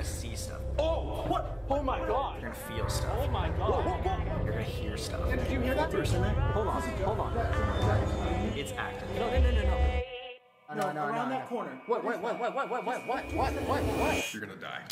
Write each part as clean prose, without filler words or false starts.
gonna see stuff. Oh, what? Oh my God. You're gonna feel stuff. Oh my God. What? You're gonna hear stuff. Did you hear that person? Hold on. It's active. No. No, around that corner. What? You're gonna die.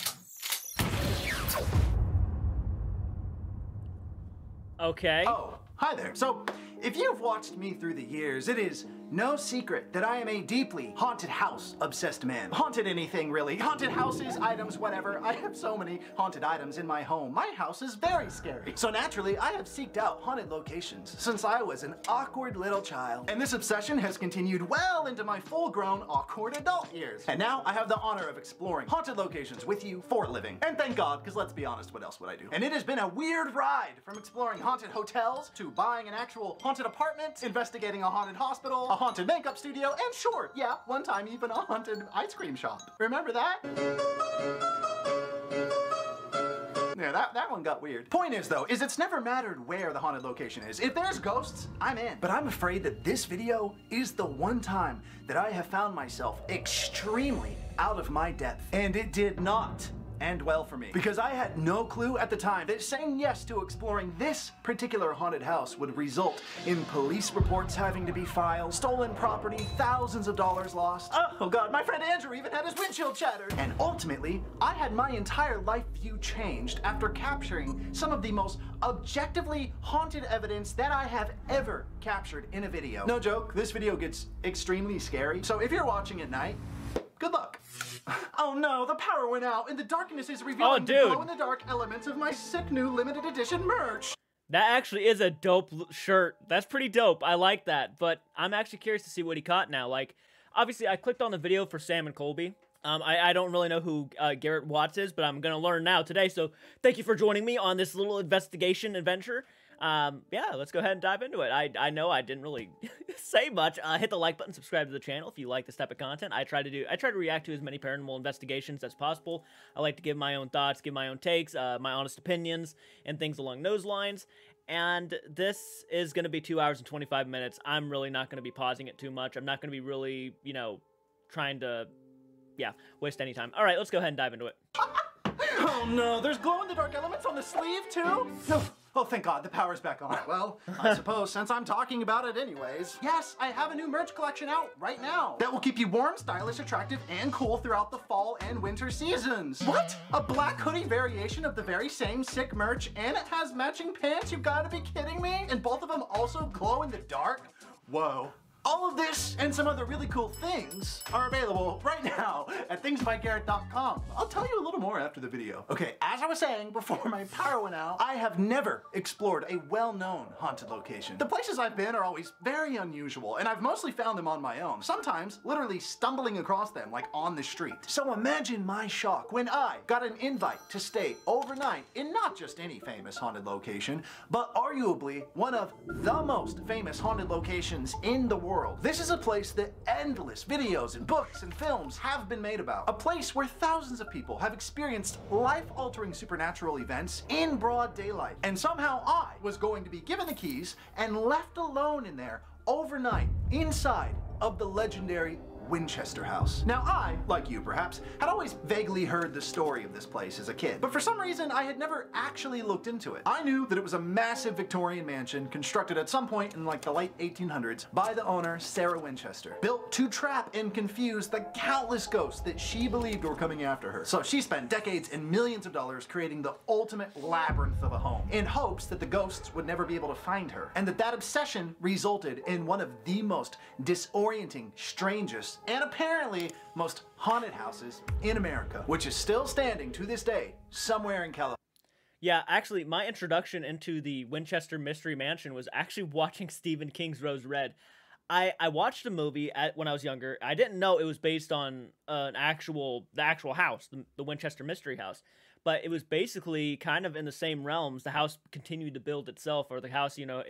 Okay. Oh, hi there. So, if you've watched me through the years, it is no secret that I am a deeply haunted house obsessed man. Haunted anything, really. Haunted houses, items, whatever. I have so many haunted items in my home. My house is very scary. So naturally, I have seeked out haunted locations since I was an awkward little child. And this obsession has continued well into my full-grown, awkward adult years. And now I have the honor of exploring haunted locations with you for a living. And thank God, because let's be honest, what else would I do? And it has been a weird ride, from exploring haunted hotels to buying an actual haunted apartment, investigating a haunted hospital, a haunted makeup studio, and sure, yeah, one time even a haunted ice cream shop. Remember that? Yeah, that one got weird. Point is though, is it's never mattered where the haunted location is. If there's ghosts, I'm in. But I'm afraid that this video is the one time that I have found myself extremely out of my depth. And it did not end well for me, because I had no clue at the time that saying yes to exploring this particular haunted house would result in police reports having to be filed, stolen property, thousands of dollars lost. Oh God, my friend Andrew even had his windshield shattered. And ultimately, I had my entire life view changed after capturing some of the most objectively haunted evidence that I have ever captured in a video. No joke, this video gets extremely scary. So if you're watching at night, good luck. Oh no, the power went out and the darkness is revealing the glow-in-the-dark elements of my sick new limited edition merch. That actually is a dope shirt. That's pretty dope. I like that, but I'm actually curious to see what he caught now. Like, obviously, I clicked on the video for Sam and Colby. I don't really know who Garrett Watts is, but I'm going to learn now today, so thank you for joining me on this little investigation adventure. Yeah, let's go ahead and dive into it. I know I didn't really say much. Hit the like button, subscribe to the channel if you like this type of content. I try to react to as many paranormal investigations as possible. I like to give my own thoughts, give my own takes, my honest opinions, and things along those lines. And this is going to be 2 hours and 25 minutes. I'm really not going to be pausing it too much. I'm not going to be really, you know, trying to, yeah, waste any time. All right, let's go ahead and dive into it. Oh no, there's glow-in-the-dark elements on the sleeve too? No. Oh, thank God, the power's back on. Well, I suppose since I'm talking about it anyways, yes, I have a new merch collection out right now that will keep you warm, stylish, attractive, and cool throughout the fall and winter seasons. What? A black hoodie variation of the very same sick merch, and it has matching pants? You gotta be kidding me? And both of them also glow in the dark? Whoa. All of this and some other really cool things are available right now at thingsbygarrett.com. I'll tell you a little more after the video. Okay, as I was saying before my power went out, I have never explored a well-known haunted location. The places I've been are always very unusual, and I've mostly found them on my own, sometimes literally stumbling across them like on the street. So imagine my shock when I got an invite to stay overnight in not just any famous haunted location, but arguably one of the most famous haunted locations in the world. This is a place that endless videos and books and films have been made about. A place where thousands of people have experienced life-altering supernatural events in broad daylight. And somehow I was going to be given the keys and left alone in there overnight inside of the legendary Winchester House. Now I, like you perhaps, had always vaguely heard the story of this place as a kid, but for some reason I had never actually looked into it. I knew that it was a massive Victorian mansion constructed at some point in like the late 1800s by the owner Sarah Winchester, built to trap and confuse the countless ghosts that she believed were coming after her. So she spent decades and millions of dollars creating the ultimate labyrinth of a home in hopes that the ghosts would never be able to find her, and that obsession resulted in one of the most disorienting, strangest, and apparently most haunted houses in America, which is still standing to this day somewhere in California. Yeah, actually, my introduction into the Winchester Mystery Mansion was actually watching Stephen King's Rose Red. I watched a movie when I was younger. I didn't know it was based on the actual house, the Winchester Mystery House. But it was basically kind of in the same realms. The house continued to build itself, or the house, you know,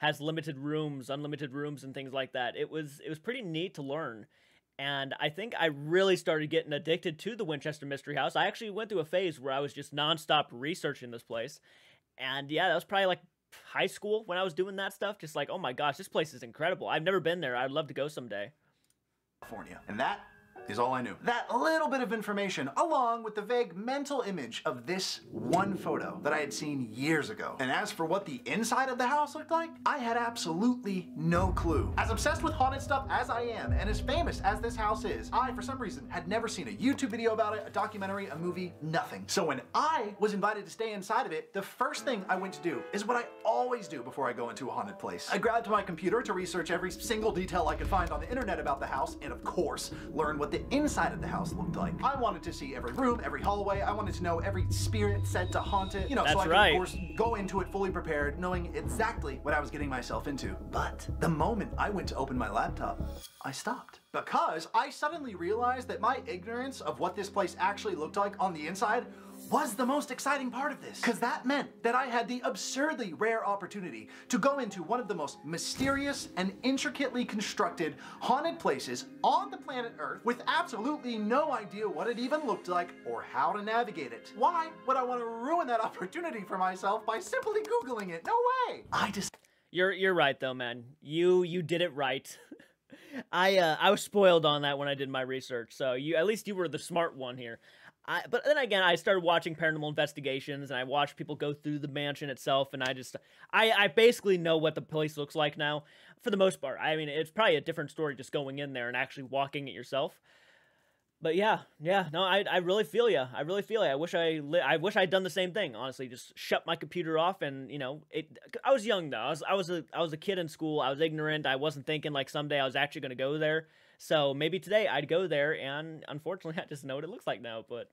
has limited rooms, unlimited rooms, and things like that. It was pretty neat to learn. And I think I really started getting addicted to the Winchester Mystery House. I actually went through a phase where I was just nonstop researching this place. And yeah, that was probably like high school when I was doing that stuff. Just like, oh my gosh, this place is incredible. I've never been there. I'd love to go someday. California. And that is all I knew. That little bit of information, along with the vague mental image of this one photo that I had seen years ago. And as for what the inside of the house looked like, I had absolutely no clue. As obsessed with haunted stuff as I am, and as famous as this house is, I, for some reason, had never seen a YouTube video about it, a documentary, a movie, nothing. So when I was invited to stay inside of it, the first thing I went to do is what I always do before I go into a haunted place. I grabbed my computer to research every single detail I could find on the internet about the house, and of course, learn what the inside of the house looked like. I wanted to see every room, every hallway. I wanted to know every spirit said to haunt it. You know, so I could, of course, go into it fully prepared, knowing exactly what I was getting myself into. But the moment I went to open my laptop, I stopped. Because I suddenly realized that my ignorance of what this place actually looked like on the inside was the most exciting part of this. Because that meant that I had the absurdly rare opportunity to go into one of the most mysterious and intricately constructed haunted places on the planet Earth with absolutely no idea what it even looked like or how to navigate it. Why would I want to ruin that opportunity for myself by simply Googling it? No way! I just... You're right though, man. You did it right. I was spoiled on that when I did my research, so at least you were the smart one here. But then again, I started watching paranormal investigations, and I watched people go through the mansion itself, and I basically know what the place looks like now, for the most part. I mean, it's probably a different story just going in there and actually walking it yourself. But yeah, no, I really feel ya. I really feel ya. I wish I'd done the same thing, honestly. Just shut my computer off, and you know, I was young though. I was a kid in school. I was ignorant. I wasn't thinking like someday I was actually gonna go there. So maybe today I'd go there, and unfortunately I just know what it looks like now. But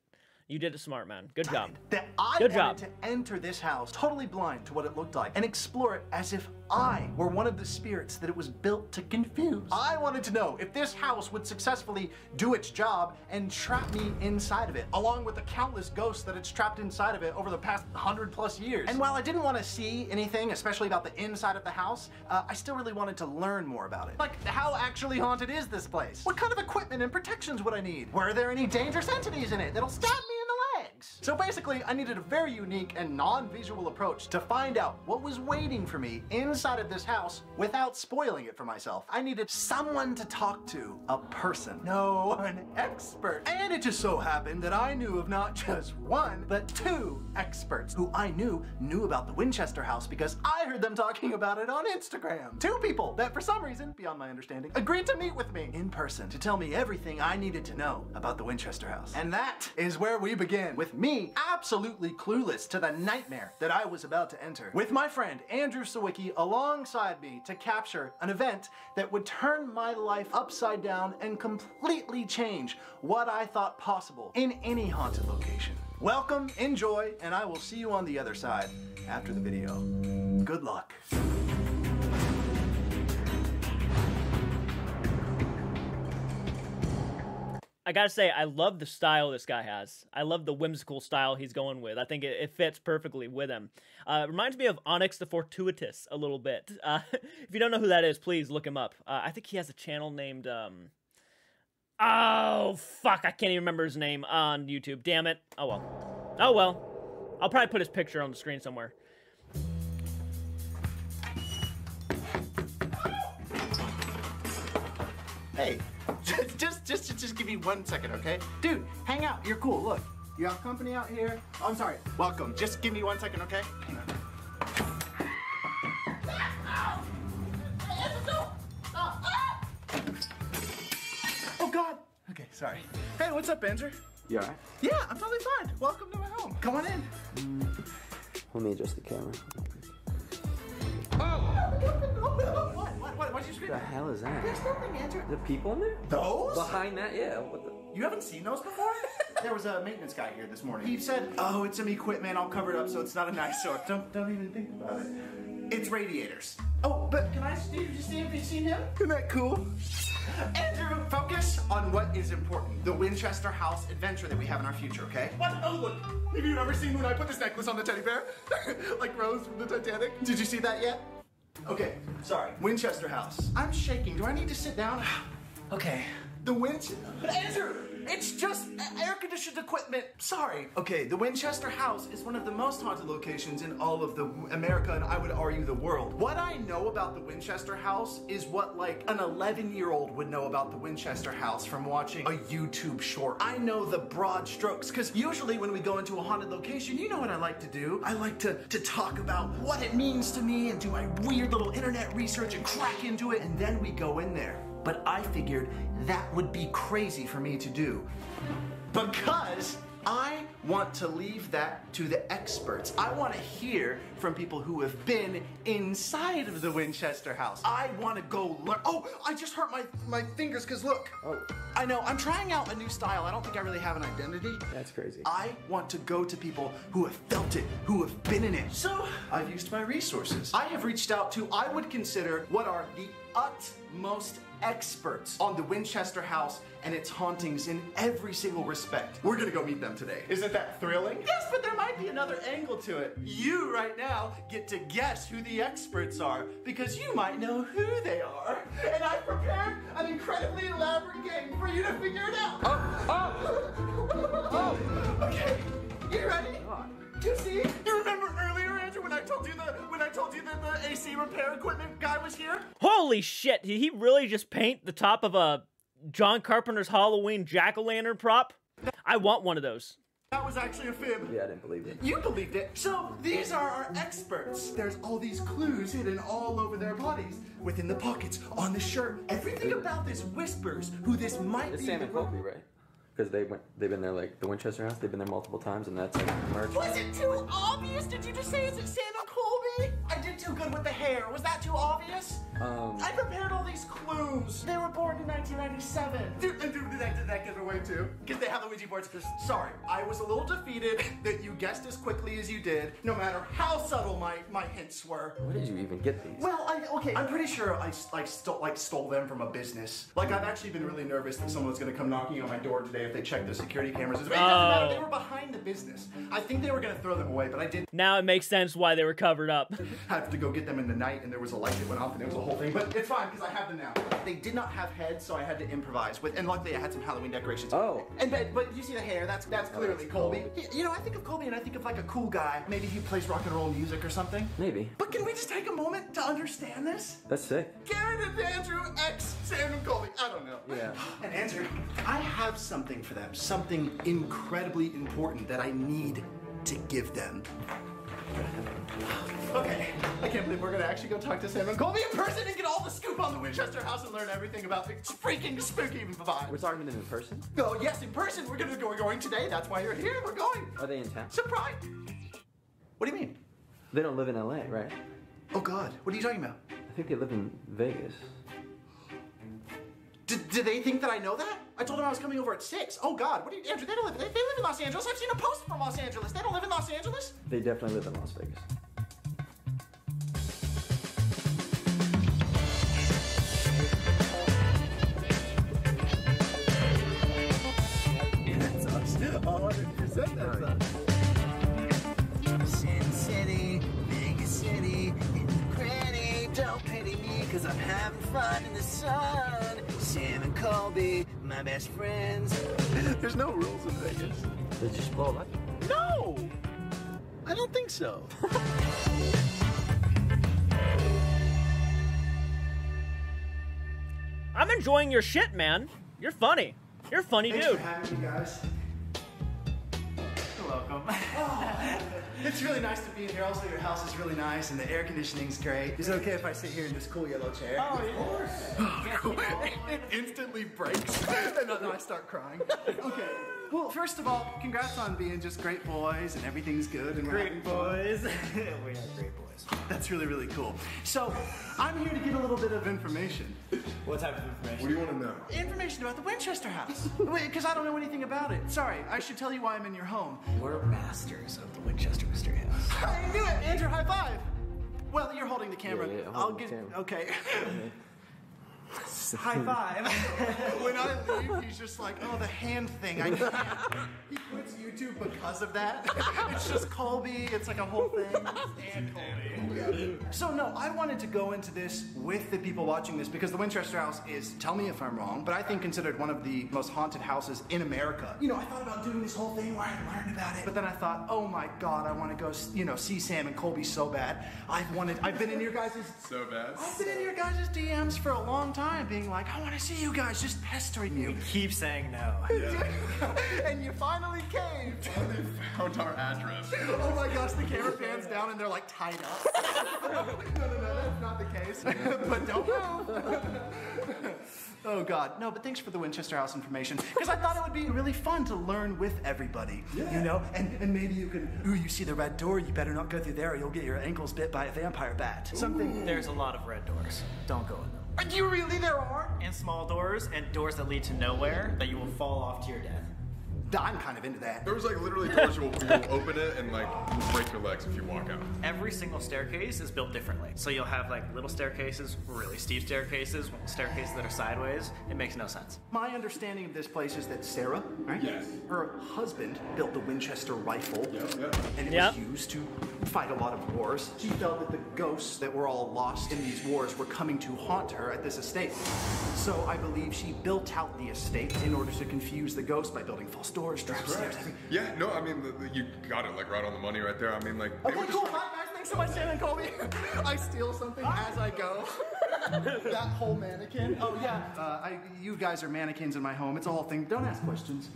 you did it smart, man. Good job. That I wanted to enter this house totally blind to what it looked like and explore it as if I were one of the spirits that it was built to confuse. I wanted to know if this house would successfully do its job and trap me inside of it, along with the countless ghosts that it's trapped inside of it over the past 100+ years. And while I didn't want to see anything, especially about the inside of the house, I still really wanted to learn more about it. Like, how actually haunted is this place? What kind of equipment and protections would I need? Were there any dangerous entities in it that'll stab me? So basically, I needed a very unique and non-visual approach to find out what was waiting for me inside of this house without spoiling it for myself. I needed someone to talk to, a person. No, an expert. And it just so happened that I knew of not just one, but two experts who I knew about the Winchester house because I heard them talking about it on Instagram. Two people that for some reason, beyond my understanding, agreed to meet with me in person to tell me everything I needed to know about the Winchester house. And that is where we begin, with me absolutely clueless to the nightmare that I was about to enter, with my friend Andrew Sawicki alongside me to capture an event that would turn my life upside down and completely change what I thought possible in any haunted location. Welcome, enjoy, and I will see you on the other side after the video. Good luck. I gotta say, I love the style this guy has. I love the whimsical style he's going with. I think it fits perfectly with him. Reminds me of Onyx the Fortuitous a little bit. If you don't know who that is, please look him up. I think he has a channel named... Oh, fuck, I can't even remember his name on YouTube. Damn it. Oh, well. Oh, well. I'll probably put his picture on the screen somewhere. Hey. Just give me 1 second, okay? Dude, hang out. You're cool. Look, you have company out here. Oh, I'm sorry. Welcome. Just give me 1 second, okay? Hang on. Oh, God. Okay, sorry. Hey, what's up, Andrew? You all right? Yeah, I'm totally fine. Welcome to my home. Come on in. Let me adjust the camera. Oh! What did you scream? What the hell is that? There's nothing, Andrew. The people in there? Those? Behind that, yeah. What the... You haven't seen those before? There was a maintenance guy here this morning. He said, oh, it's some equipment. I'll cover it up so it's not a nice sort. Don't even think about it. It's radiators. Oh, but can I see if you've seen him? Isn't that cool? Andrew, focus on what is important. The Winchester House adventure that we have in our future, okay? What? Oh, look. Have you ever seen when I put this necklace on the teddy bear? Like Rose from the Titanic? Did you see that yet? Okay, sorry. Winchester House. I'm shaking. Do I need to sit down? Okay. The Winchester... Andrew! It's just air-conditioned equipment. Sorry. Okay, the Winchester House is one of the most haunted locations in all of the America, and I would argue the world. What I know about the Winchester House is what, like, an 11-year-old would know about the Winchester House from watching a YouTube short. I know the broad strokes, because usually when we go into a haunted location, you know what I like to do. I like to talk about what it means to me and do my weird little internet research and crack into it, and then we go in there. But I figured that would be crazy for me to do, because I want to leave that to the experts. I want to hear from people who have been inside of the Winchester House. I want to go learn. Oh, I just hurt my fingers because look. Oh. I know, I'm trying out a new style. I don't think I really have an identity. That's crazy. I want to go to people who have felt it, who have been in it. So I've used my resources. I have reached out to, I would consider, what are the utmost experts on the Winchester House and its hauntings in every single respect. We're gonna go meet them today. Isn't that thrilling? Yes, but there might be another angle to it. You right now get to guess who the experts are, because you might know who they are. And I've prepared an incredibly elaborate game for you to figure it out. Oh! Okay, you ready? Do you see? You remember earlier, Andrew, when I told you that the AC repair equipment guy was here? Holy shit! Did he really just paint the top of a John Carpenter's Halloween jack-o'-lantern prop? I want one of those. That was actually a fib. Yeah, I didn't believe it. You believed it. So these are our experts. There's all these clues hidden all over their bodies, within the pockets, on the shirt. Everything about this whispers who this might be. It's Sam and Colby, right? Because they've been there, like, the Winchester House, they've been there multiple times, and that's like merch. Was it too obvious? Did you just say, is it Sam and Colby? I did too good with the hair. Was that too obvious? I prepared all these clues. They were born in 1997. Did that give it away too? Because they have the Ouija boards. Sorry, I was a little defeated that you guessed as quickly as you did, no matter how subtle my hints were. Where did you even get these? Well, I'm pretty sure I stole them from a business. Like, I've actually been really nervous that someone's gonna come knocking on my door today if they check their security cameras. It doesn't matter, they were behind the business. I think they were gonna throw them away, but I didn't. Now it makes sense why they were covered up. I have to go get them in the night, and there was a light that went off, and it was a whole thing, but it's fine because I have them now. They did not have heads, so I had to improvise with, and luckily I had some Halloween decorations. Oh. And but you see the hair? That's clearly Colby. You know, I think of Colby and I think of like a cool guy. Maybe he plays rock and roll music or something. Maybe. But can we just take a moment to understand this? That's sick. Garrett and Andrew X Sam and Colby. I don't know. Yeah. And Andrew, I have something for them. Something incredibly important that I need to give them. Okay, I can't believe we're gonna actually go talk to Sam and Colby in person and get all the scoop on the Winchester House and learn everything about the freaking spooky vibe. We're talking to them in person? Oh, yes, in person. We're going today. That's why you're here. We're going. Are they in town? Surprise! What do you mean? They don't live in LA, right? Oh, God. What are you talking about? I think they live in Vegas. Did they think that I know that? I told them I was coming over at 6. Oh God, what do you, Andrew, they live in Los Angeles. I've seen a post from Los Angeles. They don't live in Los Angeles. They definitely live in Las Vegas. That's us. 100% that's us. Sin City, Vegas City, in the cranny. Don't pity me, cause I'm having fun in the sun. Sam and Colby, my best friends. There's no rules in Vegas. They just blow up? No! I don't think so. I'm enjoying your shit, man. You're funny. You're a funny dude. Thanks for having me, guys. You're welcome. Oh, it's really nice to be in here. Also, your house is really nice, and the air conditioning's great. Is it okay if I sit here in this cool yellow chair? Oh, of course. Oh, cool. It instantly breaks, and then I start crying. Okay. Well, first of all, congrats on being just great boys and everything's good and great boys. We are great boys. That's really, really cool. So, I'm here to give a little bit of information. What type of information? What do you want to know? Information about the Winchester House. Because I don't know anything about it. Sorry, I should tell you why I'm in your home. We're masters of the Winchester Mystery House. I knew it! Andrew, high five! Well, you're holding the camera. Yeah, I'll give. Okay. High five. When I leave, he's just like, oh, the hand thing, I can't. He quits YouTube because of that. It's just Colby, it's like a whole thing. And Colby. Yeah. So no, I wanted to go into this with the people watching this because the Winchester House is, tell me if I'm wrong, but I think considered one of the most haunted houses in America. You know, I thought about doing this whole thing where I learned about it, but then I thought, oh my God, I want to go, you know, see Sam and Colby so bad. I've been in your guys' DMs for a long time being like, I want to see you guys, just pestering you. We keep saying no. Yeah. And you finally caved. They found our address. Oh my gosh, the camera pans down and they're like tied up. No, that's not the case. But don't move. Oh God, no, but thanks for the Winchester House information because I thought it would be really fun to learn with everybody, you know? And maybe you can, ooh, you see the red door, you better not go through there or you'll get your ankles bit by a vampire bat. Something. Ooh. There's a lot of red doors. Don't go in them. Are you really? There are? And small doors and doors that lead to nowhere that you will fall off to your death. I'm kind of into that. There was like literally doors you'll open it and like break your legs if you walk out. Every single staircase is built differently. So you'll have like little staircases, really steep staircases, staircases that are sideways. It makes no sense. My understanding of this place is that Sarah, right? Yes. Her husband built the Winchester rifle. Yep. And it was used to fight a lot of wars. She felt that the ghosts that were all lost in these wars were coming to haunt her at this estate. So I believe she built out the estate in order to confuse the ghosts by building false doors, trapstairs. Yeah, no, I mean, you got it like right on the money right there. I mean, like. Okay, cool. Hi, guys. Thanks so much, Sam and Colby. I steal something as I go. That whole mannequin. Oh yeah. You guys are mannequins in my home. It's a whole thing. Don't ask questions.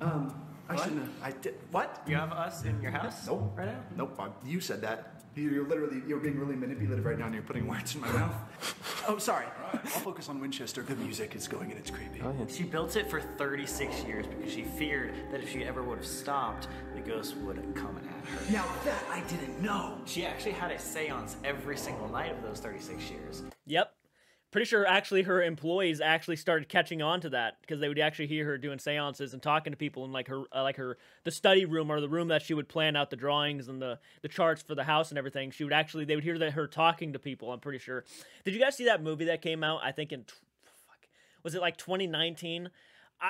I shouldn't have. I did. What? You have us in your house? Nope. Right now? Nope. You said that. You're being really manipulative right now and you're putting words in my mouth. Oh, sorry. Right. I'll focus on Winchester. The music is going and it's creepy. Oh, yeah. She built it for 36 years because she feared that if she ever would have stopped, the ghost would have come at her. Now that I didn't know. She actually had a seance every single night of those 36 years. Yep. Pretty sure actually her employees actually started catching on to that because they would actually hear her doing seances and talking to people in the study room or the room that she would plan out the drawings and the charts for the house and everything. They would hear that her talking to people, I'm pretty sure. Did you guys see that movie that came out? I think in, was it like 2019?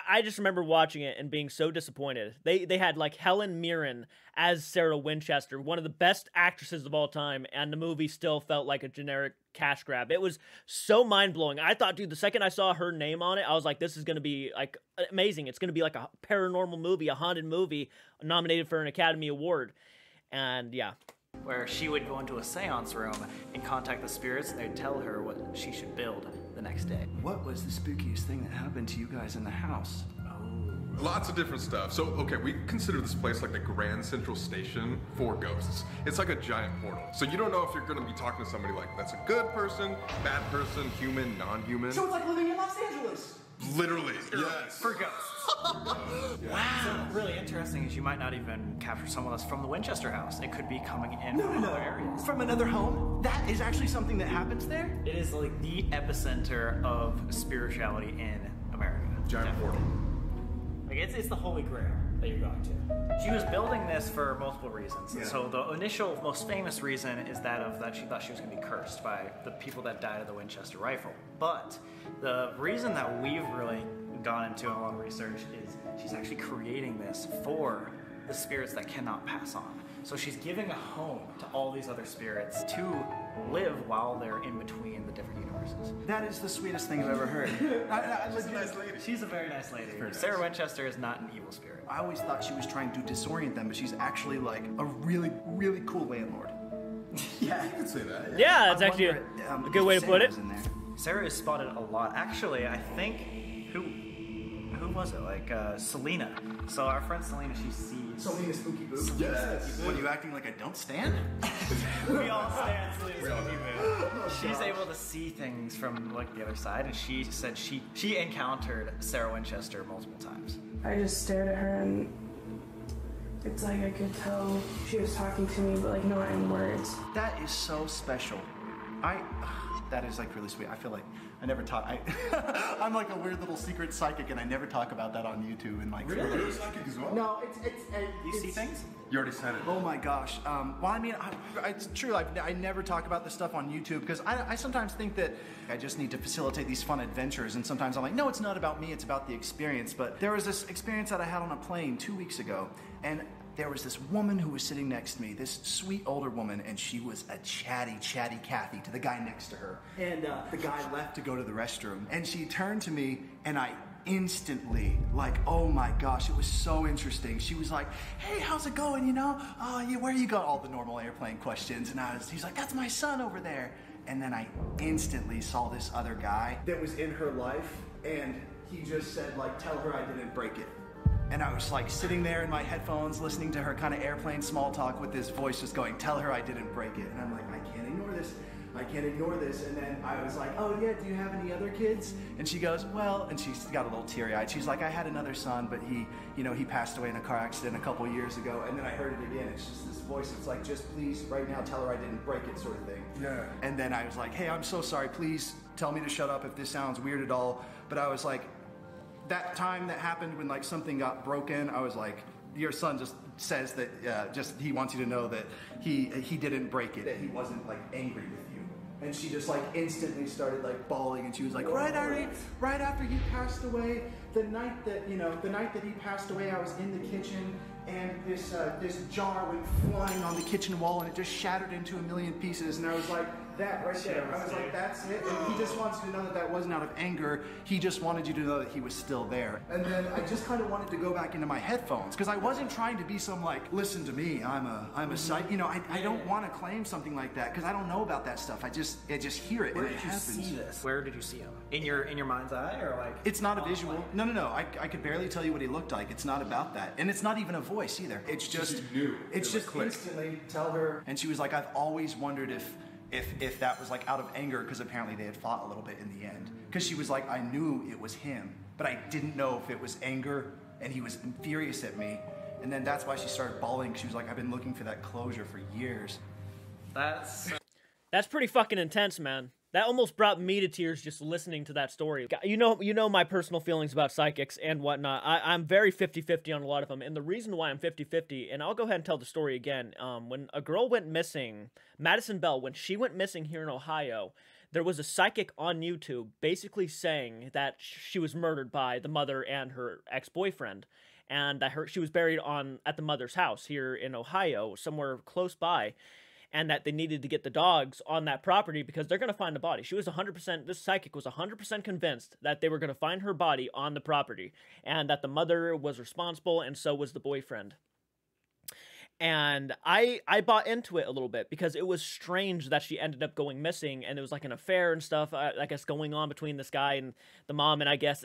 I just remember watching it and being so disappointed. They had like Helen Mirren as Sarah Winchester, one of the best actresses of all time, and the movie still felt like a generic cash grab. It was so mind-blowing. I thought, dude, the second I saw her name on it, I was like, this is going to be like amazing. It's going to be like a paranormal movie, a haunted movie, nominated for an Academy Award. And yeah. Where she would go into a seance room and contact the spirits and they'd tell her what she should build the next day. What was the spookiest thing that happened to you guys in the house? Oh. Lots of different stuff. So, okay, we consider this place like the Grand Central Station for ghosts. It's like a giant portal. So you don't know if you're gonna be talking to somebody like, that's a good person, bad person, human, non-human. So it's like living in Los Angeles. Literally, yes. For ghosts. Wow. So really interesting is you might not even capture someone that's from the Winchester House. It could be coming in from other areas. From another home? That is actually something that happens there? It is like the epicenter of spirituality in America. Giant portal. Like it's the holy grail that you're going to. She was building this for multiple reasons. Yeah. So the initial, most famous reason is that she thought she was going to be cursed by the people that died of the Winchester rifle. But the reason that we've really gone into a lot of research is she's actually creating this for the spirits that cannot pass on. So she's giving a home to all these other spirits to live while they're in between the different universes. That is the sweetest thing I've ever heard. She's a nice lady. She's a very nice lady. Sarah Winchester is not an evil spirit. I always thought she was trying to disorient them, but she's actually like a really, really cool landlord. Yeah, you could say that. Yeah, that's actually a good way to put it. Sarah is spotted a lot. Actually, I think, who was it? Like, Selena. So our friend Selena, she sees... Selena Spooky Boo? Yes! What, are you acting like I don't stand? We all stand Selena Spooky Boo. She's able to see things from, like, the other side, and she said she encountered Sarah Winchester multiple times. I just stared at her, and it's like I could tell she was talking to me, but, like, not in words. That is so special. That is, like, really sweet. I feel like I never talk. I'm like a weird little secret psychic, and I never talk about that on YouTube. And like, really? You're a psychic as well? No, it's you see things? You already said it. Oh my gosh. Well, I mean, it's true. I never talk about this stuff on YouTube because I sometimes think that I just need to facilitate these fun adventures, and sometimes I'm like, no, it's not about me. It's about the experience. But there was this experience that I had on a plane 2 weeks ago, and there was this woman who was sitting next to me, this sweet older woman, and she was a chatty Kathy to the guy next to her. And the guy left to go to the restroom. And she turned to me, and I instantly, like, oh my gosh, it was so interesting. She was like, hey, how's it going, you know? Yeah, where you go? All the normal airplane questions. And he's like, that's my son over there. And then I instantly saw this other guy that was in her life, and he just said, like, tell her I didn't break it. And I was like sitting there in my headphones listening to her kind of airplane small talk with this voice just going, tell her I didn't break it. And I'm like, I can't ignore this. I can't ignore this. And then I was like, oh yeah, do you have any other kids? And she goes, well, and she's got a little teary-eyed. She's like, I had another son, but he, you know, he passed away in a car accident a couple years ago. And then I heard it again. It's just this voice. It's like, just please right now, tell her I didn't break it sort of thing. Yeah. And then I was like, hey, I'm so sorry. Please tell me to shut up if this sounds weird at all. But I was like, that time that happened when like something got broken, I was like, your son just says that, just he wants you to know that he didn't break it, that he wasn't like angry with you. And she just like instantly started like bawling, and she was like, right after he passed away, the night that he passed away, I was in the kitchen, and this this jar went flying on the kitchen wall, and it just shattered into a million pieces. And I was like, that right there. I was like, that's it. And he just wants you to know that that wasn't out of anger. He just wanted you to know that he was still there. And then I just kind of wanted to go back into my headphones, because I wasn't trying to be some like, listen to me, I'm a psych. You know, I don't want to claim something like that because I don't know about that stuff. I just hear it. Where did you see this? Where did you see him? In your mind's eye, or like? It's not a visual. No, no, no. I could barely tell you what he looked like. It's not about that, and it's not even a voice either. It's just you. It's just instantly tell her. And she was like, I've always wondered if that was like out of anger, because apparently they had fought a little bit in the end. Because she was like, I knew it was him, but I didn't know if it was anger, and he was furious at me. And then that's why she started bawling. She was like, I've been looking for that closure for years. That's pretty fucking intense, man. That almost brought me to tears just listening to that story. You know my personal feelings about psychics and whatnot. I'm very 50-50 on a lot of them, and the reason why I'm 50-50, and I'll go ahead and tell the story again, when a girl went missing, Madison Bell, when she went missing here in Ohio, there was a psychic on YouTube basically saying that she was murdered by the mother and her ex-boyfriend, and I heard she was buried at the mother's house here in Ohio, somewhere close by, and that they needed to get the dogs on that property because they're going to find the body. She was 100%, this psychic was 100% convinced that they were going to find her body on the property, and that the mother was responsible, and so was the boyfriend. And I bought into it a little bit because it was strange that she ended up going missing, and it was like an affair and stuff, I guess, going on between this guy and the mom, and I guess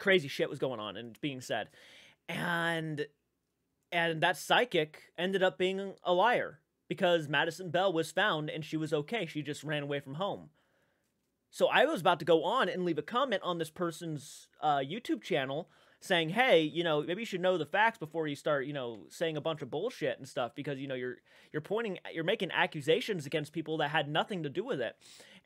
crazy shit was going on and being said. And that psychic ended up being a liar, because Madison Bell was found and she was okay. She just ran away from home. So I was about to go on and leave a comment on this person's YouTube channel saying, hey, you know, maybe you should know the facts before you start, you know, saying a bunch of bullshit and stuff, because, you know, you're making accusations against people that had nothing to do with it.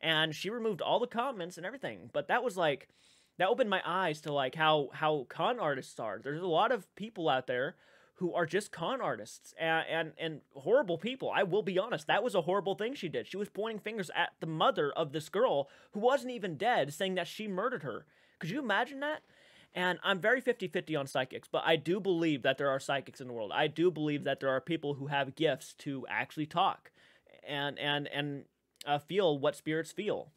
And she removed all the comments and everything. But that was like, that opened my eyes to like how con artists are. There's a lot of people out there who are just con artists and horrible people. I will be honest, that was a horrible thing she did. She was pointing fingers at the mother of this girl who wasn't even dead, saying that she murdered her. Could you imagine that? And I'm very 50-50 on psychics, but I do believe that there are psychics in the world. I do believe that there are people who have gifts to actually talk and feel what spirits feel.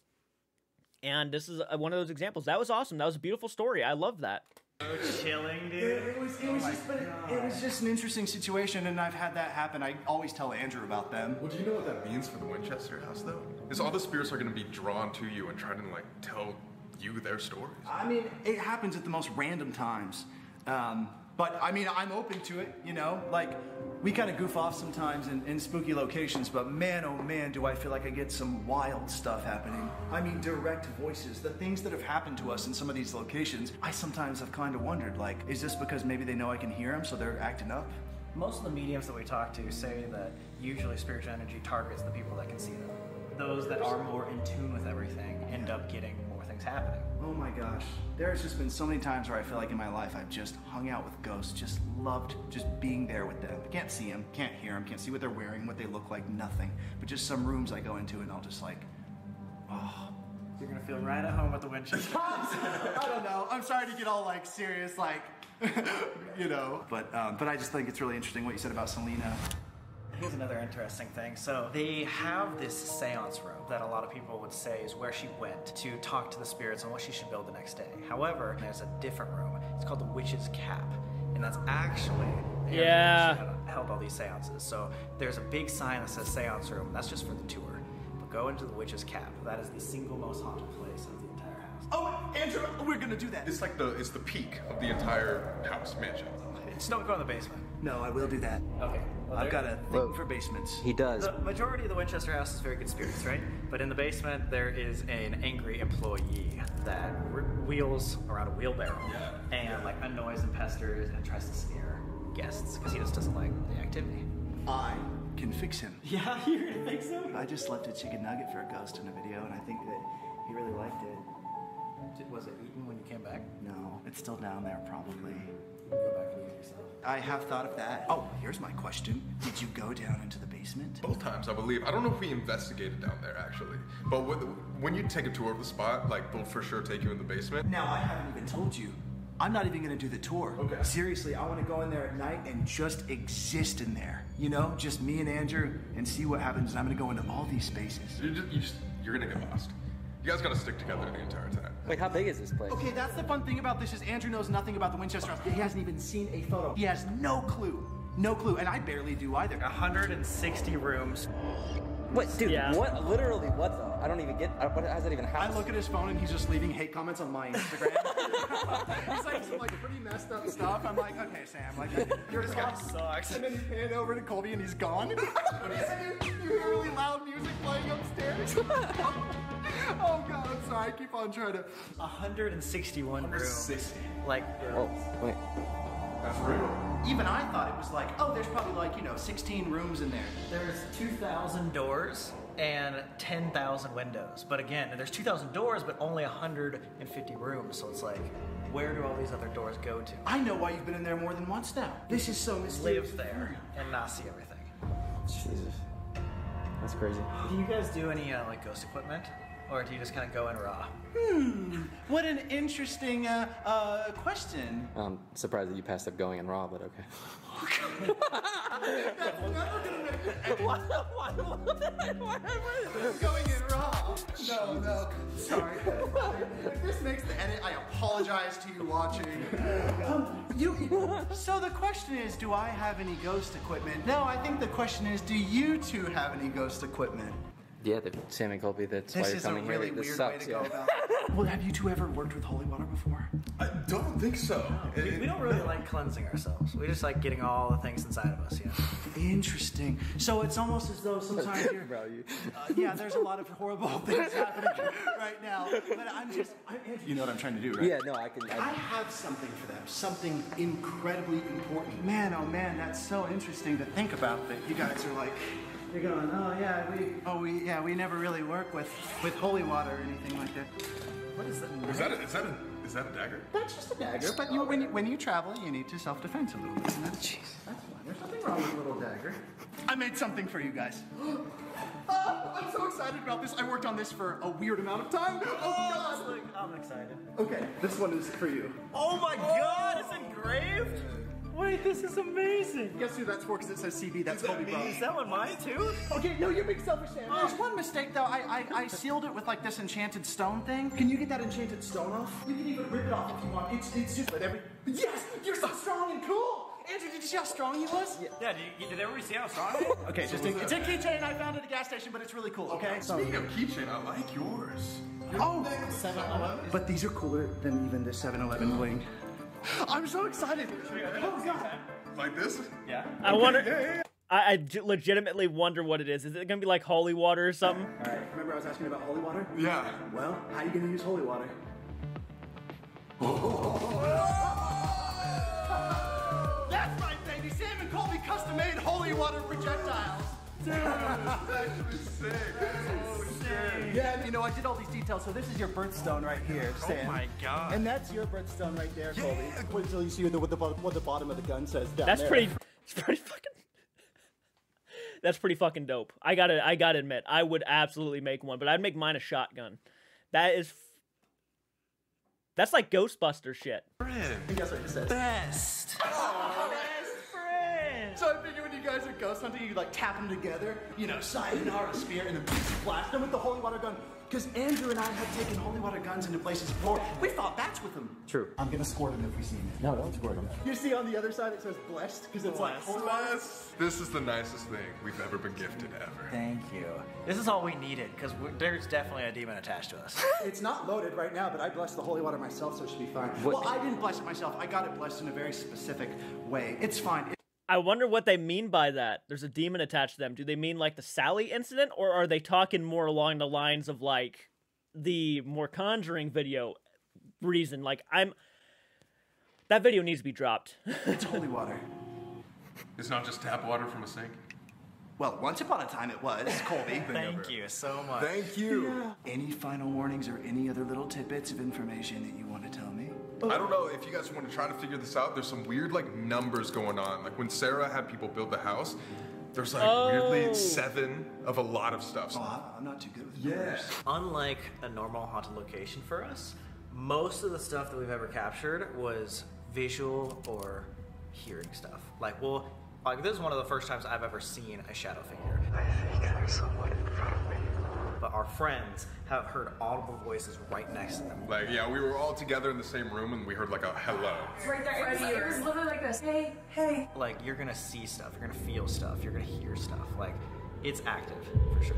And this is one of those examples. That was awesome. That was a beautiful story. I love that. So chilling, dude. It was just an interesting situation, and I've had that happen. I always tell Andrew about them. Well, do you know what that means for the Winchester House, though? Is all the spirits are going to be drawn to you and try to like tell you their stories? I mean, it happens at the most random times, but I mean, I'm open to it. You know, like we kind of goof off sometimes in spooky locations, but man, oh man, do I feel like I get some wild stuff happening. I mean, direct voices, the things that have happened to us in some of these locations, I sometimes have kind of wondered, like, is this because maybe they know I can hear them, so they're acting up? Most of the mediums that we talk to say that usually spiritual energy targets the people that can see them. Those that are more in tune with everything end up getting more things things happening. Oh my gosh. There's just been so many times where I feel like in my life I've just hung out with ghosts, just loved just being there with them. I can't see them, can't hear them, can't see what they're wearing, what they look like, nothing. But just some rooms I go into and I'll just like, oh. You're gonna feel right at home with the Winchester. I don't know. I'm sorry to get all like serious, like, you know. But I just think it's really interesting what you said about Selena. Here's another interesting thing. So they have this seance room that a lot of people would say is where she went to talk to the spirits on what she should build the next day. However, there's a different room. It's called the Witch's Cap. And that's actually the area where she held all these seances. So there's a big sign that says seance room. That's just for the tour. But go into the Witch's Cap. That is the single most haunted place of the entire house. Oh, Andrew, we're gonna do that. It's like it's the peak of the entire house mansion. Just don't go in the basement. No, I will do that. Okay. Well, I've got a thing for basements. He does. The majority of the Winchester house is very good spirits, right? But in the basement, there is an angry employee that wheels around a wheelbarrow and like annoys and pesters and tries to scare guests because he just doesn't like the activity. I can fix him. Yeah, you're gonna fix him? I just left a chicken nugget for a ghost in a video, and I think that he really liked it. Was it eaten when you came back? No, it's still down there probably. Go back and eat it yourself. I have thought of that. Oh, here's my question. Did you go down into the basement? Both times, I believe. I don't know if we investigated down there, actually. But when you take a tour of the spot, like, they'll for sure take you in the basement. Now, I haven't even told you. I'm not even gonna do the tour. Okay. Seriously, I wanna go in there at night and just exist in there. You know, just me and Andrew and see what happens. And I'm gonna go into all these spaces. You're gonna get lost. You guys gotta stick together the entire time. Wait, how big is this place? Okay, that's the fun thing about this is Andrew knows nothing about the Winchester house. He hasn't even seen a photo. He has no clue. No clue, and I barely do either. 160 rooms. What, dude, what, literally what though? I don't even get, what has that even happened? I look at his phone and he's just leaving hate comments on my Instagram. It's like some like pretty messed up stuff. I'm like, okay, Sam, like, you're just gonna sucks. And then you pan over to Colby and he's gone. And you hear really loud music playing upstairs. Oh God, I'm sorry, I keep on trying to... 161 rooms. Like, oh, wait. That's real. Even I thought it was like, oh, there's probably like, you know, 16 rooms in there. There's 2,000 doors and 10,000 windows. But again, there's 2,000 doors, but only 150 rooms. So it's like, where do all these other doors go to? I know why you've been in there more than once now. This is so mysterious. Live there and not see everything. Jesus. That's crazy. Do you guys do any, like, ghost equipment? Or do you just kind of go in raw? Hmm, what an interesting question. I'm surprised that you passed up going in raw, but okay. That's never gonna make it end. Why going in raw? No, no, sorry. If this makes the edit, I apologize to you watching. So the question is, do I have any ghost equipment? No, I think the question is, do you two have any ghost equipment? Yeah, Sam and Colby, that's why you're coming here. This is a really weird way to go about it. Well, have you two ever worked with holy water before? I don't think so. No. We don't really like cleansing ourselves. We just like getting all the things inside of us, Interesting. So it's almost as though sometimes you're... yeah, there's a lot of horrible things happening right now, but I'm just... you know what I'm trying to do, right? Yeah, no, I have something for them. Something incredibly important. Man, oh man, that's so interesting to think about that you guys are like... You're going, oh yeah, we never really work with holy water or anything like that. What is that? Is that a dagger? That's just a dagger. But you, when you travel, you need to self-defense a little bit. And that's fine. There's nothing wrong with a little dagger. I made something for you guys. I'm so excited about this. I worked on this for a weird amount of time. Oh God! I'm excited. Okay, this one is for you. Oh my God! It's engraved. Wait, this is amazing! Guess who that's for, because it says CB, that's Colby Brown. Is that one mine, too? Okay, no, you're being selfish, Sam. There's one mistake, though. I sealed it with, like, this enchanted stone thing. Can you get that enchanted stone off? You can even rip it off if you want. It's just like every... Yes! You're so strong and cool! Andrew, did you see how strong he was? Yeah, did everybody see how strong he was? Okay, just it's a keychain I found at a gas station, but it's really cool, okay? Speaking of keychain, I like yours. Oh! 7-Eleven. But these are cooler than even the 7-Eleven bling. I'm so excited! Oh God! Like this? Yeah. Okay. I wonder. I legitimately wonder what it is. Is it gonna be like holy water or something? All right. Remember I was asking about holy water? Yeah. Well, how are you gonna use holy water? Oh. That's right, baby. Sam and Colby custom-made holy water projectiles. Dude, that was sick. Holy shit. Yeah, you know, I did all these details. So this is your birthstone right here, Sam. Oh my God. And that's your birthstone right there, yeah. Colby. Wait until you see what the bottom of the gun says down there. That's pretty fucking dope. I gotta admit, I would absolutely make one, but I'd make mine a shotgun. That is... That's like Ghostbuster shit. Friend. Guess what it says. Best. Oh, best friend. So I figure when you guys are ghost hunting, you like tap them together, you know, sayonara spear, and then blast them with the holy water gun. Because Andrew and I have taken holy water guns into places before. We fought bats with them. True. I'm gonna squirt them if we see them. No, don't squirt them. You see on the other side it says blessed, because it's like holy water. This is the nicest thing we've ever been gifted ever. Thank you. This is all we needed, because there's definitely a demon attached to us. It's not loaded right now, but I blessed the holy water myself, so it should be fine. Well, I didn't bless it myself. I got it blessed in a very specific way. It's fine. I wonder what they mean by that. There's a demon attached to them. Do they mean like the Sally incident, or are they talking more along the lines of like the more Conjuring video reason? Like that video needs to be dropped. It's holy water. It's not just tap water from a sink. Well, once upon a time it was, Colby. Thank you so much. Thank you. Yeah. Any final warnings or any other little tidbits of information that you want to tell me? I don't know if you guys want to try to figure this out. There's some weird like numbers going on. Like when Sarah had people build the house, there's like weirdly 7 of a lot of stuff. Oh, I'm not too good with numbers. Unlike a normal haunted location for us, most of the stuff that we've ever captured was visual or hearing stuff. Like this is one of the first times I've ever seen a shadow figure. I think there's someone in front of me. But our friends have heard audible voices right next to them. Like, yeah, we were all together in the same room and we heard like a hello. It's right there. It was literally like this. Hey, hey. Like, you're gonna see stuff, you're gonna feel stuff, you're gonna hear stuff. Like, it's active, for sure.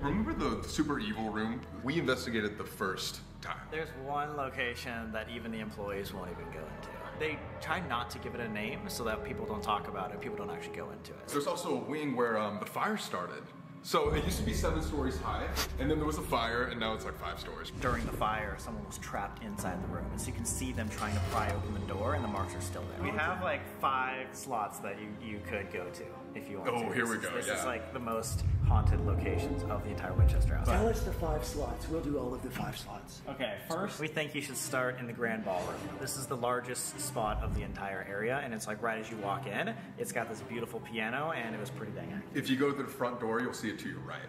Remember the super evil room? We investigated the first time. There's one location that even the employees won't even go into. They try not to give it a name so that people don't talk about it, people don't actually go into it. There's also a wing where the fire started. So it used to be 7 stories high, and then there was a fire, and now it's like 5 stories. During the fire, someone was trapped inside the room, and so you can see them trying to pry open the door, and the marks are still there. We have like 5 slots that you could go to if you want to. Oh, here we go, yeah. This is like the most haunted locations of the entire Winchester House. Tell us the 5 slots. We'll do all of the 5 slots. Okay, first, we think you should start in the grand ballroom. This is the largest spot of the entire area, and it's like right as you walk in, it's got this beautiful piano, and it was pretty dang active. If you go through the front door, you'll see to your right.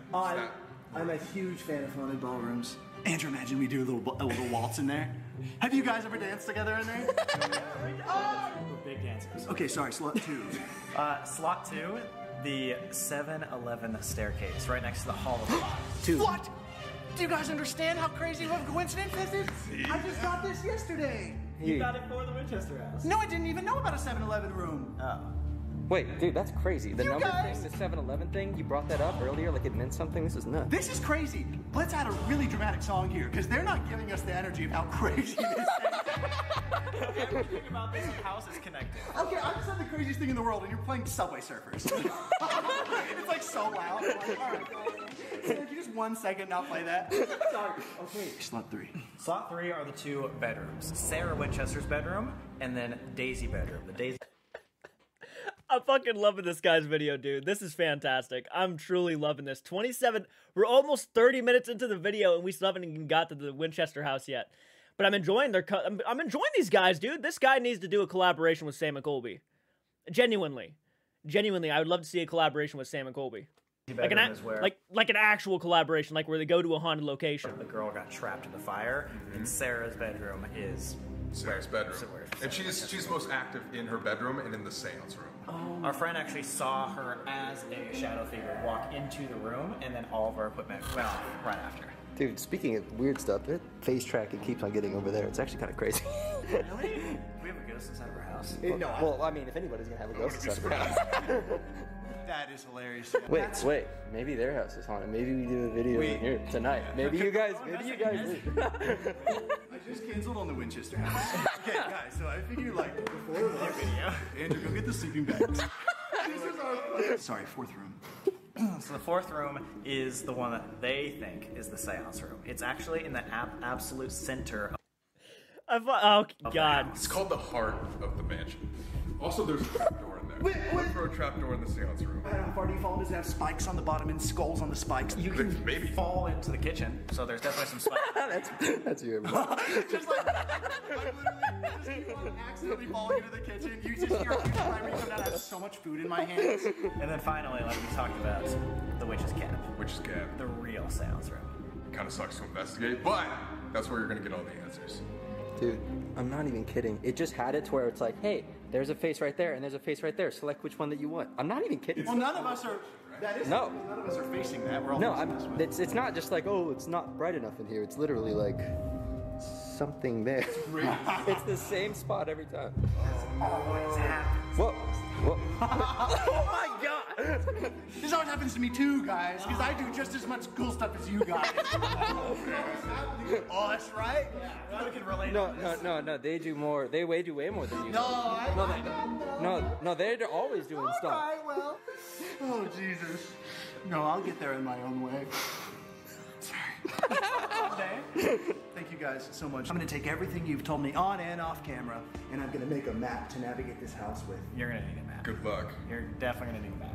I'm a huge fan of haunted ballrooms. Andrew, imagine we do a little waltz in there. Have you guys ever danced together in there? We're big dancers. Okay, sorry, slot 2. Slot 2, the 7-Eleven staircase, right next to the Hall of Life. What? Do you guys understand how crazy of a coincidence this is? I just got this yesterday. You got it for the Winchester House. No, I didn't even know about a 7-Eleven room. Oh. Wait, dude, that's crazy. The number thing, the 7-Eleven thing, you brought that up earlier like it meant something. This is nuts. This is crazy. Let's add a really dramatic song here, because they're not giving us the energy of how crazy this is. Everything about this house is connected. Okay, I just said the craziest thing in the world, and you're playing Subway Surfers. It's like so loud. I'm like, all right, can you just 1 second not play that? Sorry. Okay. Slot 3. Slot 3 are the 2 bedrooms. Sarah Winchester's bedroom, and then Daisy's bedroom. I'm fucking loving this guy's video, dude. This is fantastic. I'm truly loving this. 27, we're almost 30 minutes into the video and we still haven't even got to the Winchester House yet. But I'm enjoying I'm enjoying these guys, dude. This guy needs to do a collaboration with Sam and Colby. Genuinely, I would love to see a collaboration with Sam and Colby. Like an actual collaboration, like where they go to a haunted location. The girl got trapped in the fire, and Sarah's bedroom is... Sarah's bedroom. And she's most active in her bedroom and in the seance room. Our friend actually saw her as a shadow figure walk into the room, and then all of our equipment went off right after. Dude, speaking of weird stuff, that face tracking keeps on getting over there. It's actually kind of crazy. Really? We have a ghost inside of our house. Well, I mean, if anybody's going to have a ghost inside of our house. That is hilarious. Wait, maybe their house is haunted. Maybe we do a video in here tonight. Maybe you guys I just canceled on the Winchester House. Okay, guys, so I figured like before the video, Andrew, go get the sleeping bags. Sorry, 4th room. So the 4th room is the one that they think is the seance room. It's actually in the absolute center of... Oh, God. It's called the heart of the mansion. Also, there's a trap door in there. there. Let's throw a trapdoor in the seance room. I don't know, if our default doesn't have spikes on the bottom and skulls on the spikes. You can maybe fall into the kitchen, so there's definitely some spikes. That's you, everybody. Just like, I literally just keep on accidentally falling into the kitchen. You just hear a huge primary come down. I have so much food in my hands. And then finally, like we talked about, the witch's cap. Witch's cap. The real seance room. It kind of sucks to investigate, but that's where you're going to get all the answers. Dude, I'm not even kidding. It just had it to where it's like, hey, there's a face right there and there's a face right there. Select which one that you want. I'm not even kidding. Well, none of us are. That is. No. None of us are facing that. We're all facing this way. It's not just like, oh, it's not bright enough in here. It's literally like something there. It's the same spot every time. That's always happens. Whoa. Whoa. Oh my God. This always happens to me too, guys, because I do just as much cool stuff as you guys. Oh, that's right. Yeah, I can relate. No. They do more. They do way more than you. No, they're always doing stuff. All right, well. Oh Jesus. No, I'll get there in my own way. Sorry. Thank you guys so much. I'm gonna take everything you've told me on and off camera, and I'm gonna make a map to navigate this house with. You're gonna need a map. Good luck. You're definitely gonna need a map.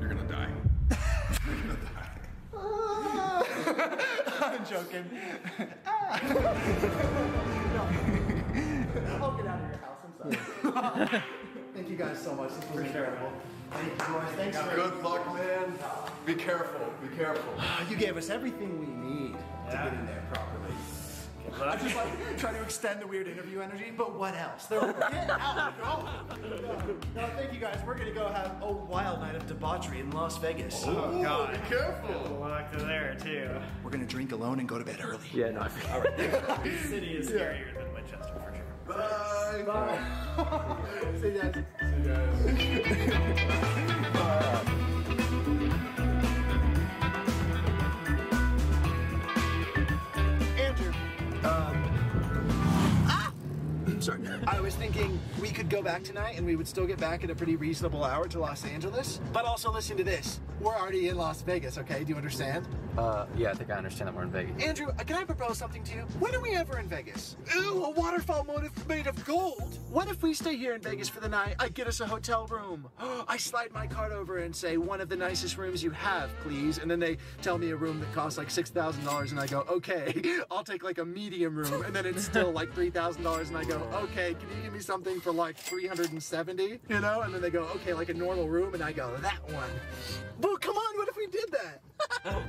You're gonna die. You're gonna die. I'm joking. I'll get out of your house, I'm sorry. Thank you guys so much. This was incredible. Thanks for good luck, man. Be careful, be careful. You gave us everything we need to get in there properly. I just like try to extend the weird interview energy, but what else? They're like, get out, No, thank you guys. We're gonna go have a wild night of debauchery in Las Vegas. Oh, ooh, God. Be careful. There's a lot to there, too. We're gonna drink alone and go to bed early. Yeah, no, I forget. All right. This city is scarier than Winchester, for sure. Bye. Bye. See you guys. See you guys. Bye. Sorry. I was thinking we could go back tonight and we would still get back at a pretty reasonable hour to Los Angeles. But also listen to this. We're already in Las Vegas, okay? Do you understand? Yeah, I think I understand that we're in Vegas. Andrew, can I propose something to you? When are we ever in Vegas? Ooh, a waterfall made of gold. What if we stay here in Vegas for the night? I get us a hotel room. I slide my card over and say, one of the nicest rooms you have, please. And then they tell me a room that costs like $6,000 and I go, okay, I'll take like a medium room. And then it's still like $3,000 and I go, okay, can you give me something for like 370, you know? And then they go, okay, like a normal room, and I go, that one. Boo, come on, what if we did that?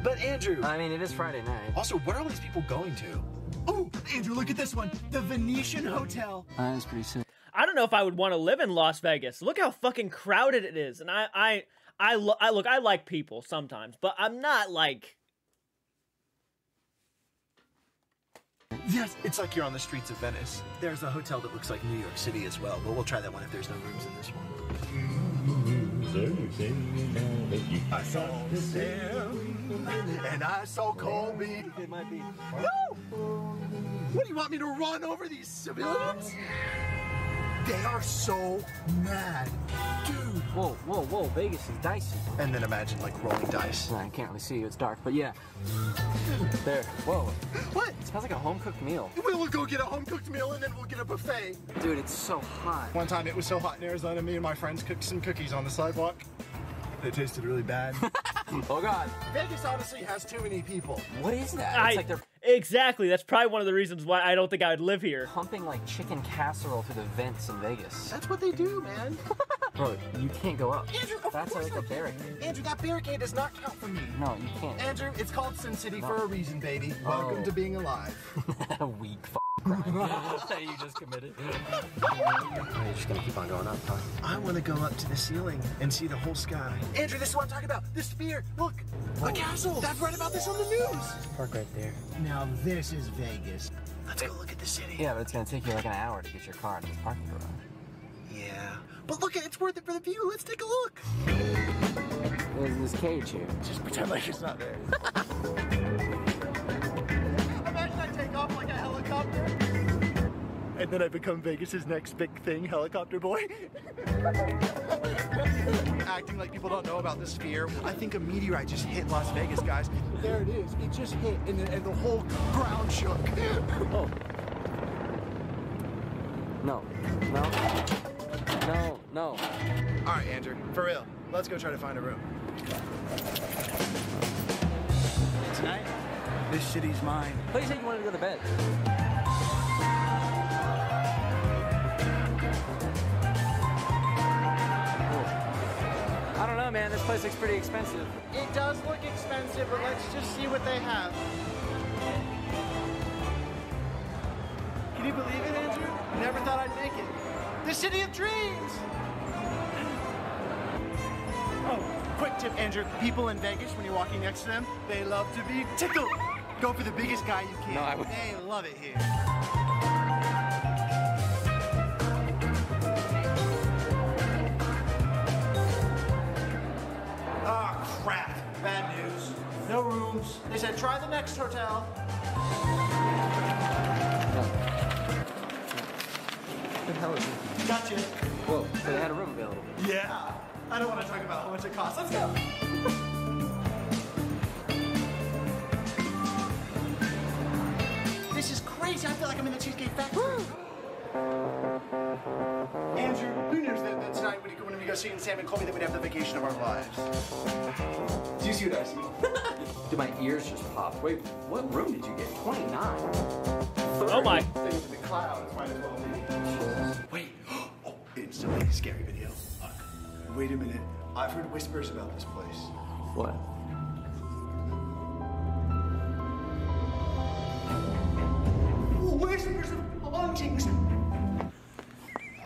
But Andrew. I mean, it is Friday night. Also, where are all these people going to? Oh, Andrew, look at this one. The Venetian Hotel. That is pretty sick. I don't know if I would want to live in Las Vegas. Look how fucking crowded it is. And I like people sometimes, but I'm not like... Yes, it's like you're on the streets of Venice. There's a hotel that looks like New York City as well, but we'll try that one if there's no rooms in this one. I saw Sam and I saw Colby. It might be. No! What, do you want me to run over these civilians? They are so mad. Dude. Whoa, whoa, whoa, Vegas is dicey. And then imagine like rolling dice. I can't really see you, it's dark, but yeah. There. Whoa. What? It smells like a home-cooked meal. We'll go get a home-cooked meal and then we'll get a buffet. Dude, it's so hot. One time it was so hot in Arizona, me and my friends cooked some cookies on the sidewalk. They tasted really bad. Oh God. Vegas honestly has too many people. What is that? It's like they're... Exactly, that's probably one of the reasons why I don't think I would live here. Pumping like chicken casserole through the vents in Vegas. That's what they do, man. Bro, you can't go up. Andrew, that's like a barricade. Andrew, that barricade does not count for me. No, you can't. Andrew, it's called Sin City for a reason, baby. Welcome to being alive. A weak crime that you just committed. You're just gonna keep on going up, huh? I want to go up to the ceiling and see the whole sky. Andrew, this is what I'm talking about. This sphere. Look, a castle. I've read about this on the news. Park right there. Now this is Vegas. Let's go look at the city. Yeah, but it's gonna take you like an hour to get your car into this parking garage. Yeah, but look, it's worth it for the view. Let's take a look. There's this cage here. Just pretend like it's not there. Imagine I take off like a helicopter. And then I become Vegas's next big thing, helicopter boy. Acting like people don't know about the sphere. I think a meteorite just hit Las Vegas, guys. There it is. It just hit, and the whole ground shook. Oh. No. No. No. All right, Andrew, for real. Let's go try to find a room. Tonight? This city's mine. Why do you think you wanted to go to bed? I don't know, man. This place looks pretty expensive. It does look expensive, but let's just see what they have. Can you believe it, Andrew? I never thought I'd make it. The city of dreams! Oh, quick tip, Andrew. People in Vegas, when you're walking next to them, they love to be tickled. Go for the biggest guy you can. No, I would. They love it here. Ah, oh, crap. Bad news. No rooms. They said try the next hotel. What the hell is it? Gotcha. Whoa, so they had a room available. Yeah. I don't want to talk about how much it costs. Let's go. This is crazy. I feel like I'm in the Cheesecake Factory. Andrew, who knows that tonight when we go see Sam and Colby that we'd have the vacation of our lives? Do you see what I see? Dude, my ears just popped. Wait, what room did you get? 29. Oh my. Things in the clouds might as well be. Wait, oh, instantly scary video. Look. Wait a minute. I've heard whispers about this place. What? Whispers of hauntings.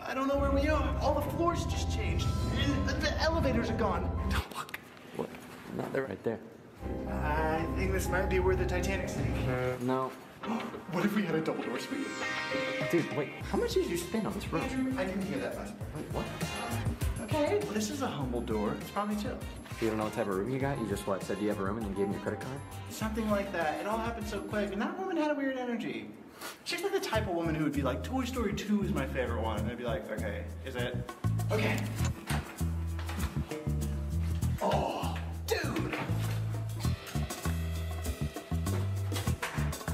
I don't know where we are. All the floors just changed. And the elevators are gone. Oh, fuck. What? No, they're right there. I think this might be where the Titanic sank. No. What if we had a double door suite? Dude, wait, how much did you spend on this room? I didn't hear that last part. Wait, what? Okay. Well, this is a humble door. It's probably chill. You don't know what type of room you got? You just, what, said you have a room and you gave me your credit card? Something like that. It all happened so quick, and that woman had a weird energy. She's like the type of woman who would be like, Toy Story 2 is my favorite one. And I'd be like, okay, is it? Okay. Oh, dude!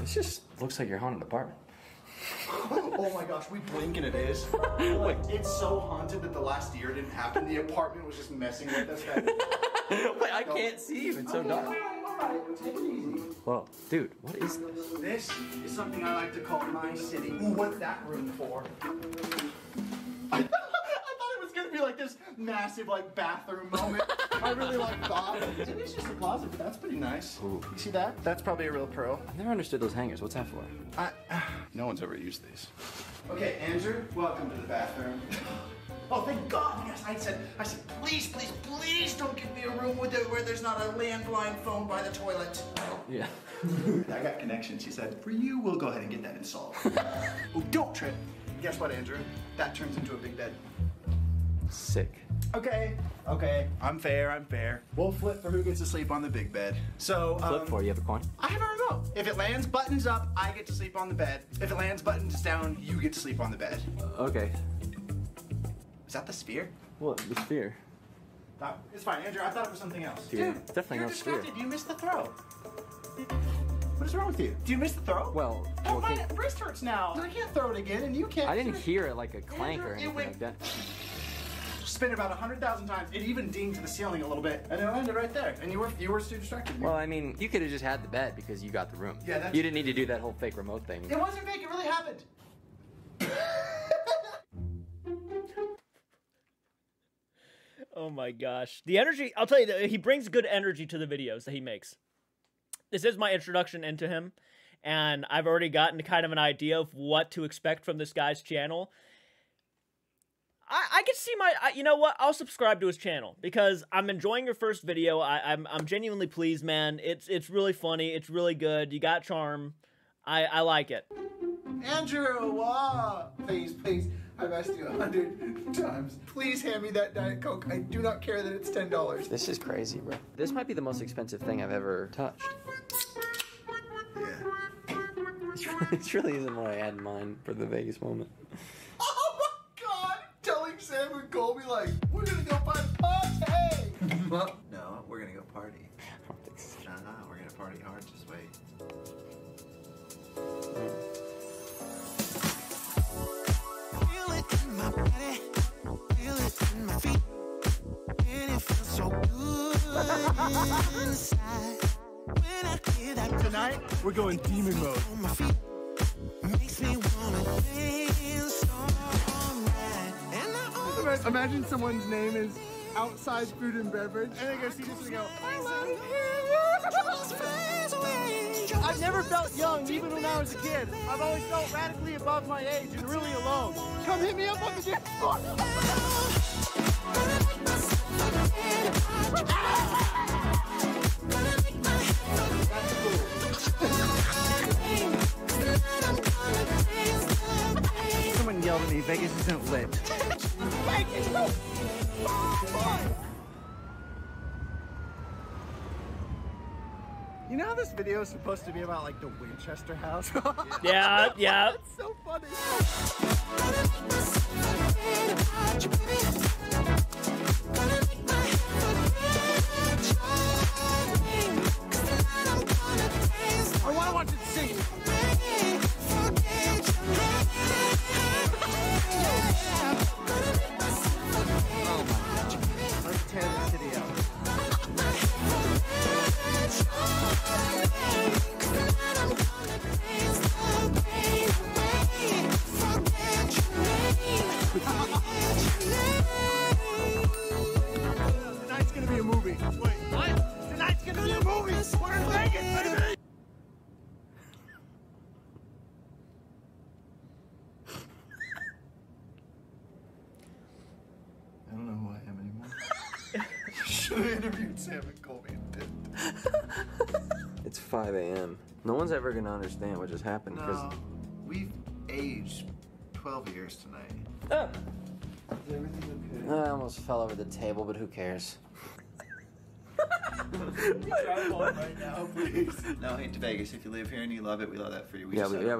This just looks like you're haunted apartment. Oh my gosh, we blink and it is. Like, it's so haunted that the last year didn't happen. The apartment was just messing with us. Wait, I can't see even. It's so dark. All right, take it easy. Whoa, dude, what is this? This is something I like to call my city. What's that room for? I thought it was gonna be like this massive like bathroom moment. I really like that. It is just a closet, but that's pretty nice. Ooh. You see that? That's probably a real pearl. I've never understood those hangers. What's that for? No one's ever used these. Okay, Andrew, welcome to the bathroom. Oh, thank God! Yes, I said, please, please, please don't give me a room with it where there's not a landline phone by the toilet. Yeah. I got connections. She said, for you, we'll go ahead and get that installed. Oh, don't trip. Guess what, Andrew? That turns into a big bed. Sick. Okay. I'm fair. We'll flip for who gets to sleep on the big bed. So, flip for, you have a coin? I have a remote. If it lands buttons up, I get to sleep on the bed. If it lands buttons down, you get to sleep on the bed. Okay. Is that the sphere? What, the sphere? It's fine, Andrew. I thought it was something else. Dude, it's definitely not a sphere. You're distracted. You missed the throw. What is wrong with you? Do you miss the throw? Well, oh, my wrist hurts now. I can't throw it again, and you can't. I didn't hear it like a clank or anything like that. Spin about 100,000 times. It even dinged to the ceiling a little bit, and it landed right there. And you were too distracted. Well, I mean, you could have just had the bed because you got the room. Yeah, that's... You didn't need to do that whole fake remote thing. It wasn't fake. It really happened. Oh my gosh, the energy! I'll tell you, he brings good energy to the videos that he makes. This is my introduction into him, and I've already gotten kind of an idea of what to expect from this guy's channel. I can see you know what? I'll subscribe to his channel because I'm enjoying your first video. I'm genuinely pleased, man. It's really funny. It's really good. You got charm. I like it. Andrew, wow. Please. I've asked you 100 times. Please hand me that Diet Coke. I do not care that it's $10. This is crazy, bro. This might be the most expensive thing I've ever touched. Yeah. This really isn't what I had in mind for the Vegas moment. Sam and Colby like, we're gonna go party! Well, no, we're gonna go party. I don't think so. No, we're gonna party hard, just wait. Feel it in my body. Feel it Tonight, we're going demon mode. Imagine someone's name is outside food and beverage, and they go see this and go, I love you. I've never felt young, even when I was a kid. I've always felt radically above my age and really alone. Come hit me up on the dance floor. Someone yelled at me, Vegas isn't lit. Vegas is fun! You know how this video is supposed to be about, like, the Winchester house? Yeah, yeah. It's so funny. I want to watch it sing. Tonight's gonna be a movie. Wait, what? Tonight's gonna be a movie. We're in Vegas, baby. I don't know who I am anymore. Should have interviewed Sam and Colby and did. It's 5 a.m. No one's ever gonna understand what just happened. No, we've aged 12 years tonight. Oh. Is everything okay? I almost fell over the table, but who cares? Drive home right now, please. No, hate to Vegas. If you live here and you love it, we love that for you. We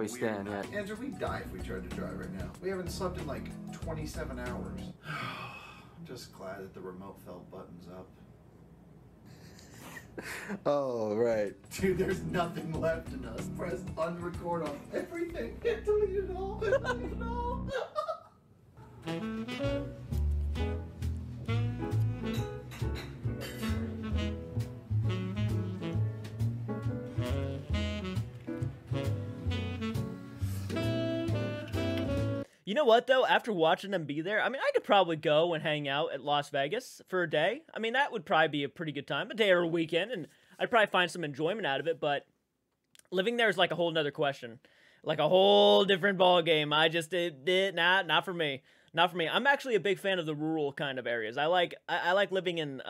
stand. Yeah. Andrew, we'd die if we tried to drive right now. We haven't slept in like 27 hours. I'm just glad that the remote fell buttons up. Oh, right. Dude, there's nothing left in us. Press unrecord on everything. Get deleted all. Delete it all. You know what, though? After watching them be there, I mean, I could probably go and hang out at Las Vegas for a day. I mean, that would probably be a pretty good time, a day or a weekend, and I'd probably find some enjoyment out of it, but living there is like a whole nother question. Like a whole different ball game. I just not for me. Not for me. I'm actually a big fan of the rural kind of areas. I like living in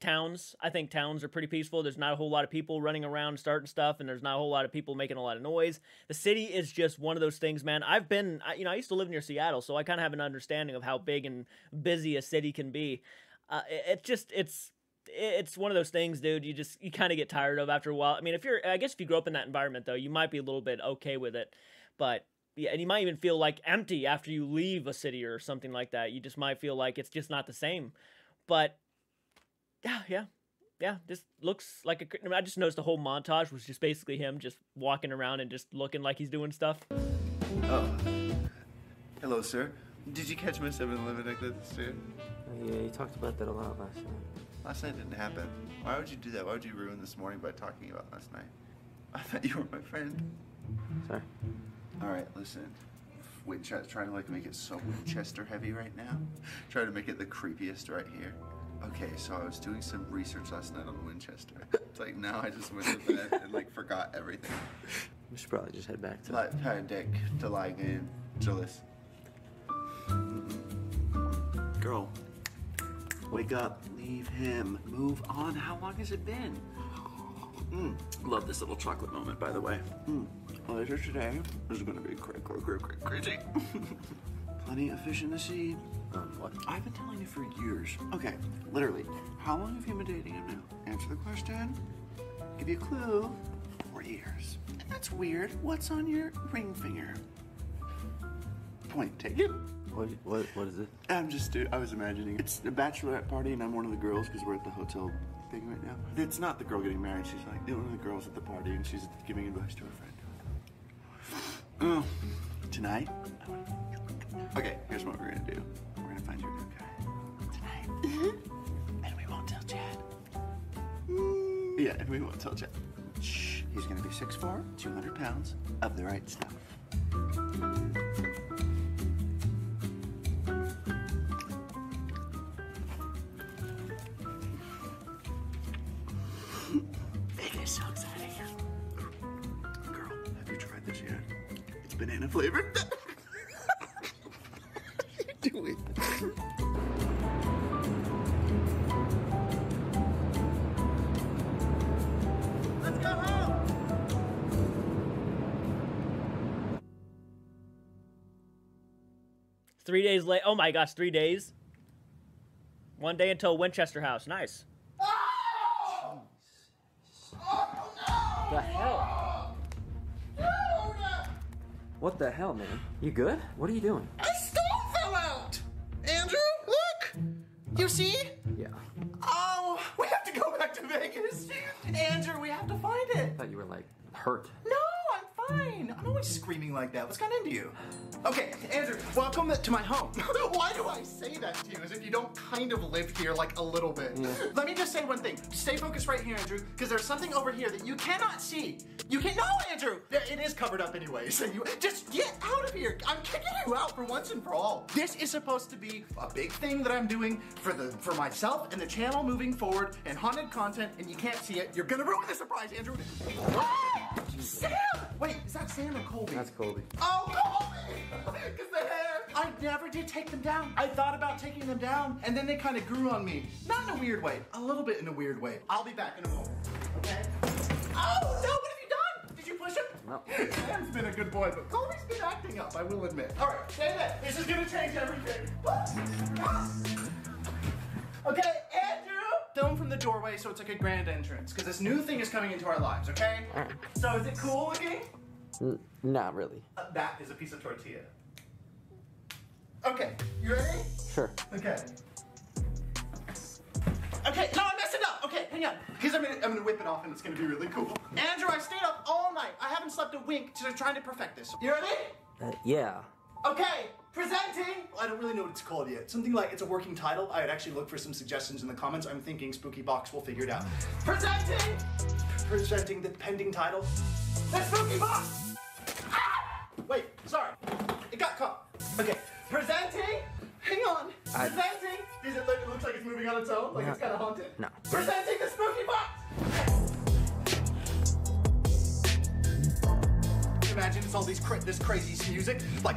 towns. I think towns are pretty peaceful. There's not a whole lot of people running around starting stuff, and there's not a whole lot of people making a lot of noise. The city is just one of those things, man. I've been, you know, I used to live near Seattle, so I kind of have an understanding of how big and busy a city can be. It's one of those things, dude, you kind of get tired of after a while. I mean, I guess if you grow up in that environment, though, you might be a little bit okay with it, but yeah, and you might even feel like empty after you leave a city or something like that. You just might feel like it's just not the same, but yeah, this looks like a, I just noticed the whole montage was just basically him just walking around and just looking like he's doing stuff. Oh, hello, sir. Did you catch my 7-Eleven exit, sir? Yeah, you talked about that a lot last night. Last night didn't happen. Why would you do that? Why would you ruin this morning by talking about last night? I thought you were my friend. Sorry. All right, listen. Trying to like make it so Winchester heavy right now. Trying to make it the creepiest right here. Okay, so I was doing some research last night on Winchester. It's like now I just went to bed and like forgot everything. We should probably just head back to. Like tired dick to lying in jealous. Girl. Wake up, leave him, move on. How long has it been? Love this little chocolate moment, by the way. Later today, this is gonna be crazy. Plenty of fish in the sea. What? I've been telling you for years. Okay, literally. How long have you been dating him now? Answer the question. Give you a clue. 4 years. That's weird. What's on your ring finger? Point taken. What is it? I was imagining. It's a bachelorette party, and I'm one of the girls because we're at the hotel thing right now. It's not the girl getting married. She's like one of the girls at the party, and she's giving advice to her friend. Tonight? Okay, here's what we're going to do. We're going to find your new guy. Tonight. And we won't tell Chad. you, and we won't tell Jack. Shh. He's going to be 6'4", 200 pounds of the right stuff. It is so exciting. Girl, have you tried this yet? It's banana flavored. What are you doing? Oh my gosh, 3 days. 1 day until Winchester House. Nice. Oh, oh no. The hell? What the hell, man? You good? What are you doing? A stone fell out. Andrew, look. You see? Yeah. Oh, we have to go back to Vegas. Andrew, we have to find it. I thought you were like hurt. No. I'm always screaming like that. What's gotten into you? Okay, Andrew, welcome to my home. Why do I say that to you as if you don't kind of live here like a little bit? Yeah. Let me just say one thing. Stay focused right here, Andrew, because there's something over here that you cannot see. You can't. No, Andrew! It is covered up anyway, so you just get out of here. I'm kicking you out for once and for all. This is supposed to be a big thing that I'm doing for myself and the channel moving forward and haunted content, and you can't see it. You're gonna ruin the surprise, Andrew. Sam! Wait, is that Sam or Colby? That's Colby. Oh, Colby! Because the hair! I never did take them down. I thought about taking them down, and then they kind of grew on me. Not in a weird way, a little bit in a weird way. I'll be back in a moment, okay? Oh, no, what have you done? Did you push him? No. Sam's been a good boy, but Colby's been acting up, I will admit. All right, stay there. This is gonna change everything. Okay, Andrew! Film from the doorway so it's like a grand entrance, because this new thing is coming into our lives, okay? Right. So is it cool looking? Not really. That is a piece of tortilla. Okay, you ready? Sure. Okay. Okay, no, I messed it up. Okay, hang on, because I'm gonna whip it off and it's gonna be really cool. Andrew, I stayed up all night. I haven't slept a wink to trying to perfect this. You ready? Yeah. Okay. Presenting! I don't really know what it's called yet. Something like, it's a working title. I would actually look for some suggestions in the comments. I'm thinking Spooky Box, we'll figure it out. Presenting! Presenting the pending title. The Spooky Box! Ah! Wait, sorry. It got caught. Okay, presenting! Hang on. Presenting! Does it look, it looks like it's moving on its own? Like no, it's kind of haunted? No. Presenting the Spooky Box! Imagine it's all these this crazy music, like...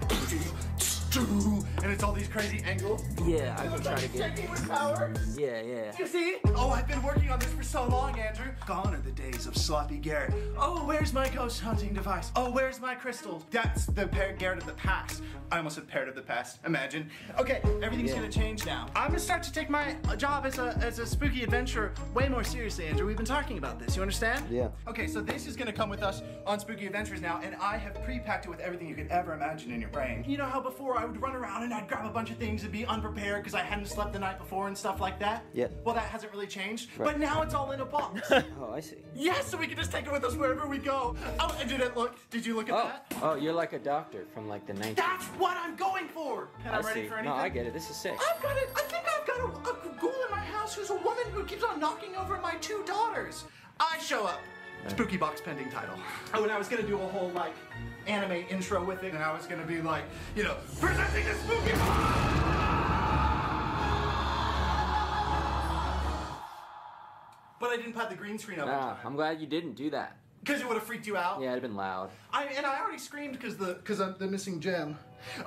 And it's all these crazy angles. Yeah, I've been trying to get it. With power. Yeah, yeah. Do you see? Oh, I've been working on this for so long, Andrew. Gone are the days of sloppy Garrett. Oh, where's my ghost hunting device? Oh, where's my crystals? That's the Garrett of the past. I almost said parrot of the past. Imagine. Okay, everything's gonna change now. I'm gonna start to take my job as a spooky adventurer way more seriously, Andrew. We've been talking about this. You understand? Yeah. Okay, so this is gonna come with us on Spooky Adventures now, and I have pre-packed it with everything you could ever imagine in your brain. You know how before I would run around and I'd grab a bunch of things and be unprepared because I hadn't slept the night before and stuff like that. Yeah. Well, that hasn't really changed, right. But now it's all in a box. Oh, I see. Yes, yeah, so we can just take it with us wherever we go. Oh, and did you look at that? Oh, you're like a doctor from like the 90s. That's what I'm going for. And I'm ready for anything. No, I get it. This is sick. I think I've got a ghoul in my house who's a woman who keeps on knocking over my 2 daughters. I show up. Spooky Box pending title. Oh, and I was gonna do a whole like anime intro with it, and I was gonna be like, you know, presenting the Spooky Box! But I didn't put the green screen up. Nah, I'm glad you didn't do that. Because it would have freaked you out? Yeah, it'd have been loud. I already screamed because the missing gem.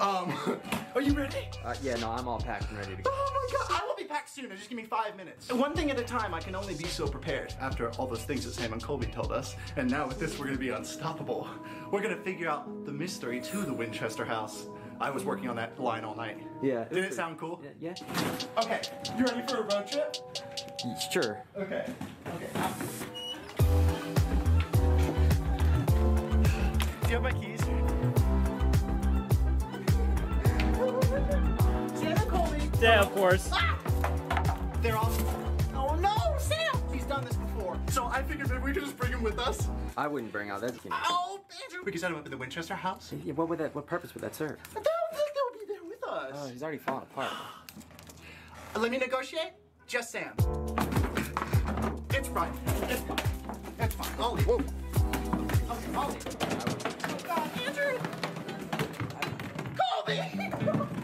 Are you ready? Yeah, no, I'm all packed and ready to go. Oh my god, I will be packed soon. Just give me 5 minutes. One thing at a time, I can only be so prepared. After all those things that Sam and Colby told us, and now with this, we're gonna be unstoppable. We're gonna figure out the mystery to the Winchester House. I was working on that line all night. Yeah. Didn't it sound cool? Yeah. Okay, you ready for a road trip? Sure. Okay, okay. Do you have my keys? Sam and Colby. Yeah, of course. Ah! They're all... Oh no, Sam! He's done this before. So I figured maybe we could just bring him with us. I wouldn't bring out that kid. Oh, Andrew! We could set him up at the Winchester House. Yeah, what purpose would that serve? I don't think they'll be there with us. Oh, he's already falling apart. Let me negotiate. Just Sam. It's fine. It's fine. It's fine. Ollie, whoa. Okay, Ollie. Oh, God, Andrew. Colby.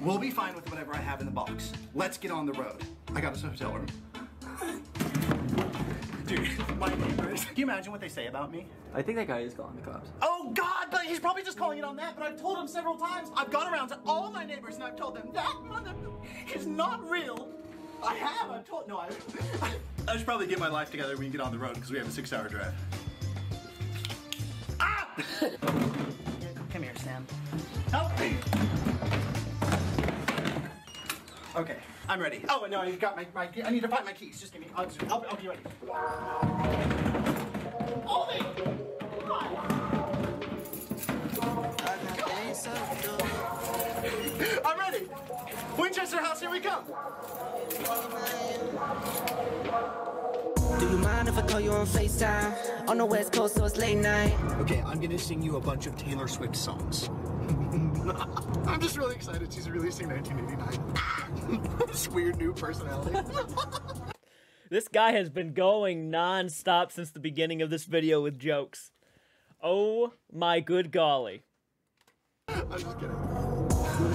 We'll be fine with whatever I have in the box. Let's get on the road. I got us a hotel room. Dude, my neighbors. Can you imagine what they say about me? I think that guy is calling the cops. Oh, God, but he's probably just calling it on that, but I've told him several times. I've gone around to all my neighbors, and I've told them that mother is not real. I have. I've told... No, I should probably get my life together when we get on the road, because we have a 6-hour drive. Ah! Come here, Sam. Help me! Okay. I'm ready. Oh, no, I've got my I need to find my keys. Just give me... I'll be ready. Ollie! Come on! I'm ready! Winchester House, here we come! Do you mind if I call you on FaceTime? On the West Coast, so it's late night. Okay, I'm gonna sing you a bunch of Taylor Swift songs. I'm just really excited she's releasing 1989. This weird new personality. This guy has been going non-stop since the beginning of this video with jokes. Oh my good golly. I'm just kidding.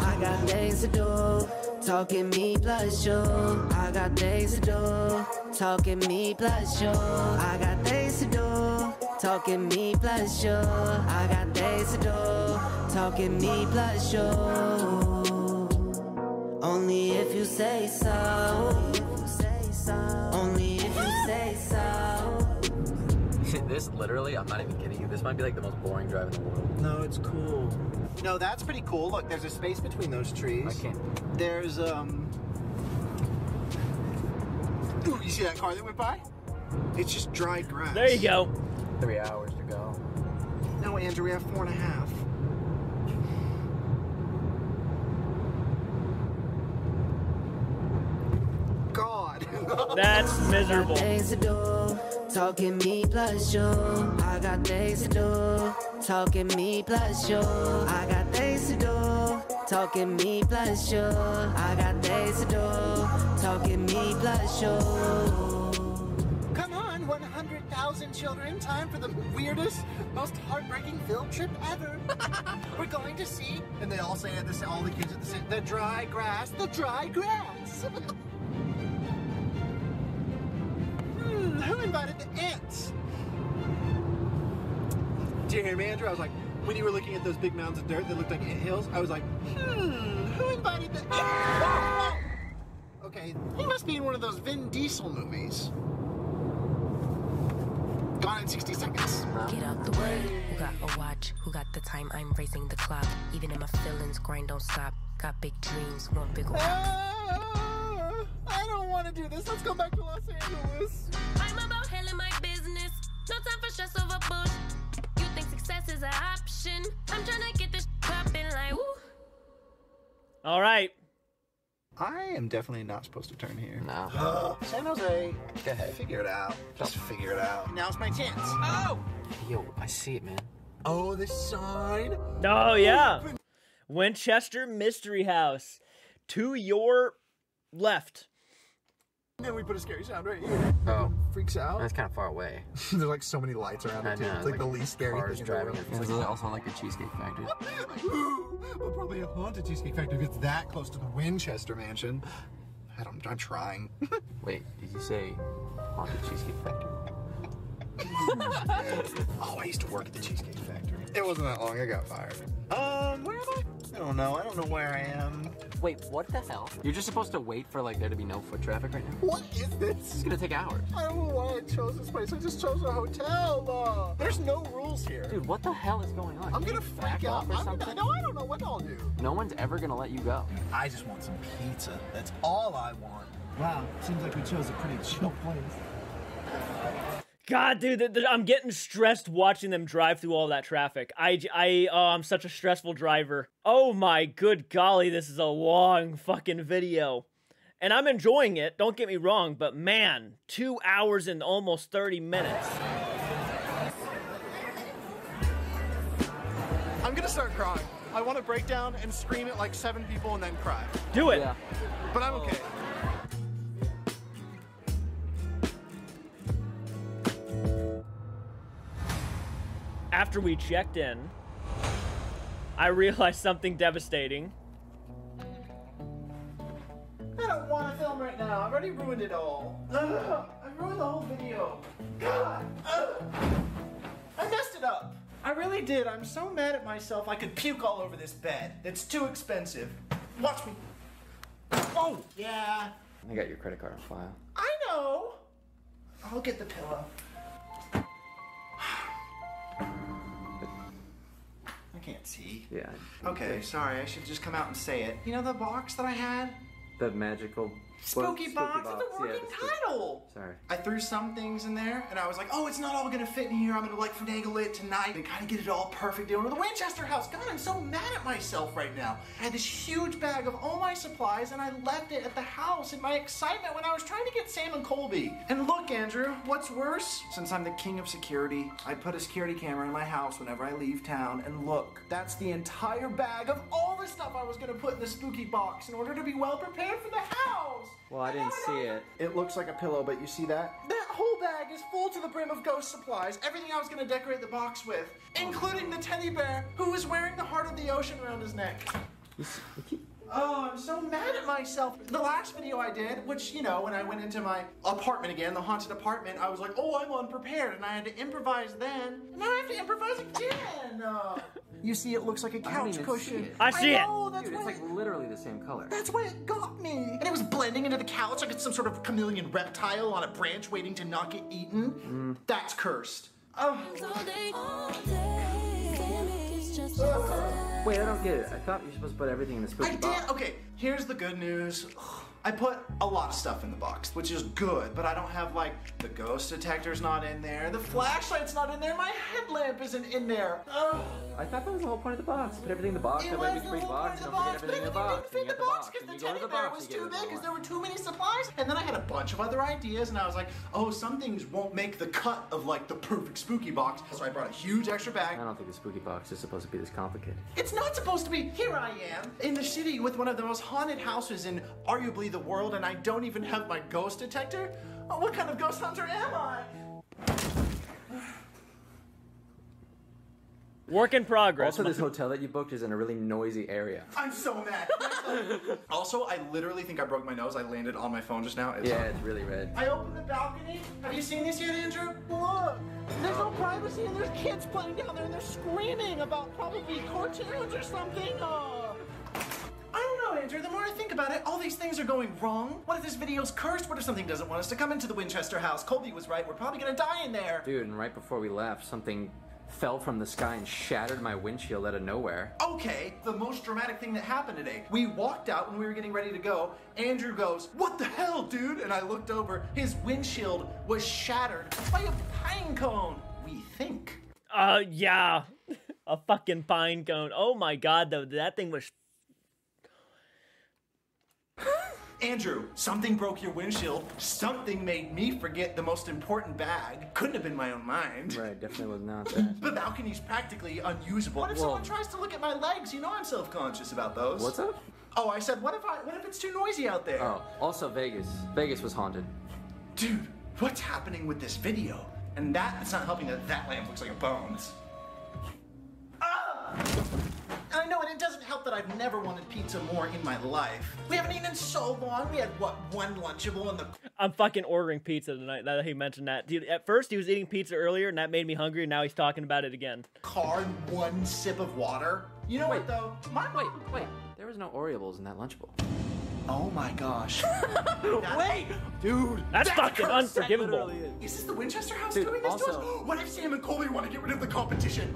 I got things to do, talking me plus you. I got things to do, talking me plus you. I got things to do, talking me plus you. I got things to do, talking me plus you. Only if you say so. Only if you say so. This literally, I'm not even kidding you, this might be like the most boring drive in the world. No, it's cool. No, that's pretty cool. Look, there's a space between those trees. I can't. There's, Ooh, you see that car that went by? It's just dry grass. There you go. 3 hours to go. No, Andrew, we have 4.5. God. That's miserable. I got things to do, talking me plus you. I got things to do, talking me plus you. I got things to do, talking me plus you. I got things to do, talking me plus you. 100,000 children, time for the weirdest, most heartbreaking film trip ever. We're going to see, and they all say it, this, all the kids at the same, the dry grass, the dry grass. Who invited the ants? Do you hear me, Andrew? I was like, when you were looking at those big mounds of dirt that looked like ant hills, I was like, who invited the ants? Oh, oh. Okay, he must be in one of those Vin Diesel movies. Gone in 60 seconds. Get out the way. Who got a watch? Who got the time? I'm raising the clock. Even in my feelings, grind don't stop. Got big dreams, want big rocks. I don't want to do this. Let's go back to Los Angeles. I'm about handling my business. No time for stress over bush. You think success is an option? I'm trying to get this popping like woo. All right. I am definitely not supposed to turn here. No. San Jose. Go ahead. Figure it out. Just figure it out. Now's my chance. Oh! Yo, I see it, man. Oh, this sign. Oh, yeah. Winchester Mystery House. To your left. And then we put a scary sound right here. Oh. Freaks out. That's kind of far away. There's like so many lights around it, too. It's like the least scary thing in the world. It's also like a Cheesecake Factory. We'll probably have haunted Cheesecake Factory if it's that close to the Winchester Mansion. I'm trying. Wait, did you say haunted Cheesecake Factory? Oh, I used to work at the Cheesecake Factory. It wasn't that long. I got fired. Where am I? I don't know. I don't know where I am. Wait, what the hell? You're just supposed to wait for, like, there to be no foot traffic right now? What is this? This is gonna take hours. I don't know why I chose this place. I just chose a hotel. There's no rules here. Dude, what the hell is going on? I'm gonna freak out. I don't know what I'll do. No one's ever gonna let you go. I just want some pizza. That's all I want. Wow, seems like we chose a pretty chill place. God, dude, I'm getting stressed watching them drive through all that traffic. I'm such a stressful driver. Oh my good golly, this is a long fucking video. And I'm enjoying it, don't get me wrong, but man, 2 hours and almost 30 minutes. I'm gonna start crying. I wanna break down and scream at like 7 people and then cry. Do it. Yeah. But I'm okay. After we checked in, I realized something devastating. I don't want to film right now. I've already ruined it all. I ruined the whole video. God! I messed it up. I really did. I'm so mad at myself I could puke all over this bed. It's too expensive. Watch me. Oh, yeah. I got your credit card on file. I know. I'll get the pillow. I can't see. Yeah. Okay, sorry. I should just come out and say it. You know the box that I had? The magical... Spooky box with the working title! Sorry. I threw some things in there, and I was like, oh, it's not all gonna fit in here. I'm gonna, like, finagle it tonight and kind of get it all perfect over the Winchester house. God, I'm so mad at myself right now. I had this huge bag of all my supplies, and I left it at the house in my excitement when I was trying to get Sam and Colby. And look, Andrew, what's worse? Since I'm the king of security, I put a security camera in my house whenever I leave town, and look, that's the entire bag of all the stuff I was gonna put in the spooky box in order to be well prepared for the house. Well, I didn't see it. It looks like a pillow, but you see that? That whole bag is full to the brim of ghost supplies. Everything I was going to decorate the box with, including the teddy bear who was wearing the heart of the ocean around his neck. Oh, I'm so mad at myself. The last video I did, which, you know, when I went into my apartment again, the haunted apartment, I was like, oh, I'm unprepared, and I had to improvise then, and now I have to improvise again. You see, it looks like a couch cushion. I see it. Dude, it's like literally the same color. That's why it got me. And it was blending into the couch like it's some sort of chameleon reptile on a branch waiting to not get eaten. That's cursed. Wait, I don't get it. I thought you were supposed to put everything in the spooky box. I did. Okay, here's the good news. I put a lot of stuff in the box, which is good, but I don't have, like, the ghost detector's not in there, the flashlight's not in there, my headlamp isn't in there. I thought that was the whole point of the box. Put everything in the box, have everything in the box, don't forget everything in the box. But everything didn't fit in the box because the teddy bear was too big because there were too many supplies, and then I had a bunch of other ideas, and I was like, oh, some things won't make the cut of, like, the perfect spooky box, so I brought a huge extra bag. I don't think the spooky box is supposed to be this complicated. It's not supposed to be. Here I am in the city with one of the most haunted houses in arguably the world, and I don't even have my ghost detector? Oh, what kind of ghost hunter am I? Work in progress. Also, this hotel that you booked is in a really noisy area. I'm so mad. Also, I literally think I broke my nose. I landed on my phone just now. It's really red. I opened the balcony. Have you seen this yet, Andrew? Look. There's no privacy, and there's kids playing down there, and they're screaming about probably cartoons or something. Andrew, the more I think about it, all these things are going wrong. What if this video's cursed? What if something doesn't want us to come into the Winchester house? Colby was right. We're probably gonna die in there. Dude, and right before we left, something fell from the sky and shattered my windshield out of nowhere. Okay, the most dramatic thing that happened today. We walked out when we were getting ready to go. Andrew goes, what the hell, dude? And I looked over. His windshield was shattered by a pine cone, we think. Yeah. A fucking pine cone. Oh my God, though, that thing was... Andrew, something broke your windshield. Something made me forget the most important bag. Couldn't have been my own mind. Right, definitely was not that. The balcony's practically unusable. What if someone tries to look at my legs? You know I'm self-conscious about those. What's up? Oh, I said, what if it's too noisy out there? Oh, also Vegas. Vegas was haunted. Dude, what's happening with this video? And it's not helping that that lamp looks like a bones. I know, and it doesn't help that I've never wanted pizza more in my life. We haven't eaten in so long. We had, what, one Lunchable in the... I'm fucking ordering pizza tonight now that he mentioned that. Dude, at first he was eating pizza earlier, and that made me hungry, and now he's talking about it again. Car and one sip of water. You know what, though? Wait. There was no Oreos in that Lunchable. Oh my gosh. Wait! Dude! That's fucking unforgivable. Is this the Winchester house doing this to us? What if Sam and Colby want to get rid of the competition?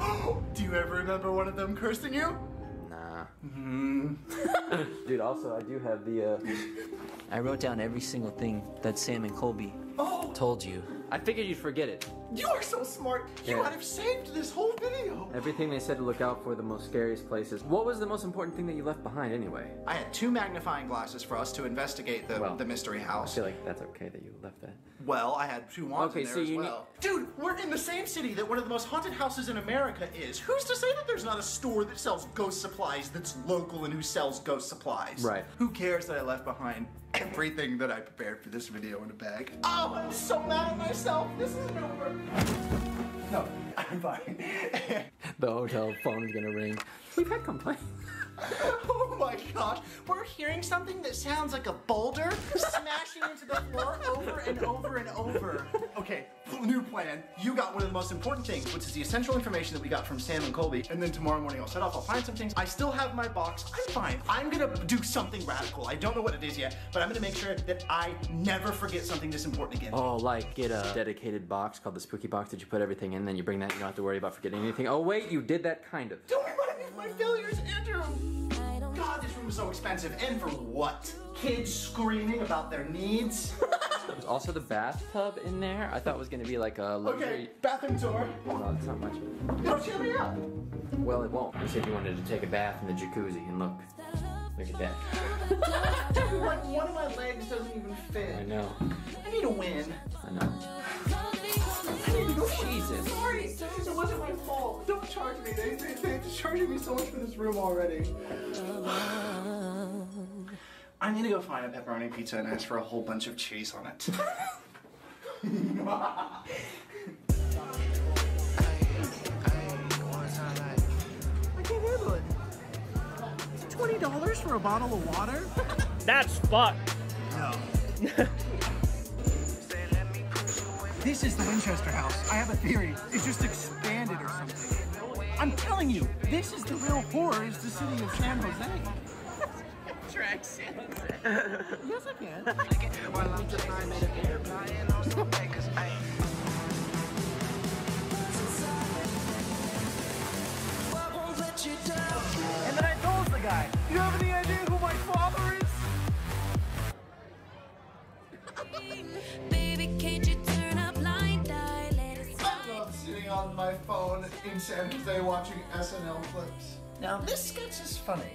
Do you ever remember one of them cursing you? Nah. Dude, also, I do have the, I wrote down every single thing that Sam and Colby told you. I figured you'd forget it. You are so smart. You might have saved this whole video. Everything they said to look out for, the most scariest places. What was the most important thing that you left behind anyway? I had two magnifying glasses for us to investigate the mystery house. I feel like that's okay that you left that. Well, I had two wands in there as well. Dude, we're in the same city that one of the most haunted houses in America is. Who's to say that there's not a store that sells ghost supplies that's local and who sells ghost supplies? Right. Who cares that I left behind everything that I prepared for this video in a bag? Oh, I'm so mad at myself. This isn't over. No, I'm fine. The hotel phone's gonna ring. We've had complaints. Oh my gosh, we're hearing something that sounds like a boulder smashing into the floor over and over and over. Okay, new plan. You got one of the most important things, which is the essential information that we got from Sam and Colby. And then tomorrow morning I'll set off, I'll find some things. I still have my box, I'm fine. I'm gonna do something radical. I don't know what it is yet, but I'm gonna make sure that I never forget something this important again. Oh, like get a dedicated box called the spooky box that you put everything in, then you bring that, you don't have to worry about forgetting anything. Oh wait, you did that kind of. Don't remind me of my failures, Andrew. God, this room is so expensive, and for what? Kids screaming about their needs. There's also the bathtub in there. I thought it was gonna be like a luxury. Okay, bathroom tour. No, it's not much. No, cheer me up. Well, it won't. You said you wanted to take a bath in the jacuzzi, and look at that. Like one of my legs doesn't even fit. I know. I need a win. I know. Jesus. Sorry, it wasn't my fault. Don't charge me. They're charging me so much for this room already. I need to go find a pepperoni pizza and ask for a whole bunch of cheese on it. I can't handle it. $20 for a bottle of water? That's fucked. No. This is the Winchester house. I have a theory. It just expanded or something. I'm telling you, this is the real horror, is the city of San Jose. Yes, I can. And then I told the guy, you have any idea who my father is? Baby, can't you? Sitting on my phone in San Jose watching SNL clips. Now this sketch is funny.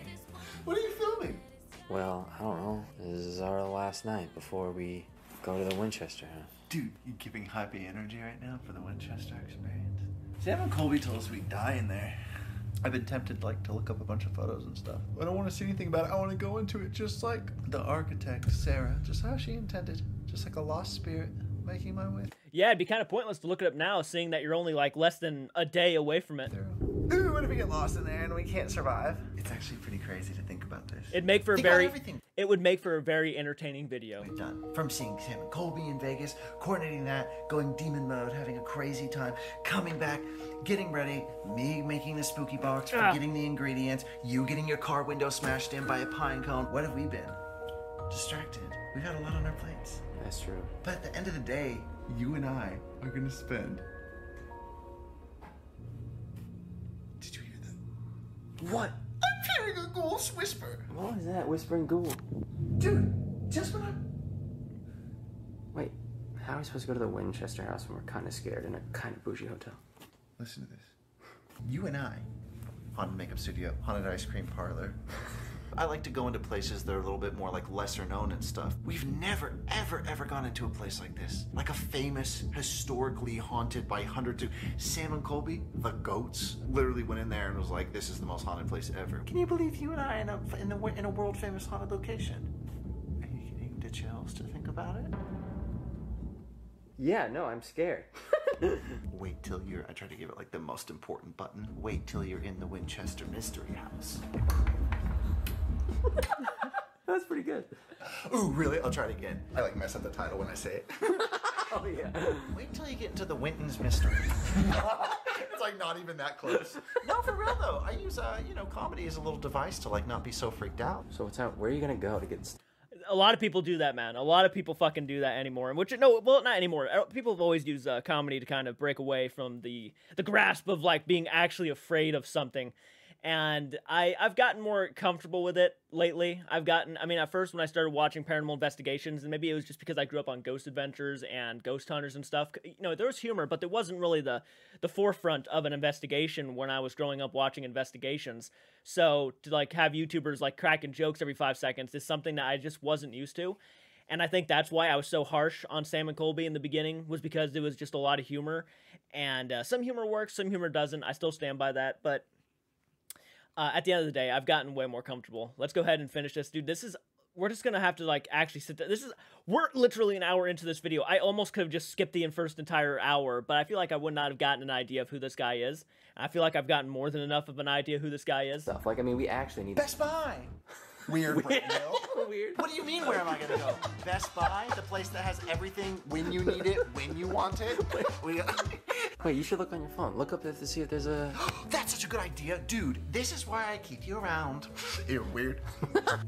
What are you filming? Well, I don't know. This is our last night before we go to the Winchester house. Dude, you're giving happy energy right now for the Winchester experience. Sam and Colby told us we'd die in there. I've been tempted like to look up a bunch of photos and stuff. I don't want to see anything about it. I want to go into it just like the architect, Sarah, just how she intended, just like a lost spirit. Making my way. Yeah, it'd be kind of pointless to look it up now, seeing that you're only like less than a day away from it. Ooh, what if we get lost in there and we can't survive? It's actually pretty crazy to think about this. It'd make for a very, it would make for a very entertaining video. We've done from seeing Sam and Colby in Vegas, coordinating that, going demon mode, having a crazy time, coming back, getting ready, me making the spooky box, forgetting the ingredients, you getting your car window smashed in by a pine cone. What have we been? Distracted. We've had a lot on our plates. That's true. But at the end of the day, you and I are gonna spend. Did you hear that? What? I'm hearing a ghoul's whisper. What is that? Whispering ghoul. Dude, just when I'm... Wait, how are we supposed to go to the Winchester house when we're kind of scared in a kind of bougie hotel? Listen to this. You and I, haunted makeup studio, haunted ice cream parlor. I like to go into places that are a little bit more like lesser known and stuff. We've never, ever, ever gone into a place like this. Like a famous, historically haunted by hundreds of... Sam and Colby, the goats, literally went in there and was like, this is the most haunted place ever. Can you believe you and I in a world famous haunted location? Are you getting the chills to think about it? Yeah, no, I'm scared. Wait till you're... I try to give it like the most important button. Wait till you're in the Winchester Mystery House. That's pretty good. Ooh, really? I'll try it again. I like mess up the title when I say it. Oh yeah. Wait until you get into the Winton's mystery. It's like not even that close. No, for real though. I use you know, comedy as a little device to like not be so freaked out. So what's out? Where are you gonna go to get? A lot of people do that, man. A lot of people fucking do that anymore. And which no, well, not anymore. People have always used comedy to kind of break away from the grasp of like being actually afraid of something. And I've gotten more comfortable with it lately. I've gotten, I mean, at first when I started watching Paranormal Investigations, and maybe it was just because I grew up on Ghost Adventures and Ghost Hunters and stuff, you know, there was humor, but there wasn't really the forefront of an investigation when I was growing up watching investigations. So to like have YouTubers like cracking jokes every 5 seconds is something that I just wasn't used to. And I think that's why I was so harsh on Sam and Colby in the beginning, was because it was just a lot of humor. And some humor works, some humor doesn't. I still stand by that, but... at the end of the day, I've gotten way more comfortable. Let's go ahead and finish this. Dude, this is we're just gonna have to like actually sit down. We're literally an hour into this video. I almost could have just skipped the first entire hour, but I feel like I would not have gotten an idea of who this guy is. I feel like I've gotten more than enough of an idea who this guy is. Stuff like, I mean, we actually need Best Buy. Weird. Weird. What do you mean? Where am I gonna go? Best Buy, the place that has everything when you need it, when you want it. Wait, you should look on your phone. Look up there to see if there's a... That's such a good idea. Dude, this is why I keep you around. You're weird.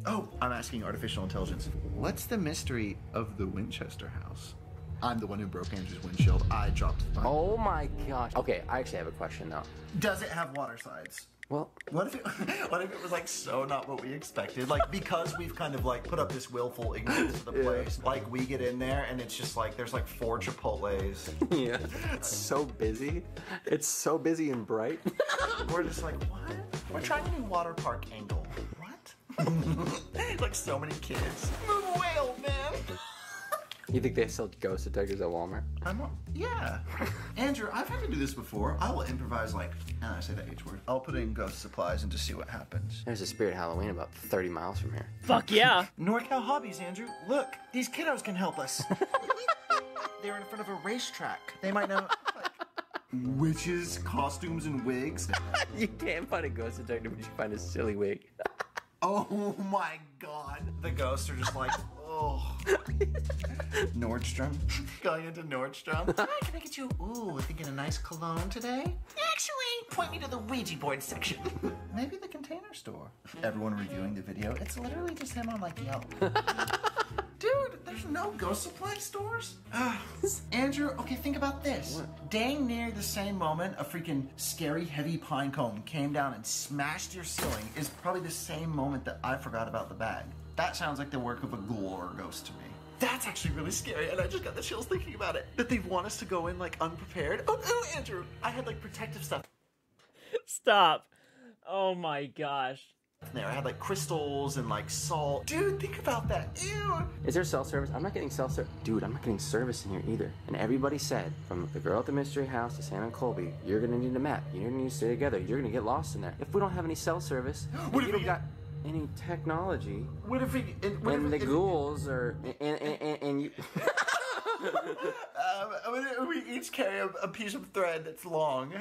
Oh, I'm asking artificial intelligence. What's the mystery of the Winchester house? I'm the one who broke Andrew's windshield. I dropped the phone. Oh my gosh. Okay, I actually have a question now. Does it have water slides? Well, what if it was like so not what we expected? Like, because we've kind of like put up this willful ignorance of the place. Yeah. Like we get in there and it's just like there's like 4 Chipotles. Yeah. It's so busy. It's so busy and bright. We're just like, what? We're trying a new water park angle. What? Like so many kids. Move away, old man. You think they sell ghost detectors at Walmart? Yeah. Andrew, I've had to do this before. I will improvise like, I say that H word. I'll put in ghost supplies and just see what happens. There's a Spirit Halloween about 30 miles from here. Fuck yeah. NorCal Hobbies, Andrew. Look, these kiddos can help us. They're in front of a racetrack. They might know. Witches, costumes, and wigs. You can't find a ghost detector, but you find a silly wig. Oh my God. The ghosts are just like, oh. Nordstrom. Going into Nordstrom. Hi, can I get you? Ooh, thinking a nice cologne today? Actually, point me to the Ouija board section. Maybe the Container Store. Everyone reviewing the video, it's literally just him on like Yelp. Dude, there's no ghost supply stores. Andrew, okay, think about this. What? Dang near the same moment a freaking scary heavy pine cone came down and smashed your ceiling is probably the same moment that I forgot about the bag. That sounds like the work of a ghoul or a ghost to me. That's actually really scary, and I just got the chills thinking about it. That they want us to go in, like, unprepared. Oh, no, Andrew! I had, like, protective stuff. Stop. Oh, my gosh. There, I had, like, crystals and, like, salt. Dude, think about that. Ew! Is there self-service? I'm not getting self-service. Dude, I'm not getting service in here either. And everybody said, from the girl at the mystery house to Sam and Colby, you're gonna need a map. You're gonna need to stay together. You're gonna get lost in there. If we don't have any self-service, what if we got... any technology. What if we... And the ghouls are... And you... we each carry a piece of thread that's long.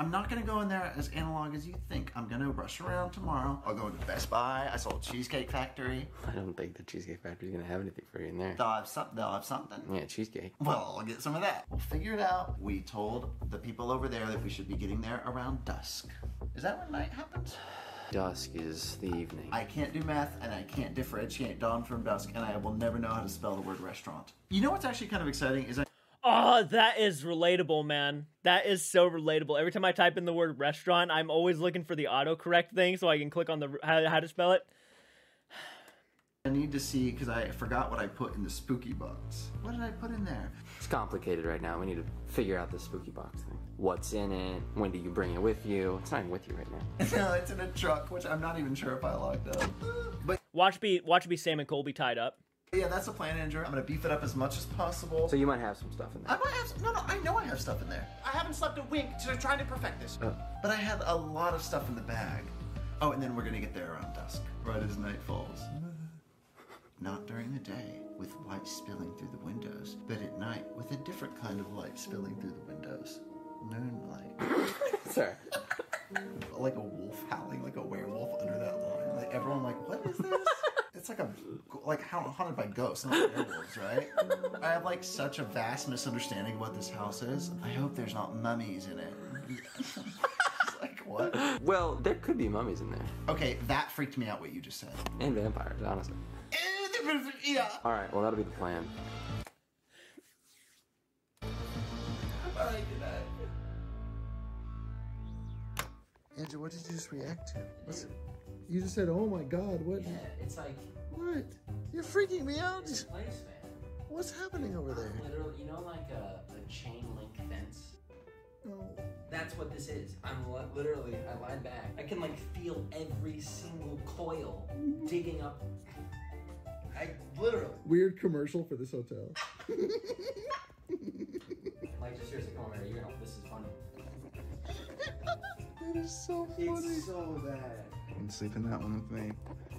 I'm not going to go in there as analog as you think. I'm going to rush around tomorrow. I'll go to Best Buy. I saw a Cheesecake Factory. I don't think the Cheesecake Factory is going to have anything for you in there. They'll have something. Yeah, cheesecake. Well, I'll get some of that. We'll figure it out. We told the people over there that we should be getting there around dusk. Is that when night happens? Dusk is the evening. I can't do math, and I can't differentiate dawn from dusk, and I will never know how to spell the word restaurant. You know what's actually kind of exciting is oh, that is relatable, man. That is so relatable. Every time I type in the word restaurant, I'm always looking for the autocorrect thing so I can click on the how to spell it. I need to see, because I forgot what I put in the spooky box. What did I put in there? It's complicated right now. We need to figure out the spooky box thing. What's in it? When do you bring it with you? It's not even with you right now. No, it's in a truck, which I'm not even sure if I locked up. But watch me, Sam and Colby tied up. Yeah, that's the plan, Andrew. I'm gonna beef it up as much as possible. So you might have some stuff in there. I might have some, no, I know I have stuff in there. I haven't slept a wink, so I'm trying to perfect this. But I had a lot of stuff in the bag. Oh, and then we're gonna get there around dusk, right as night falls. Not during the day, with light spilling through the windows, but at night, with a different kind of light spilling through the windows. Moonlight. Sorry. Like a wolf howling, like a werewolf under that line. Like, everyone like, what is this? It's like a, like, haunted by ghosts, not werewolves, right? I have, like, such a vast misunderstanding of what this house is. I hope there's not mummies in it. What? Well, there could be mummies in there. Okay, that freaked me out what you just said. And vampires, honestly. Yeah. All right, well, that'll be the plan. Andrew, what did you just react to? What's it? You just said, oh my God, what? Yeah, it's like... What? You're freaking me out. It's a place, man. What's happening over there? Literally, you know, like a chain link fence? Oh. That's what this is. I lie back. I can like feel every single coil digging up. I literally. Weird commercial for this hotel. Like just seriously, come on, you know this is funny. That is so funny. It's so bad. You can sleep in that one with me.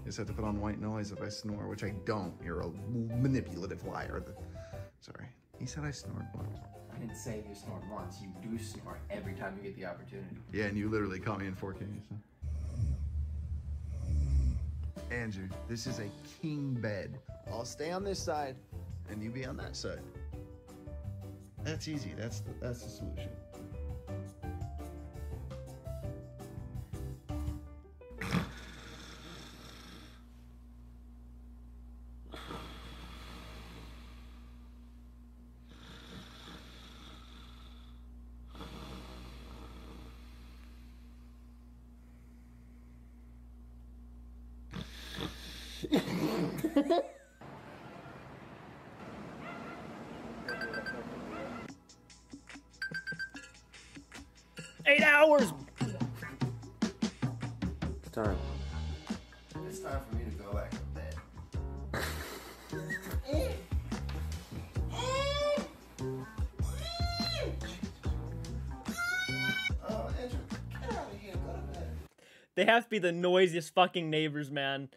just have to put on white noise if I snore, which I don't. You're a manipulative liar. Sorry. He said I snored once. I didn't say you snored once. You do snore every time you get the opportunity. Yeah, and you literally caught me in 4K. So. Andrew, this is a king bed. I'll stay on this side. And you be on that side. That's easy. That's the solution. They have to be the noisiest fucking neighbors, man.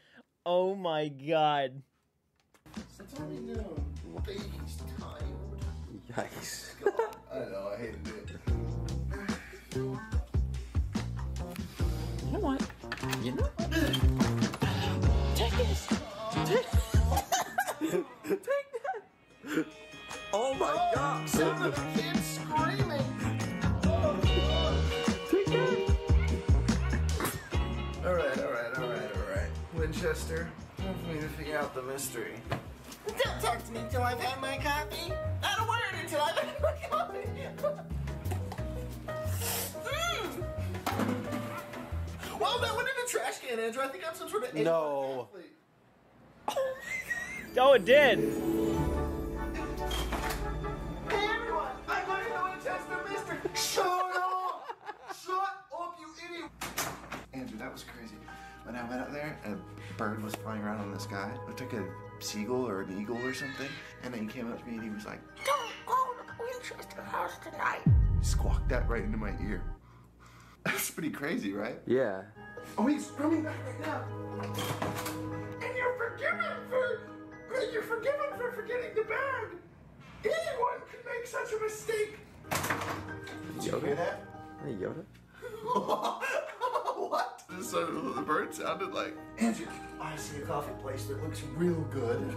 Oh my god. It's already noon. Baby's tired. Yikes. God. I know, I hated it. You know what? You know what? Take this. Take that. Oh my god. Sound of a kid screaming. Winchester, help me to figure out the mystery. Don't talk to me until I've had my coffee. I don't want it until I've had my coffee. Well, that went in the trash can, Andrew. I think I'm some sort of no. Athlete. Oh my god. Oh, it did. Hey everyone, I'm going to the Winchester mystery. Shut up! Shut up, you idiot! Andrew, that was crazy. When I went out there, a bird was flying around in the sky. It took a seagull or an eagle or something, and then he came up to me and he was like, "Don't go to the Winchester house tonight." Squawked that right into my ear. That's pretty crazy, right? Yeah. Oh, he's coming back right now. And you're forgiven for forgetting the bird. Anyone could make such a mistake. Did you hear that? Hey, Yoda. What? So the bird sounded like. Andrew, I see a coffee place that looks real good.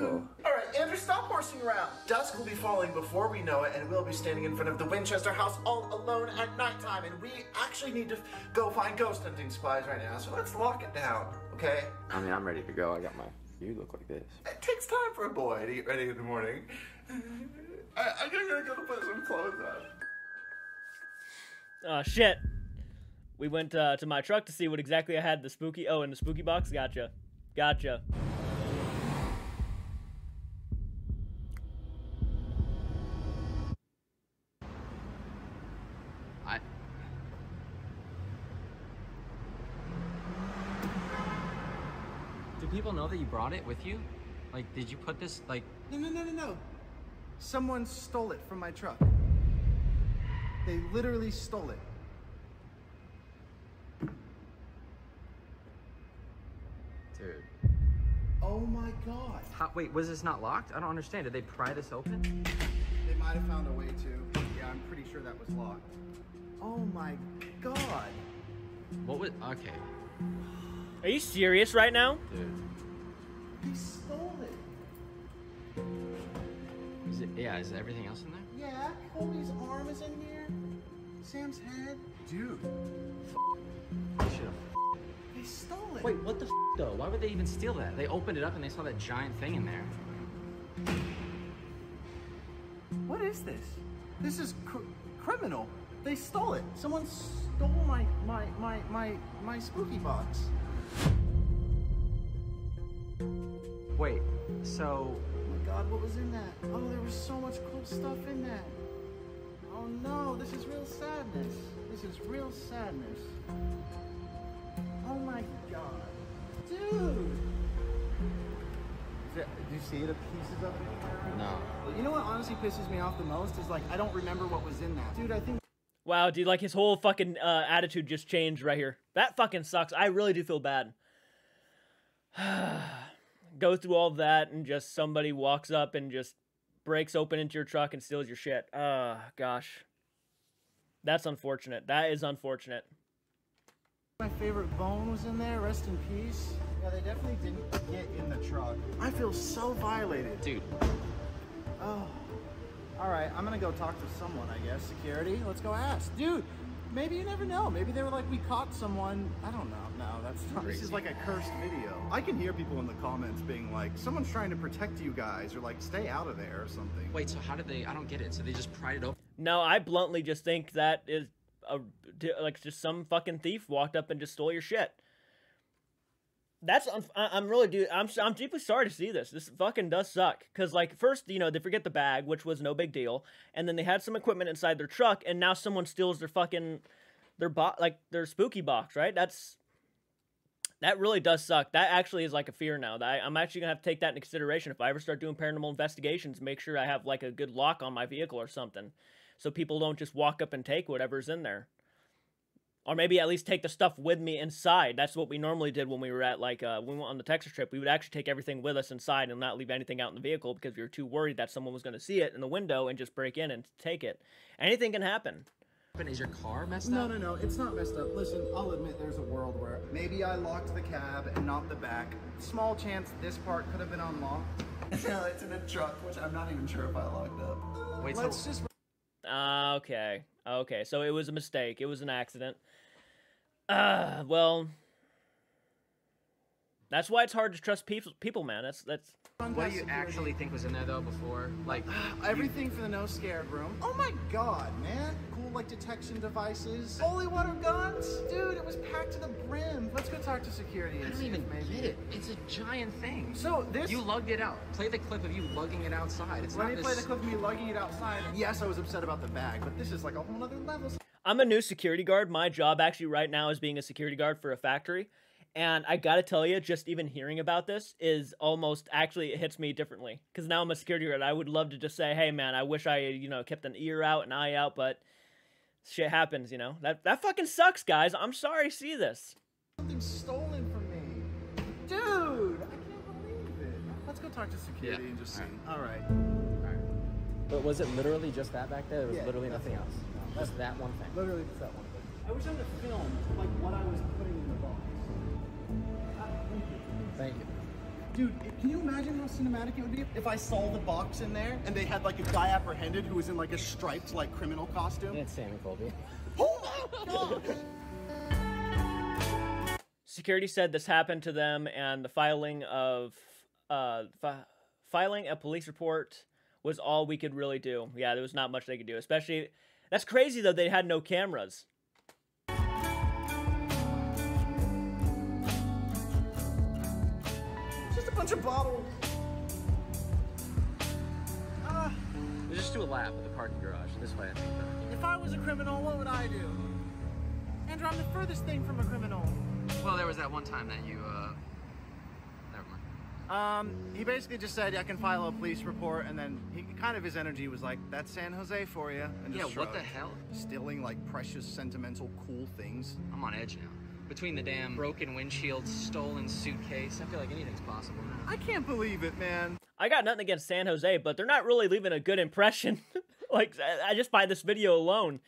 Oh. Alright, Andrew, stop horsing around. Dusk will be falling before we know it, and we'll be standing in front of the Winchester house all alone at nighttime, and we actually need to go find ghost hunting supplies right now, so let's lock it down, okay? I mean, I'm ready to go. I got my... You look like this. It takes time for a boy to get ready in the morning. I'm gonna go put some clothes on. Oh, shit. We went to my truck to see what exactly I had. The spooky... Oh, in the spooky box? Gotcha. Gotcha. Do people know that you brought it with you? Like, did you put this, like... No. Someone stole it from my truck. They literally stole it. Dude. Oh my god. How, wait, was this not locked? I don't understand. Did they pry this open? They might have found a way to. Yeah, I'm pretty sure that was locked. Oh my god. What was... Okay. Are you serious right now? Dude. He stole it. Is it... Yeah, is everything else in there? Yeah, Colby's arm is in here. Sam's head. Dude. Shit. They stole it. Wait, what the f though? Why would they even steal that? They opened it up and they saw that giant thing in there. What is this? This is criminal. They stole it. Someone stole my spooky box. Wait, so... Oh my god, what was in that? Oh, there was so much cool stuff in that. Oh no, this is real sadness. This is real sadness. Oh my god. Dude! Do you see the pieces of it? No. You know what honestly pisses me off the most is, like, I don't remember what was in that. Dude, I think... Wow, dude, like, his whole fucking attitude just changed right here. That fucking sucks. I really do feel bad. go through all that and just somebody walks up and just breaks open into your truck and steals your shit. Gosh. That's unfortunate. That is unfortunate. My favorite bone was in there. Rest in peace. Yeah, they definitely didn't get in the truck. I feel so violated. Dude. Oh. All right, I'm going to go talk to someone, I guess. Security? Let's go ask. Dude, maybe you never know. Maybe they were like, we caught someone. I don't know. No, that's not crazy. This is like a cursed video. I can hear people in the comments being like, someone's trying to protect you guys, or like, stay out of there or something. Wait, so how did they... I don't get it. So they just pried it open? No, I bluntly just think that is... like, just some fucking thief walked up and just stole your shit. That's... I'm really... Dude, I'm deeply sorry to see this. This fucking does suck. Because, like, first, you know, they forget the bag, which was no big deal. And then they had some equipment inside their truck, and now someone steals their fucking... their spooky box, right? That's... That really does suck. That actually is, like, a fear now. I'm actually gonna have to take that into consideration. If I ever start doing paranormal investigations, make sure I have, like, a good lock on my vehicle or something. So people don't just walk up and take whatever's in there. Or maybe at least take the stuff with me inside. That's what we normally did when we were at, like, when we went on the Texas trip. We would actually take everything with us inside and not leave anything out in the vehicle because we were too worried that someone was going to see it in the window and just break in and take it. Anything can happen. Is your car messed up? No, no, no, it's not messed up. Listen, I'll admit there's a world where maybe I locked the cab and not the back. Small chance this part could have been unlocked. No, it's in a truck, which I'm not even sure if I locked up. Wait, let's just... Okay. Okay, so it was a mistake. It was an accident. Well, that's why it's hard to trust people, man. That's. What do you actually think was in there though before? Like everything for the no scared room. Oh my god, man! Cool like detection devices, holy water guns, dude. It was packed to the brim. Let's go talk to security. I don't even get it. It's a giant thing. So this you lugged it out. Play the clip of you lugging it outside. It's Let me play the clip of me lugging it outside. Yes, I was upset about the bag, but this is like a whole nother level. I'm a new security guard. My job actually right now is being a security guard for a factory. And I gotta tell you, just even hearing about this is almost, actually, it hits me differently. Because now I'm a security guard. I would love to just say, hey, man, I wish I, you know, kept an ear out, an eye out, but shit happens, you know? That fucking sucks, guys. I'm sorry to see this. Something's stolen from me. Dude, I can't believe it. Let's go talk to security and just see. All right. But was it literally just that back there? There was literally nothing else. No, just that one thing. Literally just that one thing. I wish I would have filmed, like, what I was putting in the box. Thank you. Dude, can you imagine how cinematic it would be if I saw the box in there and they had like a guy apprehended who was in like a striped like criminal costume? It's Sam and Colby. Oh my god! Security said this happened to them and the filing of filing a police report was all we could really do. Yeah, there was not much they could do, especially that's crazy though they had no cameras. Of bottles. We just do a lap at the parking garage. This way, I think. If I was a criminal, what would I do? Andrew, I'm the furthest thing from a criminal. Well, there was that one time that you, never mind. He basically just said, I can file a police report, and then he kind of his energy was like, that's San Jose for you. And just shrugged. What the hell? Stealing like precious, sentimental, cool things. I'm on edge now. Between the damn broken windshield, stolen suitcase, I feel like anything's possible now. I can't believe it, man. I got nothing against San Jose, but they're not really leaving a good impression. Like, I just by this video alone.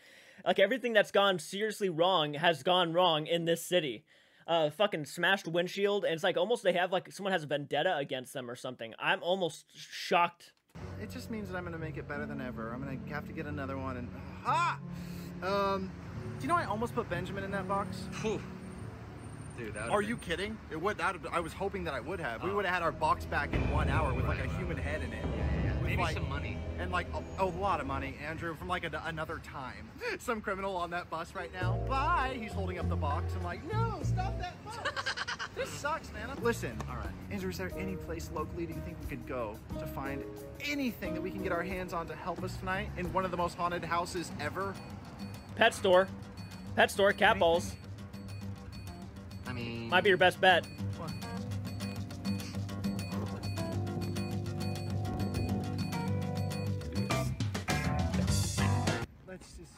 Like, everything that's gone seriously wrong has gone wrong in this city. Fucking smashed windshield, and it's like almost they have, like, someone has a vendetta against them or something. I'm almost shocked. It just means that I'm gonna make it better than ever. I'm gonna have to get another one and... Ah! Do you know I almost put Benjamin in that box? Phew. Dude, are you kidding? It would. I was hoping that I would have. Oh. We would have had our box back in 1 hour with like a human head in it. Yeah. With maybe like, some money. And like a lot of money, Andrew, from like another time. Some criminal on that bus right now. Bye. He's holding up the box. I'm like, no, stop that box. This sucks, man. Listen, all right. Andrew, is there any place locally do you think we could go to find anything that we can get our hands on to help us tonight in one of the most haunted houses ever? Pet store. Pet store, cat balls. I mean... Might be your best bet. What? Let's just...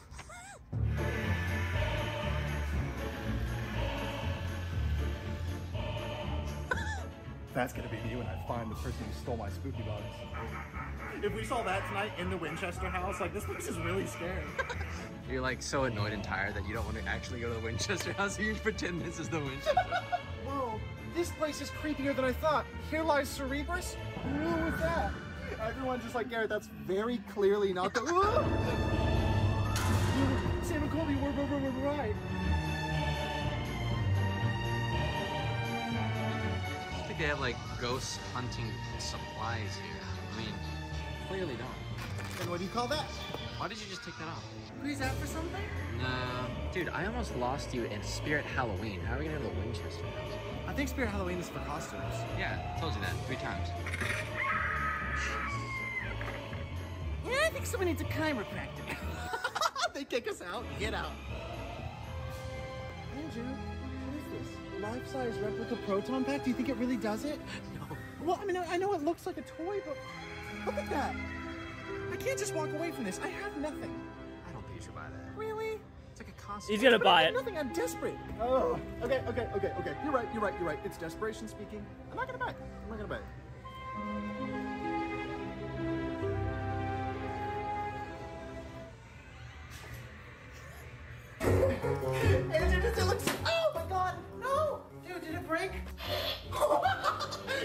that's gonna be me when I find the person who stole my spooky box. If we saw that tonight in the Winchester house, like, this place is really scary. You're like so annoyed and tired that you don't want to actually go to the Winchester house, so you just pretend this is the Winchester. Whoa, this place is creepier than I thought. Here lies Cerebrus? Who was that? Everyone's just like, Garrett, that's very clearly not the... Sam and Colby, we're right. They have like ghost hunting supplies here. I mean, clearly not. And what do you call that? Why did you just take that off? Who's out for something? No. Dude, I almost lost you in Spirit Halloween. How are we gonna have a Winchester house? I think Spirit Halloween is for costumes. Yeah, I told you that 3 times. Yeah, I think someone needs a chiropractor. They kick us out, get out. Andrew. Life-size replica proton pack? Do you think it really does it? No. Well, I mean, I know it looks like a toy, but look at that. I can't just walk away from this. I have nothing. I don't think you should buy that. Really? It's like a costume. He's gonna buy it. Nothing. I'm desperate. Oh. Okay. You're right. It's desperation speaking. I'm not gonna buy it. Andrew, does it look so... Oh my god! No! Dude, did it break?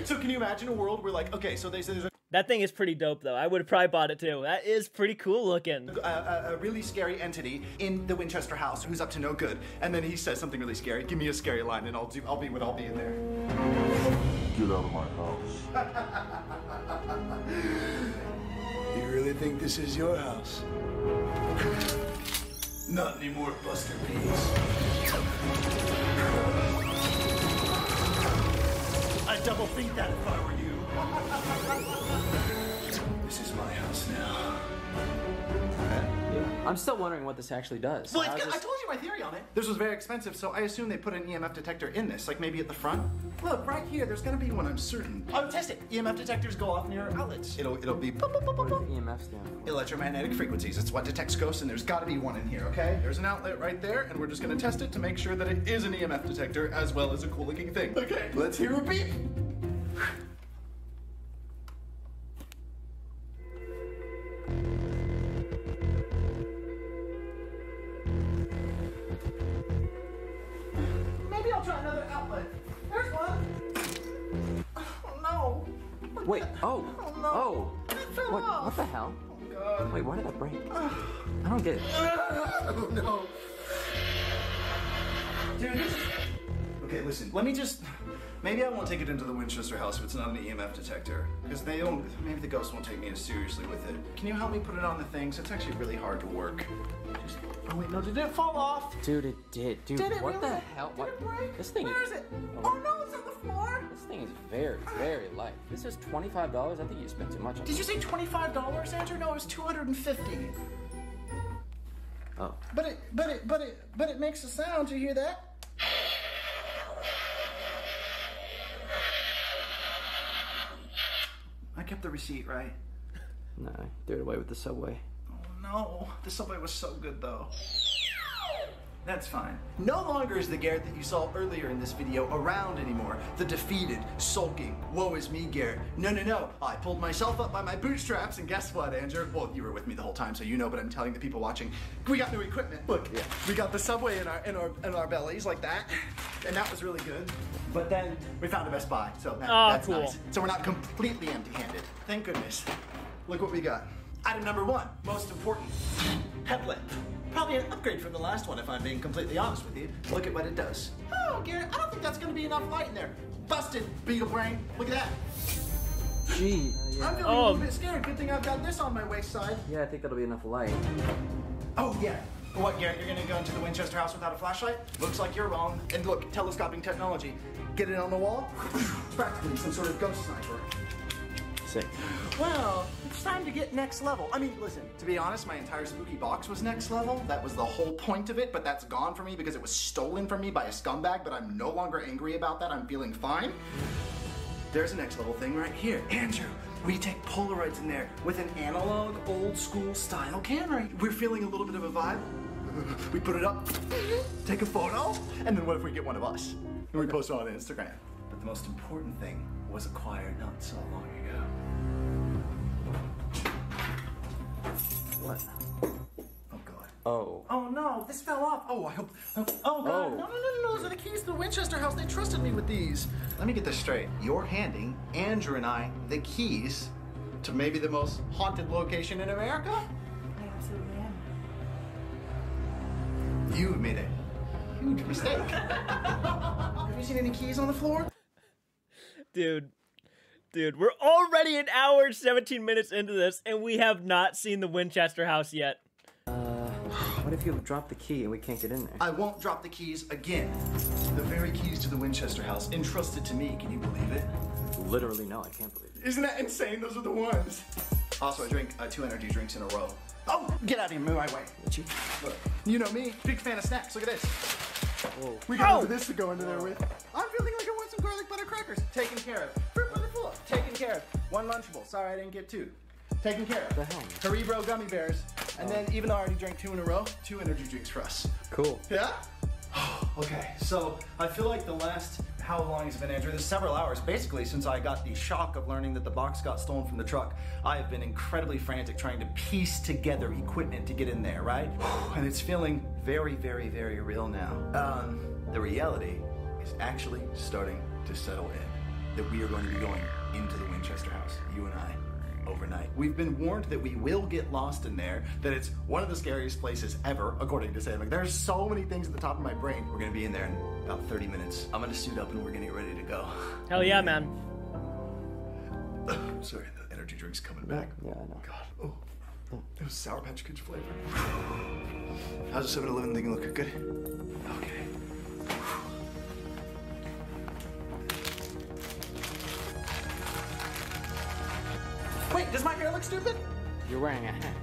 So can you imagine a world where, like, okay, so they say there's a... That thing is pretty dope, though. I would have probably bought it, too. That is pretty cool looking. A really scary entity in the Winchester house who's up to no good, and then he says something really scary. Give me a scary line, and I'll be what I'll be in there. Get out of my house. You really think this is your house? Not anymore, Buster Bees. I double think that if I were you. This is my house now. Yeah. I'm still wondering what this actually does. Well, I told you my theory on it. This was very expensive, so I assume they put an EMF detector in this, like maybe at the front. Look, right here, there's gonna be one, I'm certain. I'll test it. EMF detectors go off near outlets. It'll be... What does EMF stand for? Electromagnetic frequencies. It's what detects ghosts, and there's gotta be one in here, okay? There's an outlet right there, and we're just gonna test it to make sure that it is an EMF detector, as well as a cool-looking thing. Okay, let's hear a beep. Maybe I'll try another outlet. There's one. Oh no. Wait, oh. Oh no. Oh. It fell off. What the hell? Oh god. Wait, why did that break? I don't get it. Oh no. Dude, this is... Okay, listen, let me just... Maybe I won't take it into the Winchester house if it's not an EMF detector. Because they don't... Maybe the ghost won't take me as seriously with it. Can you help me put it on the things? It's actually really hard to work. Just... Oh wait, no, did it fall off? Dude, it did. Dude, did what really? The hell? Did what? It break? This thing... Where is it? Oh no, it's on the floor! This thing is very, very light. This is $25. I think you spent too much on... Did you say $25, Andrew? No, it was $250. Oh. But it makes a sound. Do you hear that? I kept the receipt, right? No, I threw it away with the Subway. Oh no, the Subway was so good though. That's fine. No longer is the Garrett that you saw earlier in this video around anymore. The defeated, sulking, woe is me Garrett. No. I pulled myself up by my bootstraps, and guess what, Andrew? Well, you were with me the whole time, so you know, but I'm telling the people watching, we got new equipment. Look, yeah. We got the Subway in our bellies like that, and that was really good. But then we found a Best Buy, so that's cool. Nice. So we're not completely empty-handed. Thank goodness. Look what we got. Item number 1, most important, headlamp. Probably an upgrade from the last one, if I'm being completely honest with you. Look at what it does. Oh, Garrett, I don't think that's gonna be enough light in there. Busted, beetle brain. Look at that. Gee. Yeah. I'm feeling a little bit scared. Good thing I've got this on my waist side. Yeah, I think that'll be enough light. Oh, yeah. What, Garrett, you're gonna go into the Winchester house without a flashlight? Looks like you're wrong. And look, telescoping technology. Get it on the wall? Practically some sort of ghost sniper. Sick. Well, it's time to get next level. I mean, listen, to be honest, my entire spooky box was next level. That was the whole point of it, but that's gone for me because it was stolen from me by a scumbag, but I'm no longer angry about that. I'm feeling fine. There's a next level thing right here. Andrew, we take Polaroids in there with an analog, old school style camera. We're feeling a little bit of a vibe. We put it up, take a photo, and then what if we get one of us? And we post it on Instagram. But the most important thing was acquired not so long ago. What? Oh God. Oh. Oh no, this fell off. Oh, I hope. Oh God. Oh. No, those are the keys to the Winchester house. They trusted me with these. Let me get this straight. You're handing Andrew and I the keys to maybe the most haunted location in America? I absolutely am. You've made a huge mistake. Have you seen any keys on the floor? Dude, we're already an hour and 17 minutes into this, and we have not seen the Winchester house yet. What if you drop the key and we can't get in there? I won't drop the keys again. The very keys to the Winchester house entrusted to me, can you believe it? Literally, no, I can't believe it. Isn't that insane? Those are the ones. Also, I drink 2 energy drinks in a row. Oh, get out of here, move my way. What you? Look, you know me, big fan of snacks, look at this. Whoa. We got this to go into there with. I'm feeling like I want some garlic butter crackers. Taken care of. Fruit by the floor. Taken care of. 1 Lunchable. Sorry I didn't get 2. Taken care of. The hell? Haribo gummy bears. And then even though I already drank 2 in a row, 2 energy drinks for us. Cool. Yeah? Okay, so I feel like the last, how long has it been, Andrew? There's several hours, basically, since I got the shock of learning that the box got stolen from the truck. I have been incredibly frantic trying to piece together equipment to get in there, right? And it's feeling very, very, very real now. The reality is actually starting to settle in, that we are going to be going into the Winchester house, you and I. Overnight. We've been warned that we will get lost in there, that it's one of the scariest places ever, according to Sam. Like, there's so many things at the top of my brain. We're gonna be in there in about 30 minutes. I'm gonna suit up and we're gonna get ready to go. Hell yeah, man. Sorry, the energy drink's coming back. Yeah, I know. God, oh. It was Sour Patch Kids flavor. How's the 7-Eleven thing look? Good? Okay. Wait, does my hair look stupid? You're wearing a hat.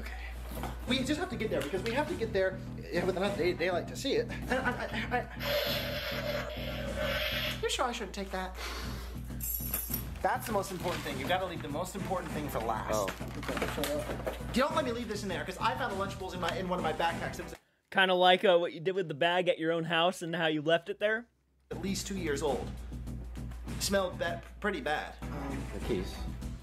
Okay. We just have to get there because we have to get there with enough daylight to see it. You're sure I shouldn't take that? That's the most important thing. You've got to leave the most important thing for last. Oh. Don't let me leave this in there because I've had Lunchables in one of my backpacks. Kind of like what you did with the bag at your own house and how you left it there? At least 2 years old. Smelled pretty bad. The keys.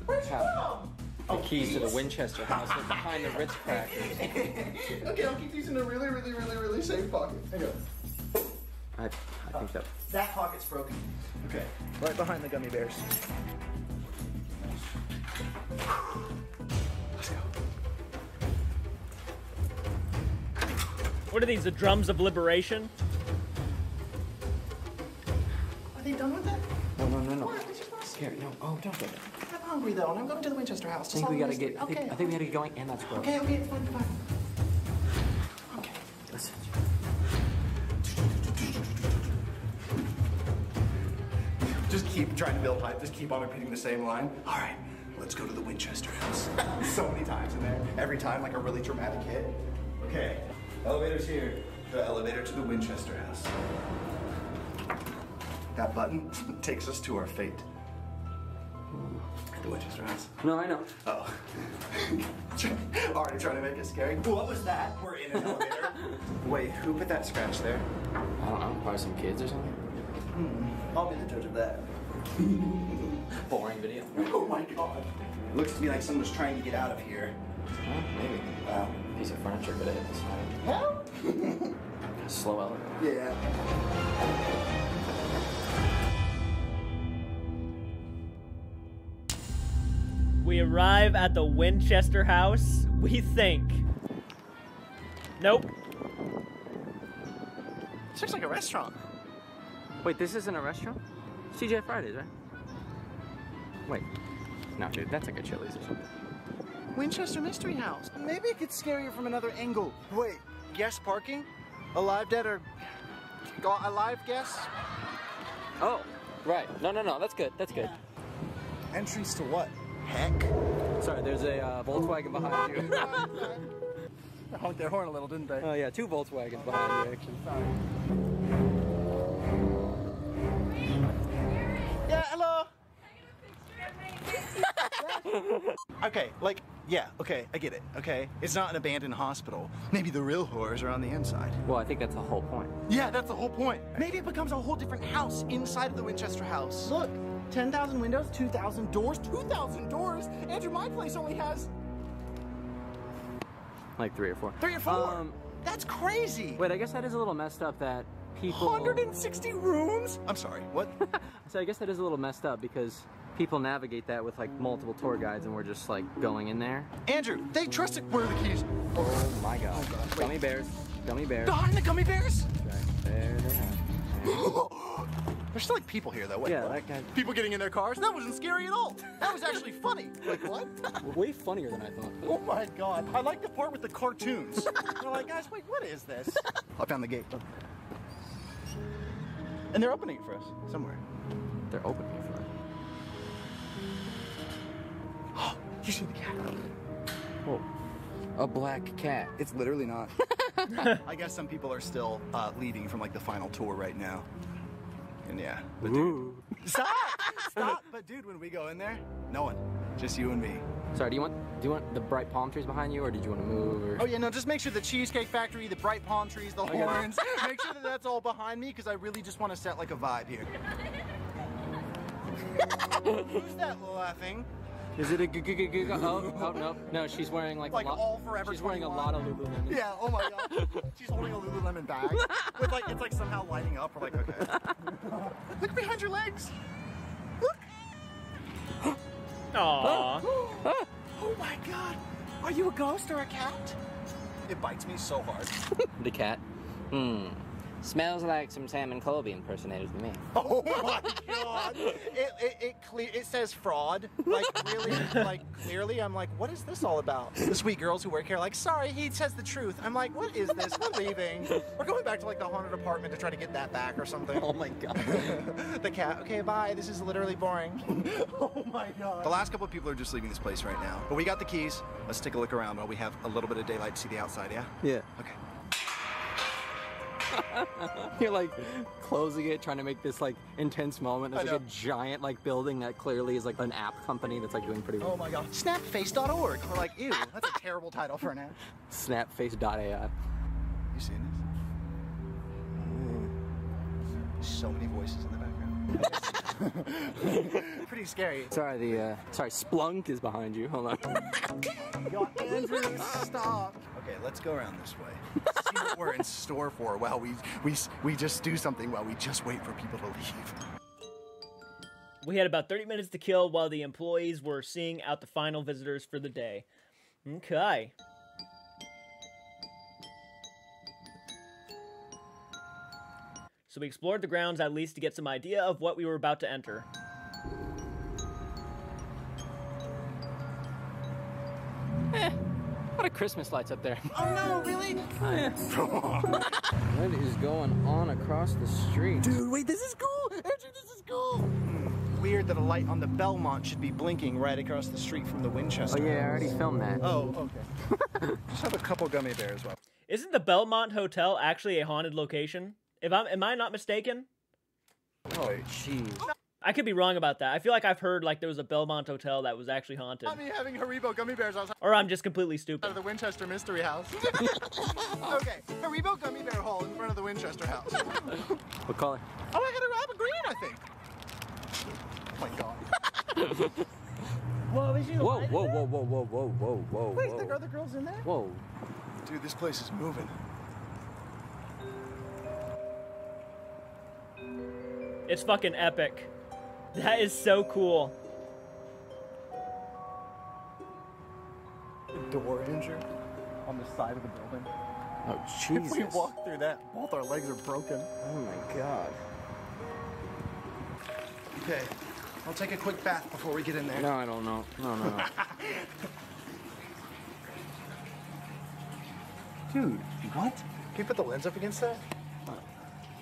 Where'd you go? The keys to the Winchester house are behind the Ritz crackers. Okay, I'll keep these in a really, really, really, really safe pocket. There you go. I think that pocket's broken. Okay, right behind the gummy bears. Let's go. What are these, the drums of liberation? Are they done with it? No. What? Did you just here, no. Oh, don't get it. I'm hungry, though, and I'm going to the Winchester house. I think we gotta get, I think we gotta get going, and that's broken. Okay, it's fine, Okay. Listen. Just keep trying to build hype. Just keep on repeating the same line. All right, let's go to the Winchester house. So many times in there. Every time, like a really dramatic hit. Okay. Elevator's here. The elevator to the Winchester house. That button takes us to our fate. The Winchester house. No, I know. Oh. Already trying to make it scary. What was that? We're in an elevator. Wait, who put that scratch there? I don't know. Probably some kids or something. I'll be the judge of that. Boring video. Oh my God. It looks to me like someone's trying to get out of here. Huh? Maybe. Wow. Piece of furniture could have hit this side. Well? Slow elevator. Yeah. We arrive at the Winchester house, we think. Nope. This looks like a restaurant. Wait, this isn't a restaurant? TGI Fridays, right? Wait. No, dude, that's like a Chili's or something. Winchester Mystery House. Maybe it gets scarier from another angle. Wait, guest parking? Alive, dead, or alive guest? Oh, right. No, that's good, that's good. Yeah. Entries to what? Heck? Sorry, there's a Volkswagen behind you. They honked their horn a little, didn't they? Oh yeah, 2 Volkswagens behind you, actually. Sorry. Yeah, hello! Can I get a picture of my... Okay, like, Yeah, okay, I get it, okay? It's not an abandoned hospital. Maybe the real horrors are on the inside. Well, I think that's the whole point. Yeah, that's the whole point. Maybe it becomes a whole different house inside of the Winchester house. Look, 10,000 windows, 2,000 doors, 2,000 doors! Andrew, my place only has... like 3 or 4. 3 or 4? That's crazy! Wait, I guess that is a little messed up that people... 160 rooms? I'm sorry, what? So I guess that is a little messed up because people navigate that with like multiple tour guides and we're just like going in there. Andrew, they trusted... Where are the keys? Oh my god. Oh god. Gummy bears. Gummy bears. Behind the gummy bears? Right there they are. There's still like people here though. Wait, yeah, what? That guy... People getting in their cars? That wasn't scary at all. That was actually funny. Like what? Way funnier than I thought. Oh my god. I like the part with the cartoons. They're like, guys, wait, what is this? I found the gate. And they're opening it for us somewhere. They're opening it for us. Oh, you see the cat? Whoa. A black cat. It's literally not. I guess some people are still leaving from like the final tour right now. And yeah. But dude, stop! Stop! But dude, when we go in there, no one. Just you and me. Sorry, do you want the bright palm trees behind you, or did you want to move? Or... Oh yeah, no, just make sure the Cheesecake Factory, the bright palm trees, the horns, make sure that that's all behind me, because I really just want to set like a vibe here. Who's that laughing? Is it a g-g-g-g-g? Oh, no, no, she's wearing like a lot. All forever. She's wearing 21. A lot of Lululemon. Yeah, oh my god. She's holding a Lululemon bag. With like, it's like somehow lighting up. We're like, okay. Look behind your legs. Look. Aww. Oh my god. Are you a ghost or a cat? It bites me so hard. The cat. Smells like some Sam and Colby impersonators to me. Oh my god! It says fraud. Like really, like clearly. I'm like, what is this all about? The sweet girls who work here are like, sorry, he says the truth. I'm like, what is this? We're leaving. We're going back to like the haunted apartment to try to get that back or something. Oh my god. The cat. Okay, bye. This is literally boring. Oh my god. The last couple of people are just leaving this place right now. But we got the keys. Let's take a look around while we have a little bit of daylight to see the outside. Yeah. Yeah. Okay. You're like closing it, trying to make this like intense moment. There's like a giant like building that clearly is like an app company that's like doing pretty well. Oh my god. Snapface.org. We're like, ew, that's a terrible title for an app. Snapface.ai. You seen this? So many voices in the background. Pretty scary. Sorry, sorry, Splunk is behind you. Hold on. God, Andrew, stop. Okay, let's go around this way. See what we're in store for while we just do something while we just wait for people to leave. We had about 30 minutes to kill while the employees were seeing out the final visitors for the day. Okay. So we explored the grounds at least to get some idea of what we were about to enter. A lot of Christmas lights up there. Oh no, really? Oh, yeah. What is going on across the street? Dude, wait, this is cool! Andrew, this is cool! Weird that a light on the Belmont should be blinking right across the street from the Winchester. Oh yeah, I already filmed that. Oh, okay. Just have a couple gummy bears. Well, isn't the Belmont Hotel actually a haunted location? Am I not mistaken? Oh, jeez. I could be wrong about that. I feel like I've heard like there was a Belmont Hotel that was actually haunted. I mean, having Haribo gummy bears outside. Or I'm just completely stupid. Out of the Winchester Mystery House. Okay, Haribo gummy bear hole in front of the Winchester House. What color? Oh, I got a green, I think. Oh my god. Whoa, is she the light in there? Whoa. Wait, there are other girls in there? Whoa. Dude, this place is moving. It's fucking epic. That is so cool. The door injured on the side of the building. Oh, Jesus. If we walk through that, both our legs are broken. Oh, my God. Okay, I'll take a quick bath before we get in there. No, I don't know. No. Dude, what? Can you put the lens up against that? Huh.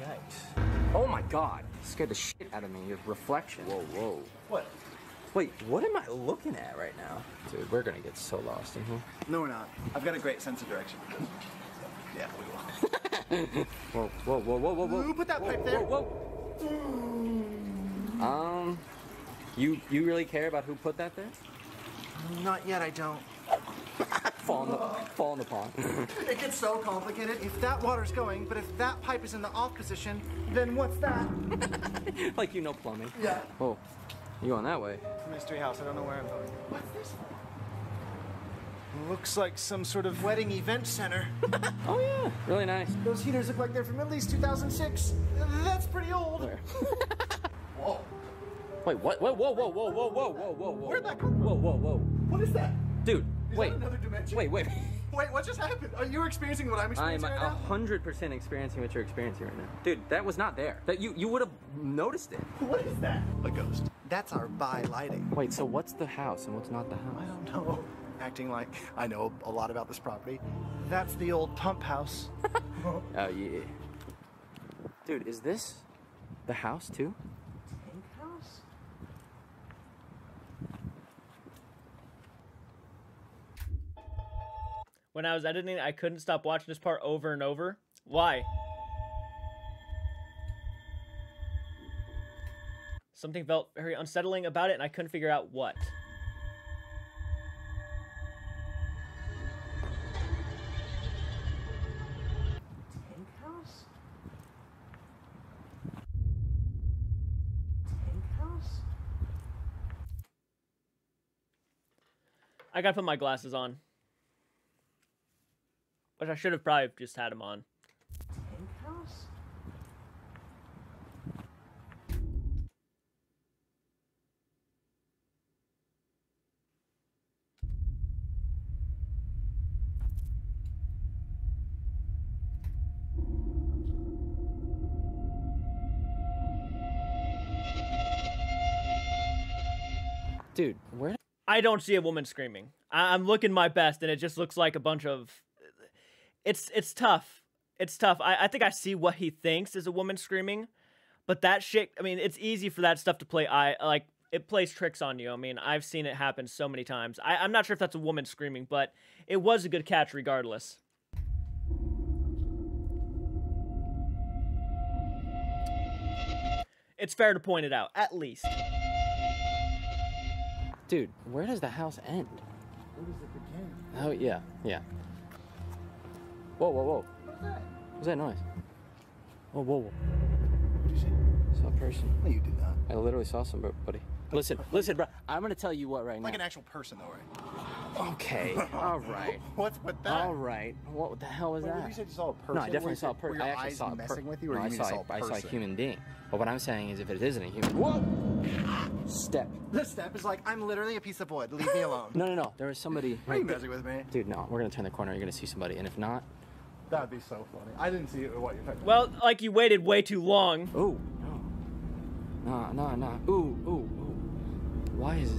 Yikes. Oh my god, it scared the shit out of me, your reflection. Whoa. What? Wait, what am I looking at right now? Dude, we're gonna get so lost in here. No, we're not. I've got a great sense of direction. Yeah, we will. Whoa. Who put that pipe there? Whoa. You really care about who put that there? Not yet, I don't. Fall in the pond. It gets so complicated. If that water's going, but if that pipe is in the off position, then what's that? Like, you know, plumbing. Yeah. Oh, you going that way? Mystery house. I don't know where I'm going. What's this one? Looks like some sort of wedding event center. Oh yeah, really nice. Those heaters look like they're from at least 2006. That's pretty old. Whoa. Wait, what? Whoa, whoa, whoa, whoa, whoa, whoa, whoa, whoa, whoa. Where'd that come from? Whoa, whoa, whoa. What is that? Dude, wait. Is that another dimension? Wait, wait. Wait, what just happened? Are you experiencing what I'm experiencing right now? I'm 100% experiencing what you're experiencing right now. Dude, that was not there. That you would have noticed it. What is that? A ghost. That's our bi lighting. Wait, so what's the house and what's not the house? I don't know. Acting like I know a lot about this property. That's the old pump house. Oh, yeah. Dude, is this the house too? When I was editing, I couldn't stop watching this part over and over. Why? Something felt very unsettling about it, and I couldn't figure out what. Tank house? I gotta put my glasses on. Which I should have probably just had him on. Tankhouse? Dude, where? I don't see a woman screaming. I'm looking my best, and it just looks like a bunch of... It's tough. It's tough. I think I see what he thinks is a woman screaming, but that shit, I mean, it's easy for that stuff to play. It plays tricks on you. I mean, I've seen it happen so many times. I'm not sure if that's a woman screaming, but it was a good catch regardless. It's fair to point it out, at least. Dude, where does the house end? Where does it begin? Oh, yeah, yeah. Whoa, whoa, whoa. What's that? What was that noise? Oh, whoa, whoa. What did you say? I saw a person. No, you did not. I literally saw somebody. Listen, listen, bro. I'm going to tell you what right now. Like an actual person, though, right? Okay. All right. What's with that? All right. What the hell was that? Did you say you saw a person? No, I definitely saw a person. I actually saw a person. Were your eyes messing with you, or you saw a person? I saw a human being. But what I'm saying is if it isn't a human being. Whoa! Step. The step is like, I'm literally a piece of wood. Leave me alone. No, no, no. There was somebody. Are you messing with me? Dude, no. We're going to turn the corner. You're going to see somebody. And if not... That'd be so funny. I didn't see what you're talking about. Well, like you waited way too long. Ooh, no. Nah, nah, nah. Ooh, ooh, ooh. Why is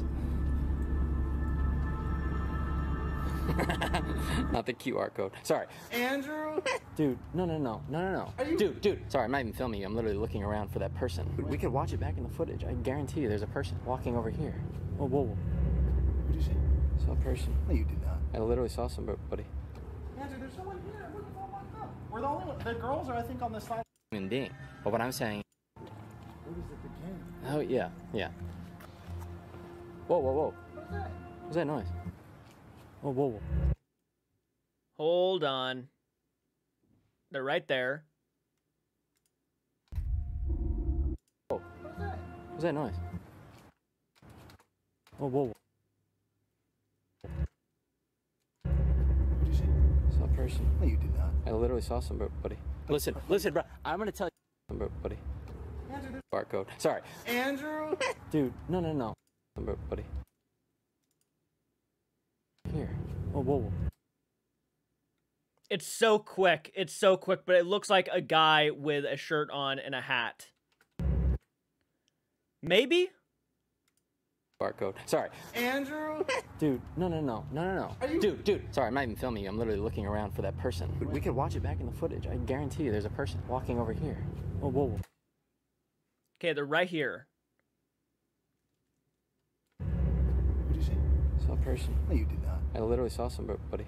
it? Not the QR code. Sorry. Andrew? Dude, no, no, no, no, no, no. You... Dude. Sorry, I'm not even filming you. I'm literally looking around for that person. Dude, we could watch it back in the footage. I guarantee you there's a person walking over here. Whoa, whoa, whoa. What did you say? Saw a person. No, you did not. I literally saw somebody. Andrew, there's someone here. Everyone's all locked up. We're the only one. The girls are, I think, on this side. Human being. But what I'm saying. Where does it begin? Oh, yeah, yeah. Whoa, whoa, whoa. What's that? What was that noise? Whoa, whoa, whoa. Hold on. They're right there. Whoa. What's that? What was that noise? Whoa, whoa, whoa. Person. No, you did not. I literally saw somebody. Listen, listen, bro. I'm gonna tell you somebody. Andrew, barcode. Sorry. Andrew. Dude, no, no, no. Somebody. Here. Whoa, whoa, whoa. It's so quick. It's so quick, but it looks like a guy with a shirt on and a hat. Maybe. Barcode. Sorry. Andrew? Dude, no, no, no, no, no, no. You... Dude. Sorry, I'm not even filming you. I'm literally looking around for that person. Dude, we could watch it back in the footage. I guarantee you there's a person walking over here. Whoa, whoa, whoa. Okay, they're right here. What did you say? Saw a person. No, you did not. I literally saw somebody.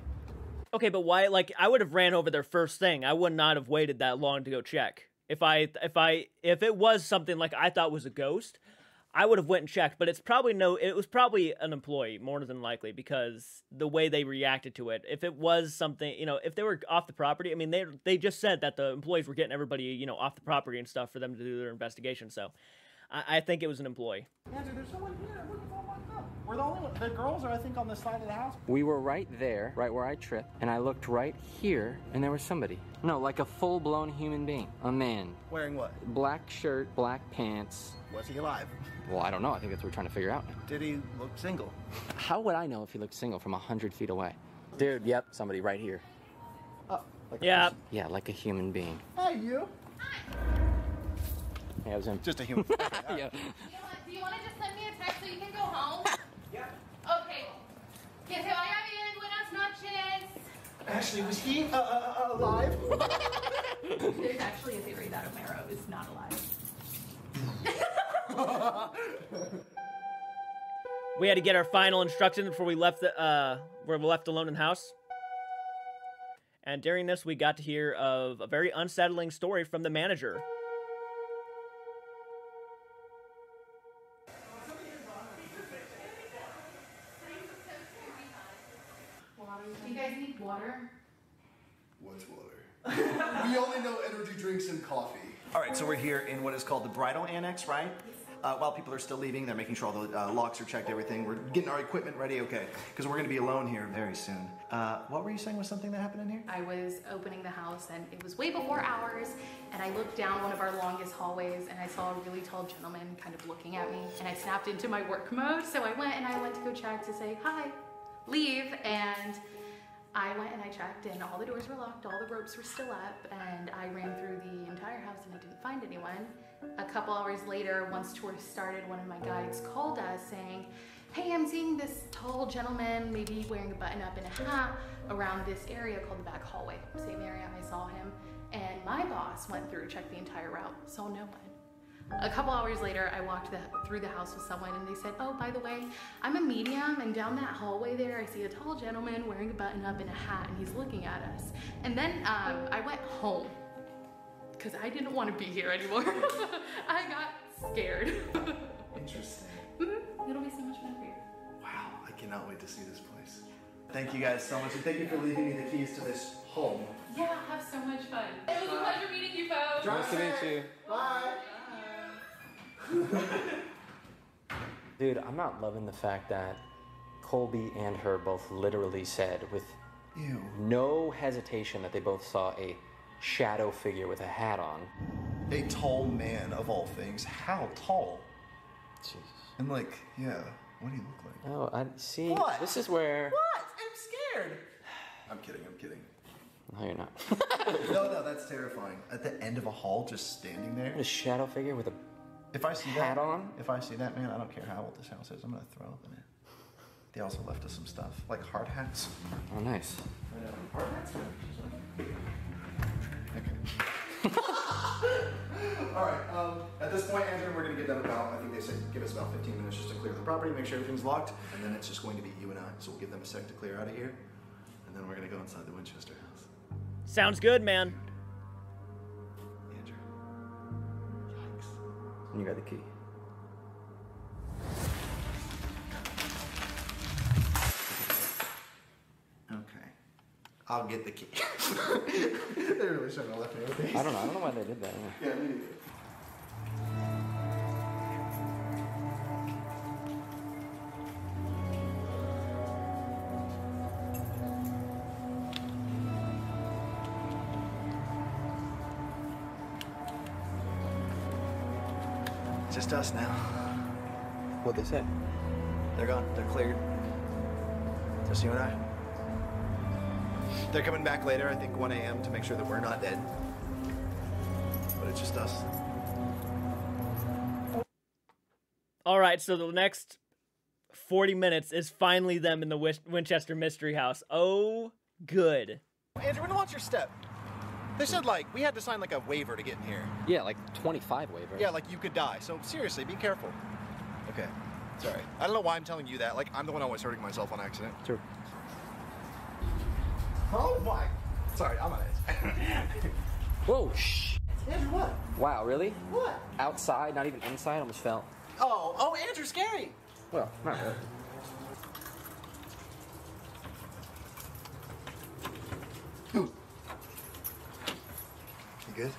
Okay, but why, like, I would have ran over their first thing. I would not have waited that long to go check. If it was something like I thought was a ghost... I would have went and checked, but it's probably it was probably an employee more than likely, because the way they reacted to it, if it was something, you know, if they were off the property, I mean, they just said that the employees were getting everybody, you know, off the property and stuff for them to do their investigation. So I think it was an employee. Andrew, there's someone here. We're the only one. The girls are, I think, on the side of the house. We were right there, right where I tripped, and I looked right here, and there was somebody. No, like a full-blown human being. A man. Wearing what? Black shirt, black pants. Was he alive? Well, I don't know. I think that's what we're trying to figure out. Did he look single? How would I know if he looked single from 100 feet away? Dude, yep, somebody right here. Oh, like yeah. Yeah, like a human being. Hey, you. Hi. Yeah, it was him. Just a human being. Yeah. Do you want to just send me a text so you can go home? Okay. Que se vaya bien. Buenas noches. Ashley, was he alive? There's actually a theory that Omero is not alive. We had to get our final instruction before we left the we were left alone in the house. And during this, we got to hear of a very unsettling story from the manager. Water? What's water? We only know energy drinks and coffee. All right, so we're here in what is called the bridal annex, right? While people are still leaving, they're making sure all the locks are checked, everything. We're getting our equipment ready, okay, because we're going to be alone here very soon. What were you saying was something that happened in here? I was opening the house, and it was way before hours, and I looked down one of our longest hallways, and I saw a really tall gentleman kind of looking at me, and I snapped into my work mode, so I went to go check to say, hi, leave, and I went and I checked, and all the doors were locked, all the ropes were still up, and I ran through the entire house and I didn't find anyone. A couple hours later, once tours started, one of my guides called us saying, hey, I'm seeing this tall gentleman, maybe wearing a button-up and a hat, around this area called the back hallway. Same area, I saw him, and my boss went through, checked the entire route, saw no one. A couple hours later, I walked through the house with someone, and they said, oh, by the way, I'm a medium, and down that hallway there, I see a tall gentleman wearing a button-up and a hat, and he's looking at us. And then I went home, because I didn't want to be here anymore. I got scared. Interesting. It'll be so much fun for you. Wow, I cannot wait to see this place. Thank you guys so much, and thank you for leaving me the keys to this home. Yeah, have so much fun. It was a pleasure meeting you, folks. Nice to meet you. Bye. Dude, I'm not loving the fact that Colby and her both literally said with ew, no hesitation that they both saw a shadow figure with a hat on. A tall man, of all things. How tall? Jesus. And like, yeah, what do you look like? Oh, I see. What? This is where... What? I'm scared. I'm kidding, I'm kidding. No, you're not. No, that's terrifying. At the end of a hall, just standing there. A shadow figure with a... If I see that, if I see that man, I don't care how old this house is, I'm gonna throw up in it. They also left us some stuff, like hard hats. Oh, nice. Hard hats. Okay. All right. At this point, Andrew, we're gonna get done about. I think they said give us about 15 minutes just to clear the property, make sure everything's locked, and then it's just going to be you and I. So we'll give them a sec to clear out of here, and then we're gonna go inside the Winchester house. Sounds good, man. And you got the key. Okay. I'll get the key. They really shouldn't have left me with these. I don't know why they did that. Yeah, me neither. Just us now. What'd they say? They're gone. They're cleared. Just you and I. They're coming back later, I think 1 a.m. to make sure that we're not dead. But it's just us. All right, so the next 40 minutes is finally them in the Winchester Mystery House. Oh, good. Andrew, we're gonna watch your step. They said, like, we had to sign, like, a waiver to get in here. Yeah, like, 25 waiver. Yeah, like, you could die. So, seriously, be careful. Okay. Sorry. I don't know why I'm telling you that. Like, I'm the one always hurting myself on accident. True. Oh, my. Sorry, I'm on it. Whoa, shh. Andrew, what? Wow, really? What? Outside, not even inside, almost fell. Oh, oh, ants are scary. Well, not really. You good?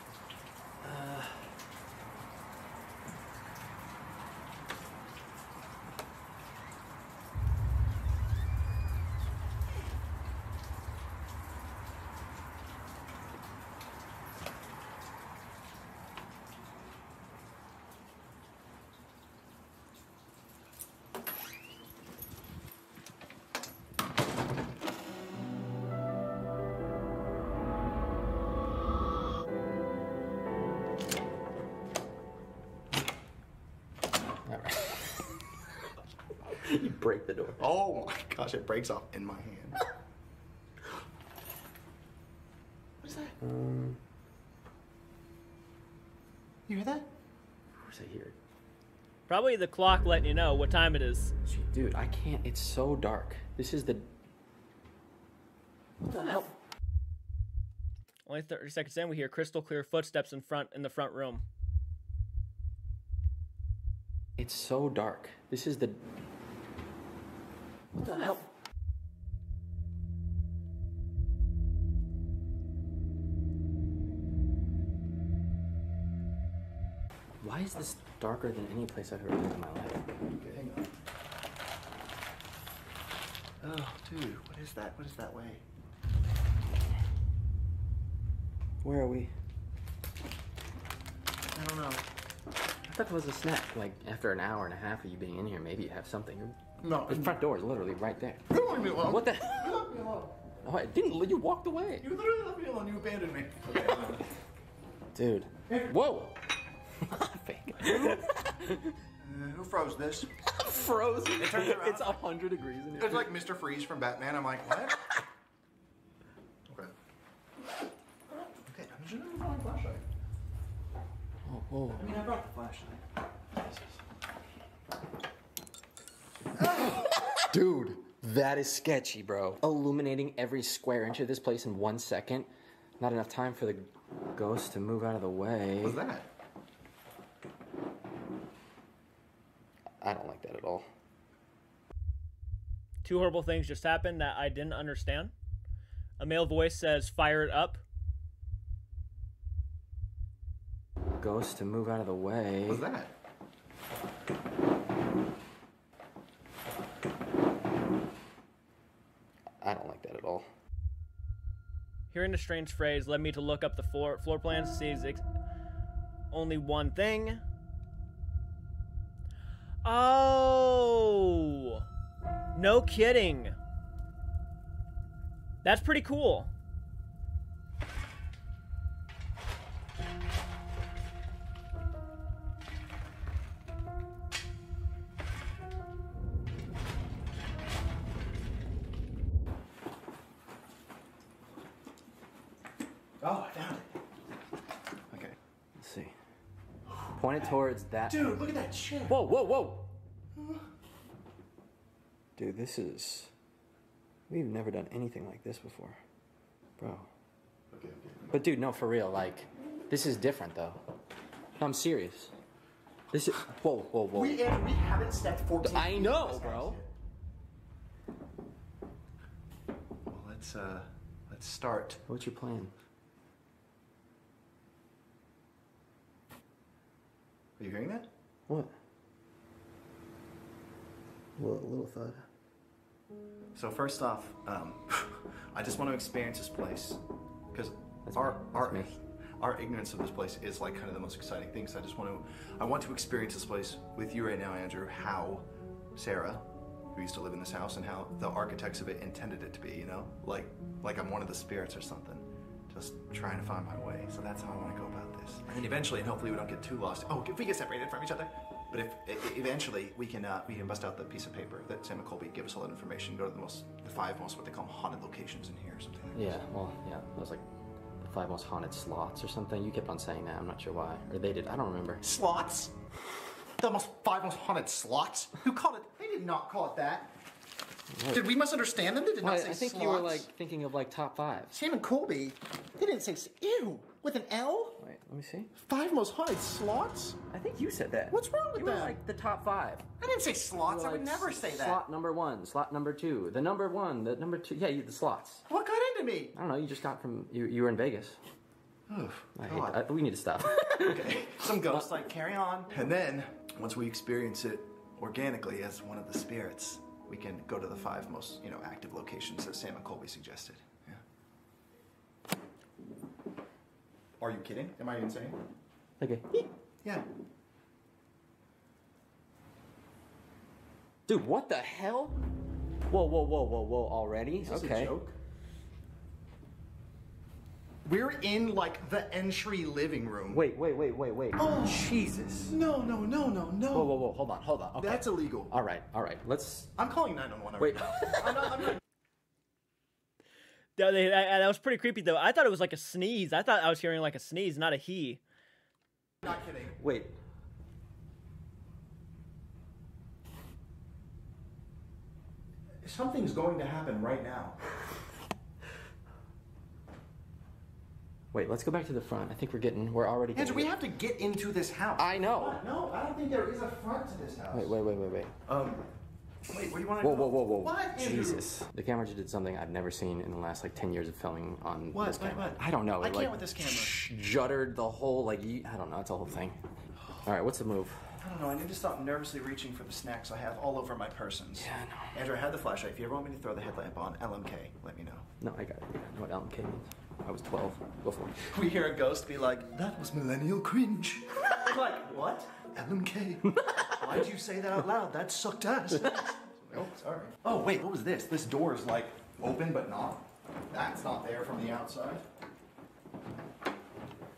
You break the door. Oh my gosh, it breaks off in my hand. What is that? You hear that? What was I hearing? Probably the clock letting you know what time it is. Dude, I can't. It's so dark. This is the... What the hell? Only 30 seconds in, we hear crystal clear footsteps in the front room. It's so dark. This is the... What the hell? Why is this darker than any place I've ever been in my life? Okay, hang on. Oh, dude, what is that? What is that way? Where are we? I don't know. I thought it was a snack. Like, after an hour and a half of you being in here, maybe you have something. No, the front door is literally right there. You left me alone. What the hell? You left me alone. Oh, I didn't let you walk away. You literally left me alone. You abandoned me. Dude. Whoa. Fake. Who froze this? Frozen. It's 100 degrees in here. It's like Mr. Freeze from Batman. I'm like, what? Okay. Okay. I should have brought a flashlight. Oh, oh. I mean, I brought the flashlight. Jesus. Dude, that is sketchy, bro. Illuminating every square inch of this place in 1 second. Not enough time for the ghost to move out of the way. What was that? I don't like that at all. Two horrible things just happened that I didn't understand. A male voice says, "Fire it up." Ghost to move out of the way. What was that? I don't like that at all. Hearing the strange phrase led me to look up the floor plans to see only one thing. Oh, no kidding. That's pretty cool. Oh, I found it. Okay, let's see. Point it towards that. Dude, look at that chair. Whoa, whoa, whoa. Dude, this is... We've never done anything like this before. Bro. Okay, okay. But dude, no, for real, like, this is different, though. No, I'm serious. This is... Whoa, whoa, whoa. We haven't stepped 14 feet. I know, bro. Well, let's start. What's your plan? Are you hearing that? What? Well, a little thud. So first off, I just want to experience this place because our ignorance of this place is like kind of the most exciting thing. So I want to experience this place with you right now, Andrew. How Sarah, who used to live in this house, and how the architects of it intended it to be. You know, like I'm one of the spirits or something, just trying to find my way. So that's how I want to go about it. And then eventually, and hopefully we don't get too lost. Oh, if we get separated from each other. But if eventually we can bust out the piece of paper that Sam and Colby gave us all that information. Go to the five most what they call haunted locations in here or something. Like yeah, this. Well, yeah, it was like the 5 most haunted slots or something. You kept on saying that. I'm not sure why, or they did. I don't remember. Slots. The 5 most haunted slots. Who called it? They did not call it that. What? Did we misunderstand them? They did not say slots. I think slots. You were like thinking of like top 5. Sam and Colby. They didn't say ew with an L. Wait. Let me see. 5 most haunted slots? I think you said that. What's wrong with that? You were like the top 5. I didn't say slots. I would never say that. Slot number 1, slot number 2, the number 1, the number 2. Yeah, the slots. What got into me? I don't know. You just got from you were in Vegas. Oh, God. We need to stop. Okay. Some ghosts like carry on, and then once we experience it organically as one of the spirits, we can go to the 5 most, active locations that Sam and Colby suggested. Yeah. Are you kidding? Am I insane? Okay. Yeah. Dude, what the hell? Whoa, whoa, whoa, whoa, whoa, already? Is this a joke? We're in, like, the entry living room. Wait, wait, wait, wait, wait. Oh, Jesus. No, no, no, no, no. Whoa, whoa, whoa, hold on, hold on. Okay. That's illegal. All right, all right. Let's... I'm calling 911. Wait. I'm not... That was pretty creepy, though. I thought it was like a sneeze. I thought I was hearing like a sneeze, not a he. Not kidding. Wait. Something's going to happen right now. Wait, let's go back to the front. I think we're already getting... Andrew, we have to get into this house. I know. No, I don't think there is a front to this house. Wait, wait, wait, wait, wait. Wait, what do you want to do? Whoa, whoa, whoa, whoa. What? Jesus. The camera just did something I've never seen in the last, like, 10 years of filming on this camera. What? I don't know. I can't with this camera. Juddered the whole, like, I don't know. It's a whole thing. All right, what's the move? I don't know. I need to stop nervously reaching for the snacks I have all over my persons. Yeah, I know. Andrew, I had the flashlight. If you ever want me to throw the headlamp on, LMK, let me know. No, I got it. I know what LMK means. I was 12. Go for it. We hear a ghost be like, that was millennial cringe. Like, what? LMK. Why'd you say that out loud? That sucked ass. Oh, sorry. Oh, wait, what was this? This door is like open but not. That's not there from the outside. Where?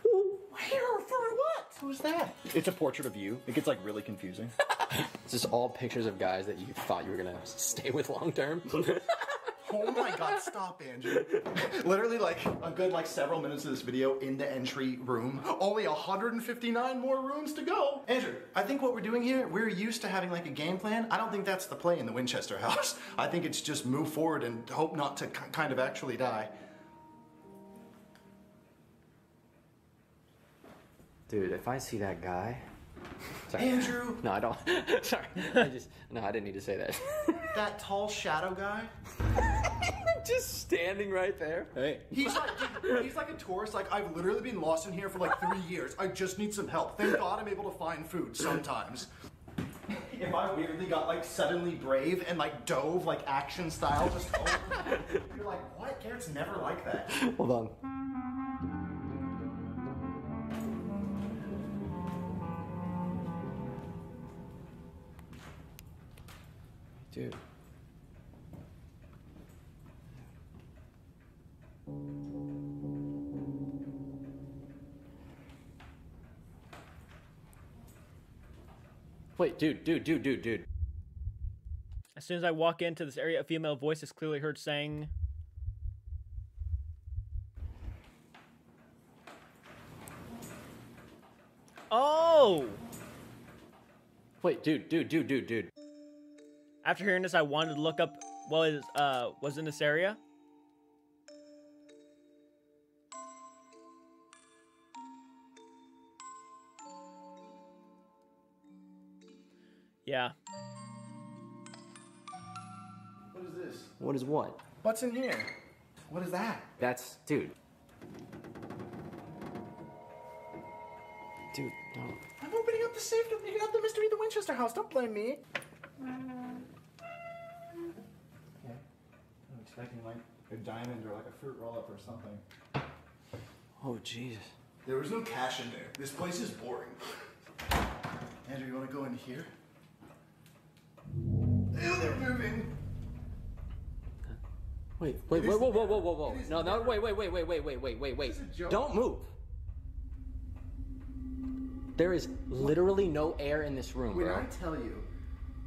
For what? Who's that? It's a portrait of you. It gets like really confusing. It's just all pictures of guys that you thought you were gonna stay with long term. Oh my God, stop, Andrew. Literally like a good like several minutes of this video in the entry room. Only 159 more rooms to go. Andrew, I think what we're doing here, we're used to having like a game plan. I don't think that's the play in the Winchester house. I think it's just move forward and hope not to kind of actually die. Dude, if I see that guy... Sorry. Andrew! No, I don't. Sorry. I didn't need to say that. That tall shadow guy? Just standing right there. Hey. He's like a tourist. Like, I've literally been lost in here for like 3 years. I just need some help. Thank God I'm able to find food sometimes. If I weirdly got like suddenly brave and like dove like action style just over, you're like, what? Garrett's never like that. Hold on. Dude. Wait, dude. As soon as I walk into this area, a female voice is clearly heard saying... Oh! Wait, dude. After hearing this, I wanted to look up what was in this area. Yeah. What is this? What is what? What's in here? What is that? That's... Dude. Dude, no. I'm opening up the safe. You got the mystery of the Winchester house. Don't blame me. Okay. I'm expecting like a diamond or like a fruit roll-up or something. Oh, Jesus. There was no cash in there. This place is boring. Andrew, you want to go in here? Ew, they're moving! Wait, whoa. No, wait. Don't move! There is literally no air in this room, bro. When I tell you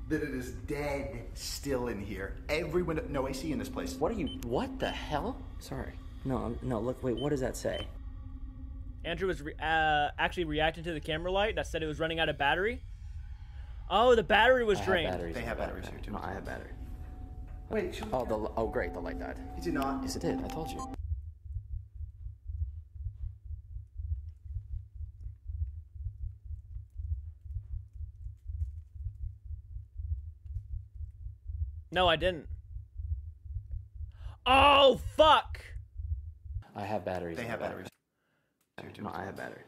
that it is dead still in here. Every window, no AC in this place. What the hell? Sorry. No, look, wait, what does that say? Andrew was actually reacting to the camera light that said it was running out of battery. Oh, the battery was drained. They have batteries here too. No, I have battery. Wait, oh great, the light died. It did not. Yes, it did, I told you. No, I didn't. Oh, fuck! I have batteries. They have batteries. No, I have batteries.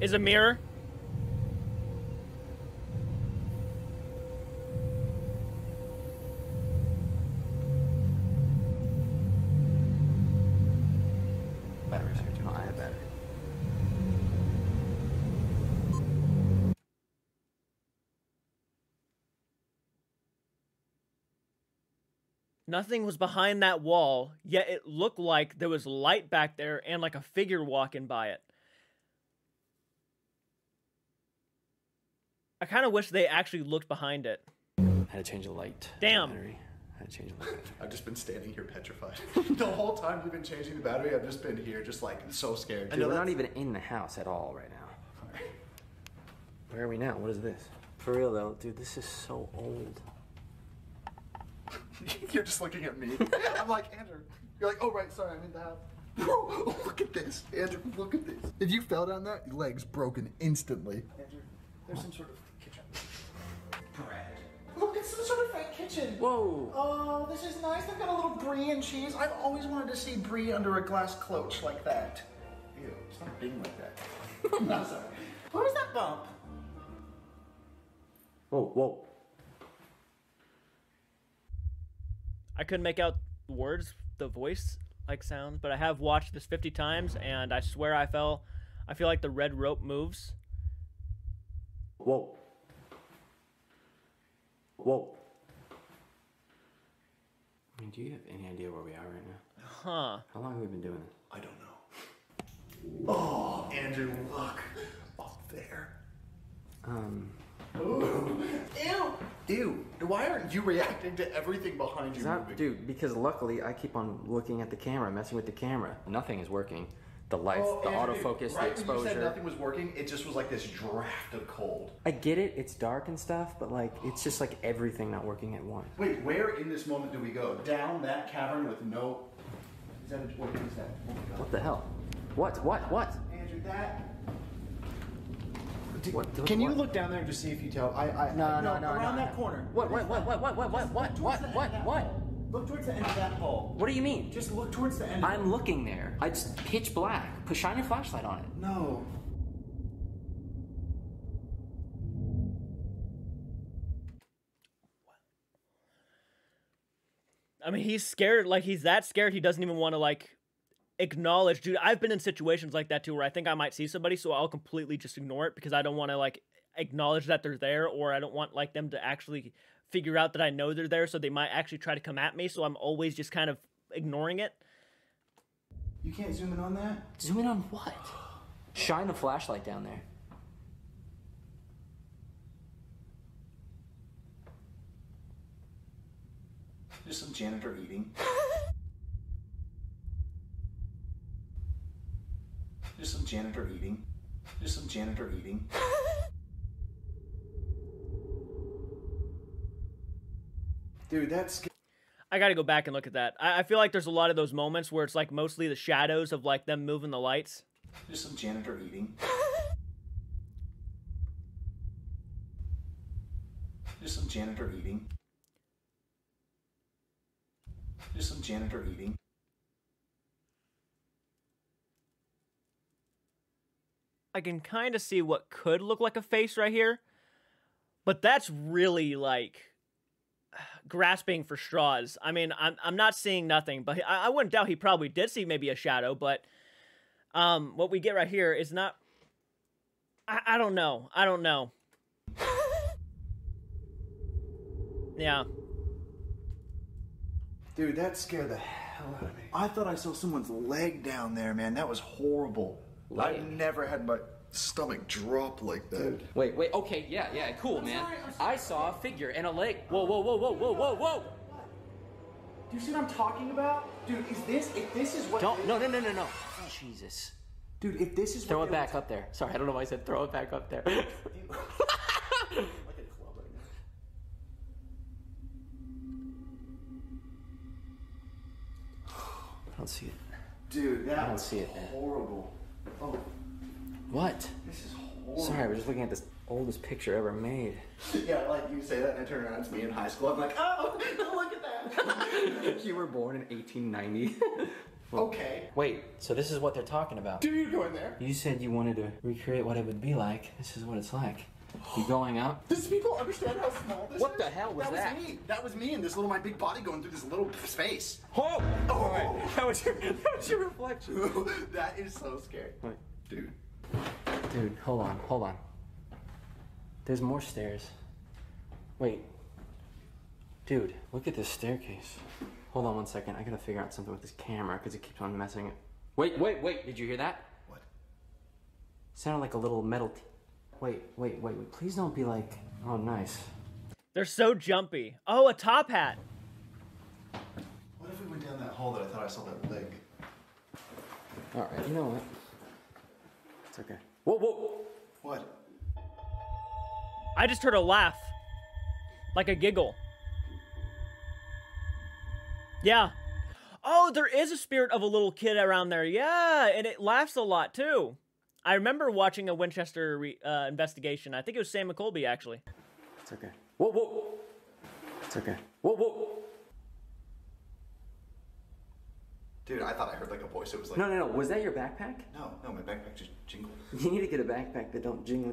Is a mirror. Batteries here too. No, I have battery. Nothing was behind that wall, yet it looked like there was light back there and like a figure walking by it. I kind of wish they actually looked behind it. I had to change the light. Damn. Battery. I had to change the light. I've just been standing here petrified. The whole time you've been changing the battery, I've just been here just like so scared. Dude, we're not even in the house at all right now. All right. Where are we now? What is this? For real though, dude, this is so old. You're just looking at me. I'm like, Andrew. You're like, oh right, sorry, I'm in the house. Bro, look at this. Andrew, look at this. If you fell down that, your leg's broken instantly. Andrew, there's some sort of... bread. Look, it's some sort of fake kitchen. Whoa. Oh, this is nice. They've got a little brie and cheese. I've always wanted to see brie under a glass cloche like that. Ew, it's not being like that. I'm not sorry. What was that bump? Whoa, whoa. I couldn't make out the words, the voice, like sounds, but I have watched this 50 times, and I swear I fell. I feel like the red rope moves. Whoa. Whoa. I mean, do you have any idea where we are right now? Huh. How long have we been doing this? I don't know. Oh, Andrew, look. Up there. Ooh. Ew. Ew. Why aren't you reacting to everything behind you? Dude, because luckily I keep on looking at the camera, messing with the camera. Nothing is working. The lights, the autofocus, the exposure. When you said nothing was working, it just was like this draft of cold. I get it, it's dark and stuff, but like, it's just like everything not working at once. Wait, where in this moment do we go? Down that cavern with no... Is that a... What is that? Oh my God. What the hell? What? Andrew, that... Can you look down there and just see if you tell... No, around that corner. What? Look towards the end of that hole. What do you mean? Just look towards the end. I'm looking there. It's pitch black. Shine your flashlight on it. No. I mean, he's scared. Like, he's that scared he doesn't even want to, like, acknowledge. Dude, I've been in situations like that, too, where I think I might see somebody, so I'll completely just ignore it because I don't want to, like, acknowledge that they're there, or I don't want, like, them to actually... figure out that I know they're there, so they might actually try to come at me, so I'm always just kind of ignoring it. You can't zoom in on that? Zoom in on what? Shine the flashlight down there. There's some janitor eating. There's some janitor eating. There's some janitor eating. Dude, that's... I gotta go back and look at that. I feel like there's a lot of those moments where it's like mostly the shadows of like them moving the lights. There's some janitor eating. There's some janitor eating. There's some janitor eating. I can kind of see what could look like a face right here, but that's really like... grasping for straws. I mean, I'm not seeing nothing, but I wouldn't doubt he probably did see maybe a shadow, but what we get right here is not... I don't know. I don't know. Yeah. Dude, that scared the hell out of me. I thought I saw someone's leg down there, man. That was horrible. Leg. I've never had my... stomach drop like that. Dude. Wait, okay, yeah, cool, man. I saw a figure and a leg. Whoa. Do you see what I'm talking about? Dude, is this, if this is what... Don't, no. Jesus. Dude, if this is throw it back up there. Sorry, I don't know why I said throw it back up there. I don't see it. Dude, that was horrible. Oh. What? This is horrible. Sorry, we're just looking at this oldest picture ever made. Yeah, like you say that and I turn around to me in high school. I'm like, oh, look at that. You were born in 1890. Okay. Wait, so this is what they're talking about. Dude, you're going there. You said you wanted to recreate what it would be like. This is what it's like. You going out? Does people understand how small this is? What the hell was that? That was me. That was me and this little, my big body going through this little space. Oh! Oh, all right. That was your reflection. That is so scary. Wait. Dude. Dude, hold on. There's more stairs. Wait. Dude, look at this staircase. Hold on one second. I gotta figure out something with this camera because it keeps on messing it. Wait. Did you hear that? What? It sounded like a little metal. Wait. Please don't be like. Oh, nice. They're so jumpy. Oh, a top hat. What if we went down that hole that I thought I saw that leg? All right. You know what? It's okay. Whoa. What? I just heard a laugh. Like a giggle. Yeah. Oh, there is a spirit of a little kid around there. Yeah, and it laughs a lot, too. I remember watching a Winchester investigation. I think it was Sam and Colby, actually. It's okay. Whoa. It's okay. Whoa. Dude, I thought I heard like a voice. It was like... No. Was that your backpack? No, my backpack just jingled. You need to get a backpack that don't jingle.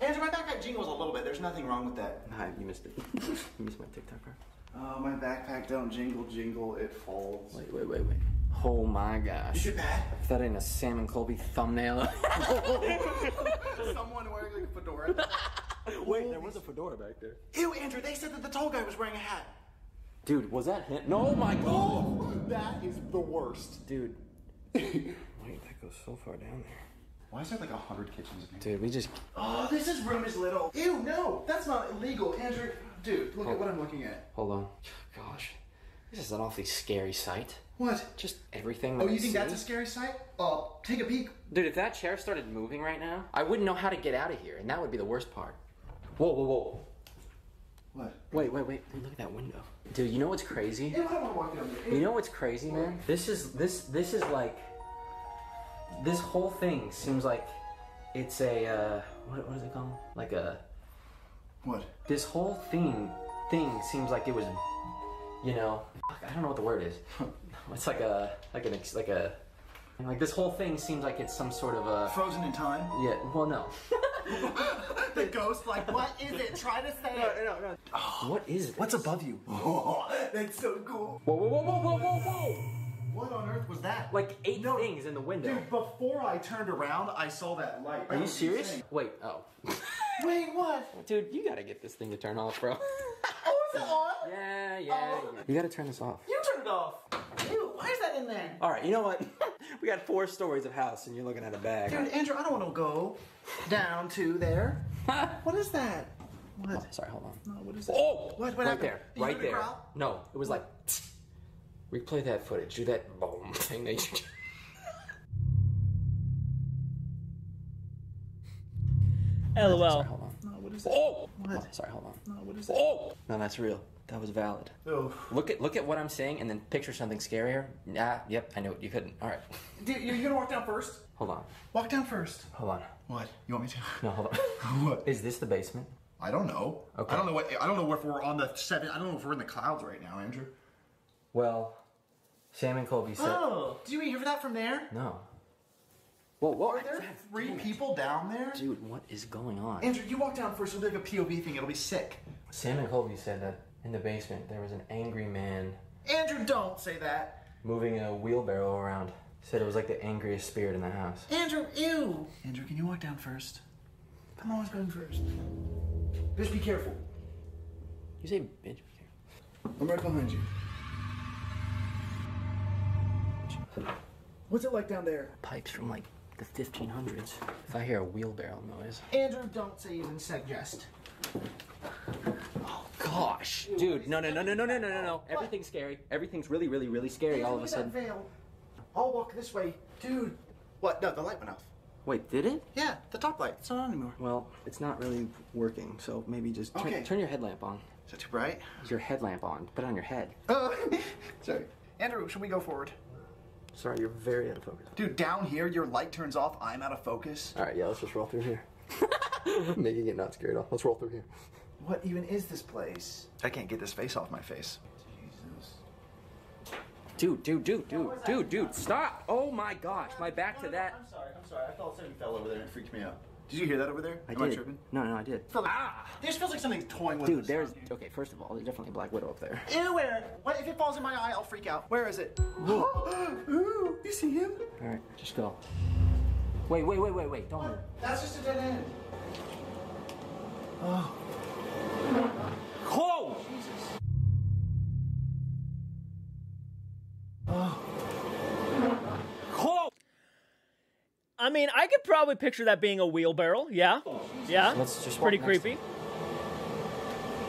Andrew, my backpack jingles a little bit. There's nothing wrong with that. Nah, you missed it. You missed my TikTok card. Oh, my backpack don't jingle, it falls. Wait. Oh my gosh. Is it bad? If that ain't a Sam and Colby thumbnail. Someone wearing like a fedora. Wait, there was a fedora back there. Ew, Andrew, they said that the tall guy was wearing a hat. Dude, was that him? No, my God. Oh, that is the worst. Dude. Wait, that goes so far down there. Why is there like 100 kitchens in here? Dude, we just... Oh, this room is little. Ew, no. That's not illegal, Andrew. Dude, look at what I'm looking at. Hold on. Gosh. This is an awfully scary sight. What? Just everything. Oh, you think that's a scary sight? Oh, take a peek. Dude, if that chair started moving right now, I wouldn't know how to get out of here, and that would be the worst part. Whoa. What? Wait. Dude, look at that window. Dude, you know what's crazy? Yeah, I don't want to walk down there. You know what's crazy, man? This is like... This whole thing seems like it's a, what is it called? Like a... What? This whole thing seems like it was, you know, I don't know what the word is. It's like this whole thing seems like it's some sort of a... Frozen in time? Yeah, well, no. The ghost, like, what is it? Try to say it. No. Oh, what is it? What's above you? Oh, that's so cool. Whoa. What on earth was that? Like eight things in the window. Dude, before I turned around, I saw that light. Are you serious? Insane. Wait, oh. Wait, what? Dude, you gotta get this thing to turn off, bro. Oh, is it on? Yeah. You gotta turn this off. You turn it off. Ew, why is that in there? All right, you know what? We got 4 stories of house and you're looking at a bag. Dude, Andrew, I don't wanna go down to there. What is that? What? Oh, sorry, hold on. No, what is that? Oh, what right happened? There, you right there. No, it was what? Like... Replay that footage, do that boom thing that you... LOL. Sorry, hold on. No, what is that? Oh! What? Oh, sorry, hold on. No, what is that? Oh! No, that's real. That was valid. Oh. Look at what I'm saying and then picture something scarier. Nah, yep, I knew it. You couldn't. All right. Dude, you're gonna walk down first? Hold on. Walk down first. Hold on. What? You want me to? No, hold on. What? Is this the basement? I don't know. Okay. I don't know if we're on the 7. I don't know if we're in the clouds right now, Andrew. Well, Sam and Colby said... Oh, did you hear that from there? No. Whoa. Are there 3 people down there? Dude, what is going on? Andrew, you walk down first. It'll be like a POV thing. It'll be sick. Sam and Colby said that in the basement there was an angry man... Andrew, don't say that! ...moving a wheelbarrow around. Said it was like the angriest spirit in the house. Andrew, ew! Andrew, can you walk down first? I'm always going first. Bitch, be careful. You say bitch, be careful. I'm right behind you. What's it like down there? Pipes from like the 1500s. If I hear a wheelbarrow noise. Andrew, don't say even suggest. Oh gosh, dude! No. Everything's scary. Everything's really, really, really scary. All of a sudden. Veil. I'll walk this way, dude. What? No, the light went off. Wait, did it? Yeah, the top light. It's not on anymore. Well, it's not really working, so maybe just turn your headlamp on. Is that too bright? Your headlamp on. Put it on your head. Oh, sorry. Andrew, should we go forward? Sorry, you're very out of focus. Dude, down here, your light turns off, I'm out of focus. All right, yeah, let's just roll through here. Making it not scary at all. Let's roll through here. What even is this place? I can't get this face off my face. Jesus. Dude, stop! Oh my gosh, my back to that. I'm sorry. I thought something fell over there and it freaked me out. Did you hear that over there? Am I tripping? No, I did. This feels like something's toying with us. Dude, there's... Okay, first of all, there's definitely a black widow up there. Ew, where? What? If it falls in my eye, I'll freak out. Where is it? Ooh, you see him? All right, just go. Wait, don't move. That's just a dead end. Oh. Oh! Jesus. Oh. I mean, I could probably picture that being a wheelbarrow, yeah? Yeah, let's just pretty creepy.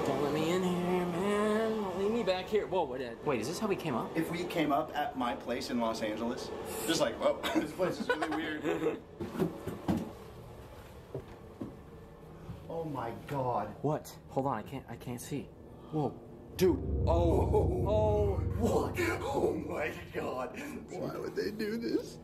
Don't let me in here, man. Don't leave me back here. Whoa, what? Wait, is this how we came up? If we came up at my place in Los Angeles, just like, whoa, this place is really weird. Oh my God. What? Hold on, I can't see. Whoa. Dude. Oh. What? Oh my God. Why would they do this?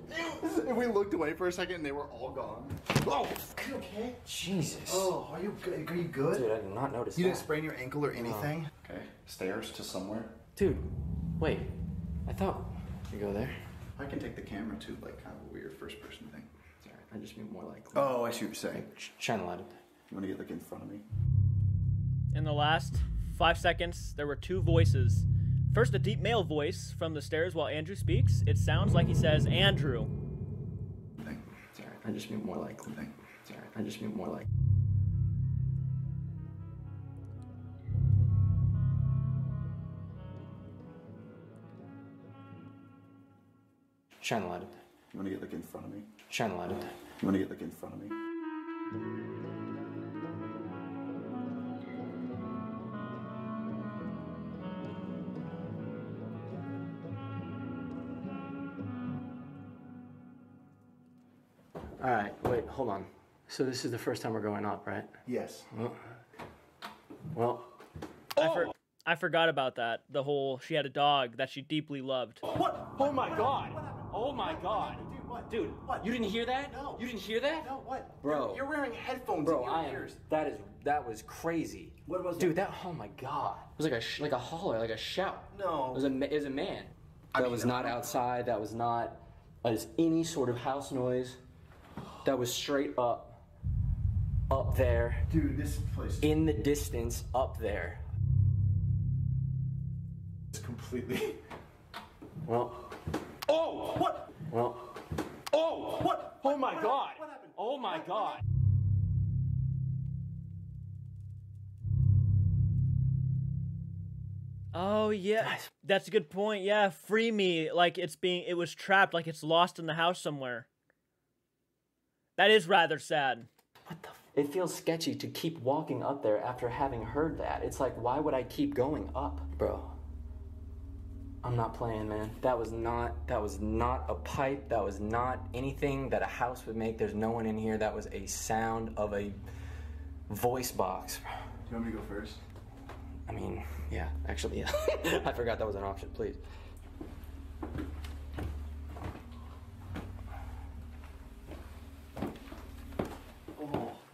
And we looked away for a second and they were all gone. Oh. Are you okay? Jesus. Oh, are you good? Are you good? Dude, I did not notice that. You didn't sprain your ankle or anything? Okay. Stairs to somewhere. Dude. Wait. I thought you go there. I can take the camera too, like kind of a weird first person thing. It's alright. I just mean more like. Oh, I see what you're saying. Like, channel out of there. You want to get like in front of me? In the last 5 seconds, there were two voices. First, a deep male voice from the stairs while Andrew speaks. It sounds like he says, Andrew. It's all right. I just mean more like. It's all right. I just mean more like. Shine a light up there. You want to get like in front of me? Shine a light up there. You want to get like in front of me? All right, wait, hold on. So this is the first time we're going up, right? Yes. Well. I forgot about that. The whole, she had a dog that she deeply loved. What? Oh my God. Oh my God. Dude, what? You didn't hear that? No. You didn't hear that? No, what? Bro. You're wearing headphones in your ears. That was crazy. What was that? Dude, that, oh my God. It was like a holler, like a shout. No. It was a man. That was not outside, that was not any sort of house noise. That was straight up there. Dude, this place. In the distance, up there. It's completely. Well. Oh! What? Well. Oh! What? Oh my God! What happened? Oh my God! Oh yeah, that's a good point. Yeah, free me. Like it was trapped. Like it's lost in the house somewhere. That is rather sad. What the f It feels sketchy to keep walking up there after having heard that. It's like, why would I keep going up? Bro, I'm not playing, man. That was not a pipe. That was not anything that a house would make. There's no one in here. That was a sound of a voice box. Do you want me to go first? I mean, yeah, actually, yeah. I forgot that was an option, please.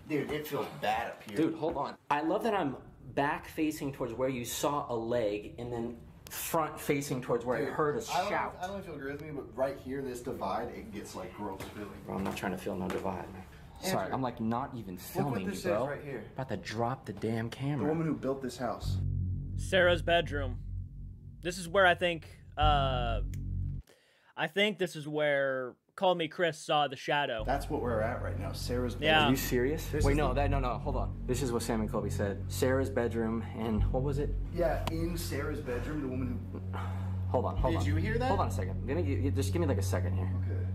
Dude, it feels bad up here. Dude, hold on. I love that I'm back facing towards where you saw a leg and then front facing towards where I heard a shout. I don't know if you'll agree with me, but right here, this divide, it gets like gross feeling. Bro, I'm not trying to feel no divide. Andrew, sorry, I'm like not even filming you, bro. Right here. About to drop the damn camera. The woman who built this house. Sarah's bedroom. This is where I think this is where Call Me Chris saw the shadow. That's what we're at right now. Sarah's bedroom. Yeah. Are you serious? Wait, no, hold on. This is what Sam and Colby said. Sarah's bedroom and what was it? Yeah, in Sarah's bedroom, the woman who... Hold on. Did you hear that? Hold on a second. Just give me like a second here. Okay.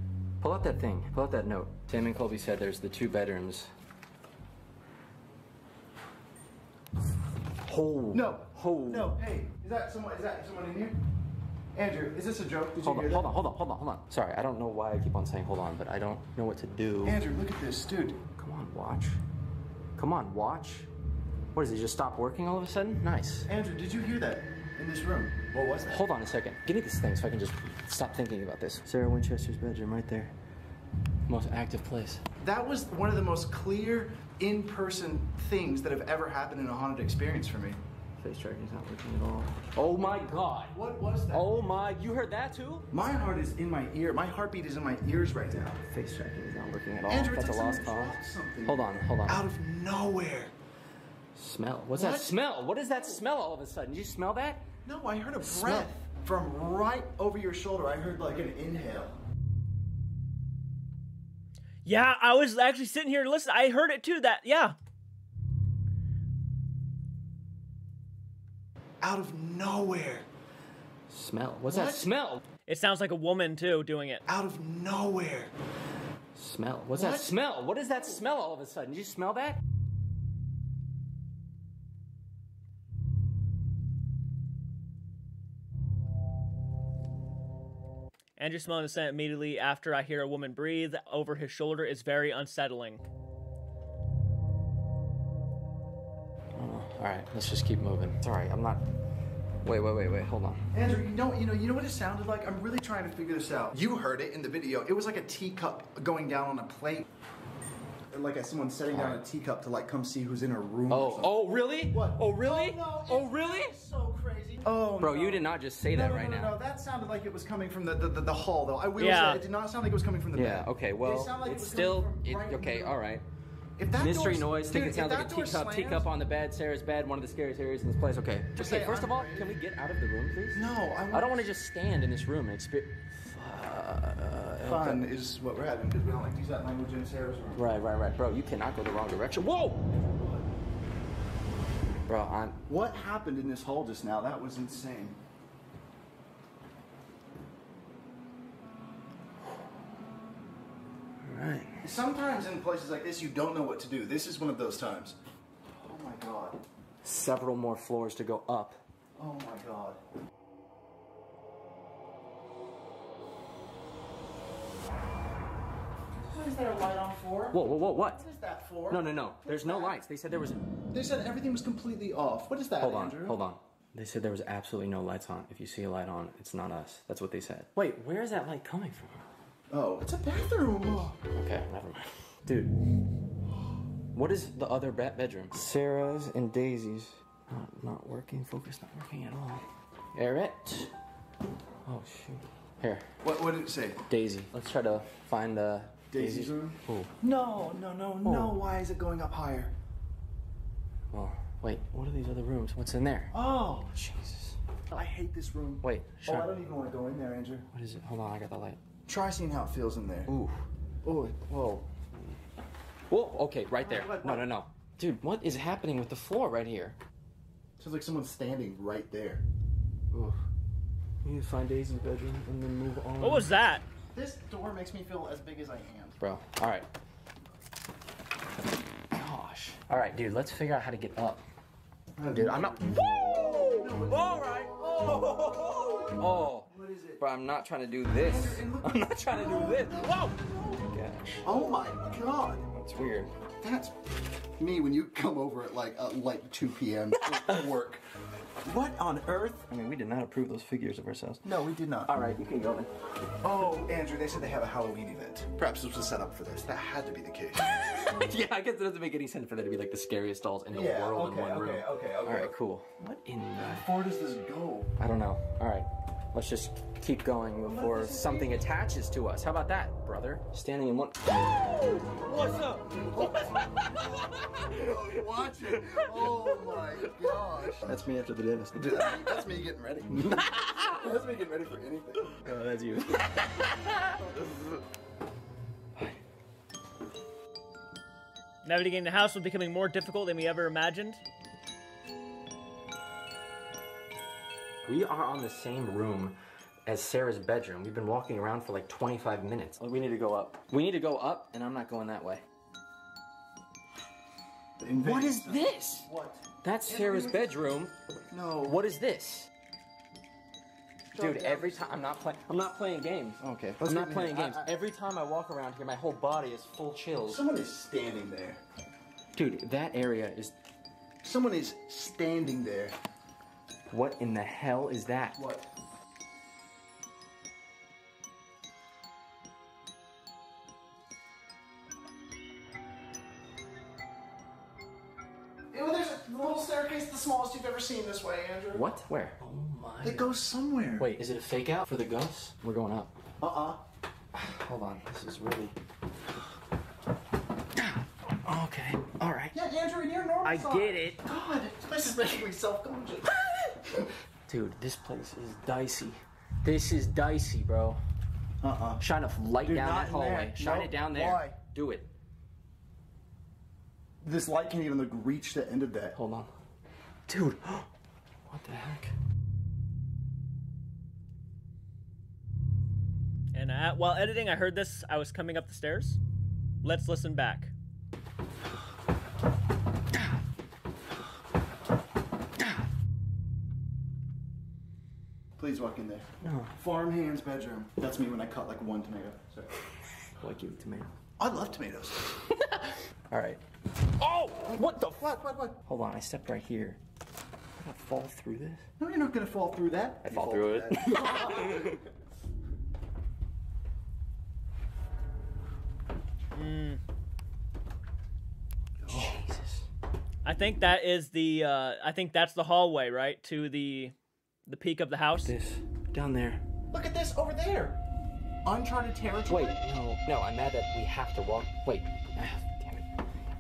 Pull out that thing. Pull out that note. Sam and Colby said there's the two bedrooms. Oh. No. Hey, is that someone in here? Andrew, is this a joke? Did hold you on, hold that? On, hold on, hold on, hold on. Sorry, I don't know why I keep on saying hold on, but I don't know what to do. Andrew, look at this, dude. Come on, watch. Come on, watch. What, does he just stop working all of a sudden? Nice. Andrew, did you hear that in this room? What was that? Hold on a second. Give me this thing so I can just stop thinking about this. Sarah Winchester's bedroom right there. Most active place. That was one of the most clear, in-person things that have ever happened in a haunted experience for me. Face tracking's not working at all. Oh my God. What was that? Oh my, you heard that too? My heart is in my ear. My heartbeat is in my ears right now. Face tracking is not working at all. Andrew, that's a lost cause. Hold on, hold on. Out of nowhere. Smell. What's that smell? What is that smell all of a sudden? Did you smell that? No, I heard a breath from right over your shoulder. I heard like an inhale. Yeah, I was actually sitting here listening. I heard it too, that, yeah. Out of nowhere. Smell. What's that smell? It sounds like a woman too doing it. Out of nowhere. Smell. What's that smell? What is that smell all of a sudden? Did you smell that? Andrew smelling the scent immediately after I hear a woman breathe over his shoulder is very unsettling. Oh, all right, let's just keep moving. Sorry, I'm not. Wait, hold on. Andrew, you know what it sounded like? I'm really trying to figure this out. You heard it in the video. It was like a teacup going down on a plate. Like someone setting down a teacup to like come see who's in a room. Oh, really? What? Oh, really? Oh, no, really? So crazy. Oh, bro, no. You did not just say that right now. No, that sounded like it was coming from the hall, though. I will say it did not sound like it was coming from the bed. Yeah. Okay. Well, it's still okay. All right. If that mystery noise, think it sounds like a teacup on the bed, Sarah's bed, one of the scariest areas in this place. Okay. Okay. First of all, can we get out of the room, please? No, I don't want to just stand in this room and experience. Fun is what we're having because we don't like to use that language in Sarah's room. Right. Bro, you cannot go the wrong direction. Whoa! Bro, what happened in this hall just now? That was insane. All right. Sometimes in places like this, you don't know what to do. This is one of those times. Oh my God. Several more floors to go up. Oh my God. What is there a light on for? Whoa, what? What is that for? No. There's no lights. They said there was... They said everything was completely off. What is that, Andrew? Hold on. They said there was absolutely no lights on. If you see a light on, it's not us. That's what they said. Wait, where is that light coming from? Oh, it's a bathroom. Okay, never mind. Dude. What is the other bedroom? Sarah's and Daisy's. Not working. Focus not working at all. Garrett. Oh, shoot. Here. What did it say? Daisy. Let's try to find the... Daisy's room? Oh. No. Why is it going up higher? Well, wait. What are these other rooms? What's in there? Oh. Jesus. I hate this room. Wait. Sure. Oh, I don't even want to go in there, Andrew. What is it? Hold on. I got the light. Try seeing how it feels in there. Ooh. Oh. Whoa. Whoa. Okay. Right there. No. Dude, what is happening with the floor right here? Sounds like someone's standing right there. Ooh. We need to find Daisy's bedroom and then move on. What was that? This door makes me feel as big as I am. Bro, all right. Gosh. All right, dude, let's figure out how to get up. Dude, I'm not... Woo! All right. Oh. What is it? Bro, I'm not trying to do this. I'm not trying to do this. Whoa! Gosh. Oh, my God. That's weird. That's me when you come over at like 2 p.m. to work. What on earth? I mean, we did not approve those figures of ourselves. No, we did not. All right, you can go in. Oh, Andrew, they said they have a Halloween event. Perhaps this was set up for this. That had to be the case. Yeah, I guess it doesn't make any sense for there to be like the scariest dolls in the world in one room. Okay. All right, cool. What in the... Where does this go? I don't know. All right, let's just keep going before something attaches to us. How about that, brother? Standing in one... What's up? Watch it. Oh, my gosh. That's me after the dentist. That's me getting ready. That's me getting ready for anything. Oh, that's you. Navigating the house was becoming more difficult than we ever imagined. We are on the same room as Sarah's bedroom. We've been walking around for like 25 minutes. We need to go up. We need to go up, and I'm not going that way. What is this? What? That's Sarah's bedroom. No. What is this? Dude, every time I'm not playing games. Okay. I'm not playing games. Every time I walk around here, my whole body is full chills. Someone is standing there. Dude, that area is. Someone is standing there. What in the hell is that? What? You know, there's a little staircase, the smallest you've ever seen this way, Andrew. What? Where? Oh my. It goes somewhere. Wait, is it a fake out for the ghosts? We're going up. Hold on, this is really. Okay, alright. Yeah, Andrew, you're normal. I get it. God, this is making me self-conscious. Dude, this place is dicey. This is dicey, bro. Shine a light down that hallway. Shine it down there. Why? Do it. This light can't even reach the end of that. Hold on. Dude, what the heck? And while editing, I heard this. I was coming up the stairs. Let's listen back. Please walk in there. No. Farmhand's bedroom. That's me when I cut like one tomato. Sorry. Like you, tomato. I love tomatoes. All right. Oh! What the fuck? What? Hold on, I stepped right here. I'm gonna fall through this? No, you're not gonna fall through that. I fall through it. Jesus. I think that is the, I think that's the hallway, right? To the peak of the house. This, down there. Look at this, over there. Uncharted territory. Wait, no, no, I'm mad that we have to walk. Wait,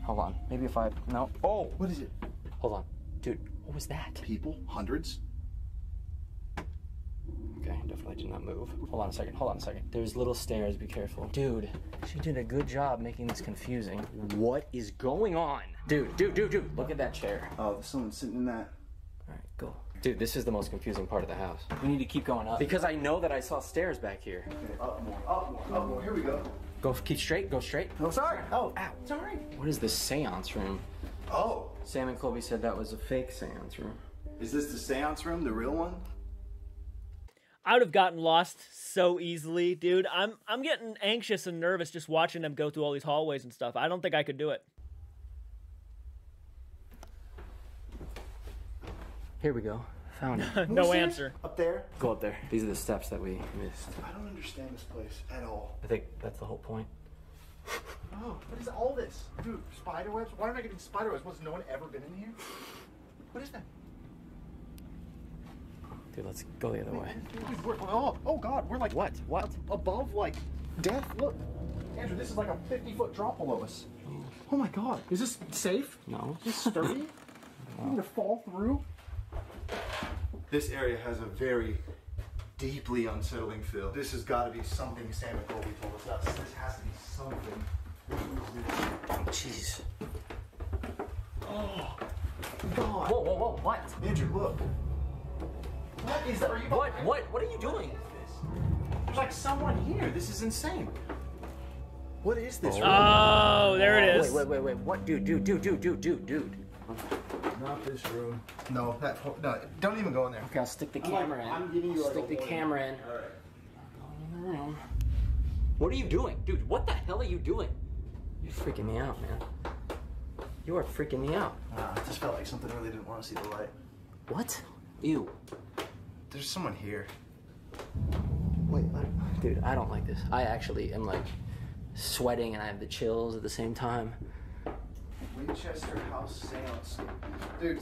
hold on, maybe if I, no. Oh, what is it? Hold on, dude, what was that? People, hundreds. Okay, definitely did not move. Hold on a second, hold on a second. There's little stairs, be careful. Dude, she did a good job making this confusing. What is going on? Dude, look at that chair. Oh, there's someone sitting in that. All right, go. Dude, this is the most confusing part of the house. We need to keep going up. Because I know that I saw stairs back here. Okay, up more, here we go. Go, keep straight, go straight. Oh, sorry. Oh, ow. Sorry. What is this seance room? Oh. Sam and Colby said that was a fake seance room. Is this the seance room, the real one? I would have gotten lost so easily, dude. I'm getting anxious and nervous just watching them go through all these hallways and stuff. I don't think I could do it. Here we go. Found it. No answer. Up there? Go up there. These are the steps that we missed. I don't understand this place at all. I think that's the whole point. Oh, what is all this? Dude, spiderwebs? Why am I getting spiderwebs? What's no one ever been in here? What is that? Dude, let's go the other way. Dude, we're, oh God, we're like... What? What? Above, like, death. Look. Andrew, this is like a 50-foot drop below us. Oh my God. Is this safe? No. Is this sturdy? No. I'm gonna fall through? This area has a very deeply unsettling feel. This has got to be something Sam and Colby told us. This has to be something. Jeez. Oh, God. Whoa, what? Andrew, look. What is that? Are you what are you doing? There's like someone here. This is insane. What is this? Oh, there it is. Wait. What? Dude. Not this room. No, that whole, no, don't even go in there. Okay, I'll stick the camera in. I'm giving you Stick the camera in. All right. Going in the room. What are you doing? Dude, what the hell are you doing? You're freaking me out, man. You are freaking me out. I just felt like something really didn't want to see the light. What? Ew. There's someone here. Wait, dude, I don't like this. I actually am like sweating and I have the chills at the same time. Winchester House seance. Dude.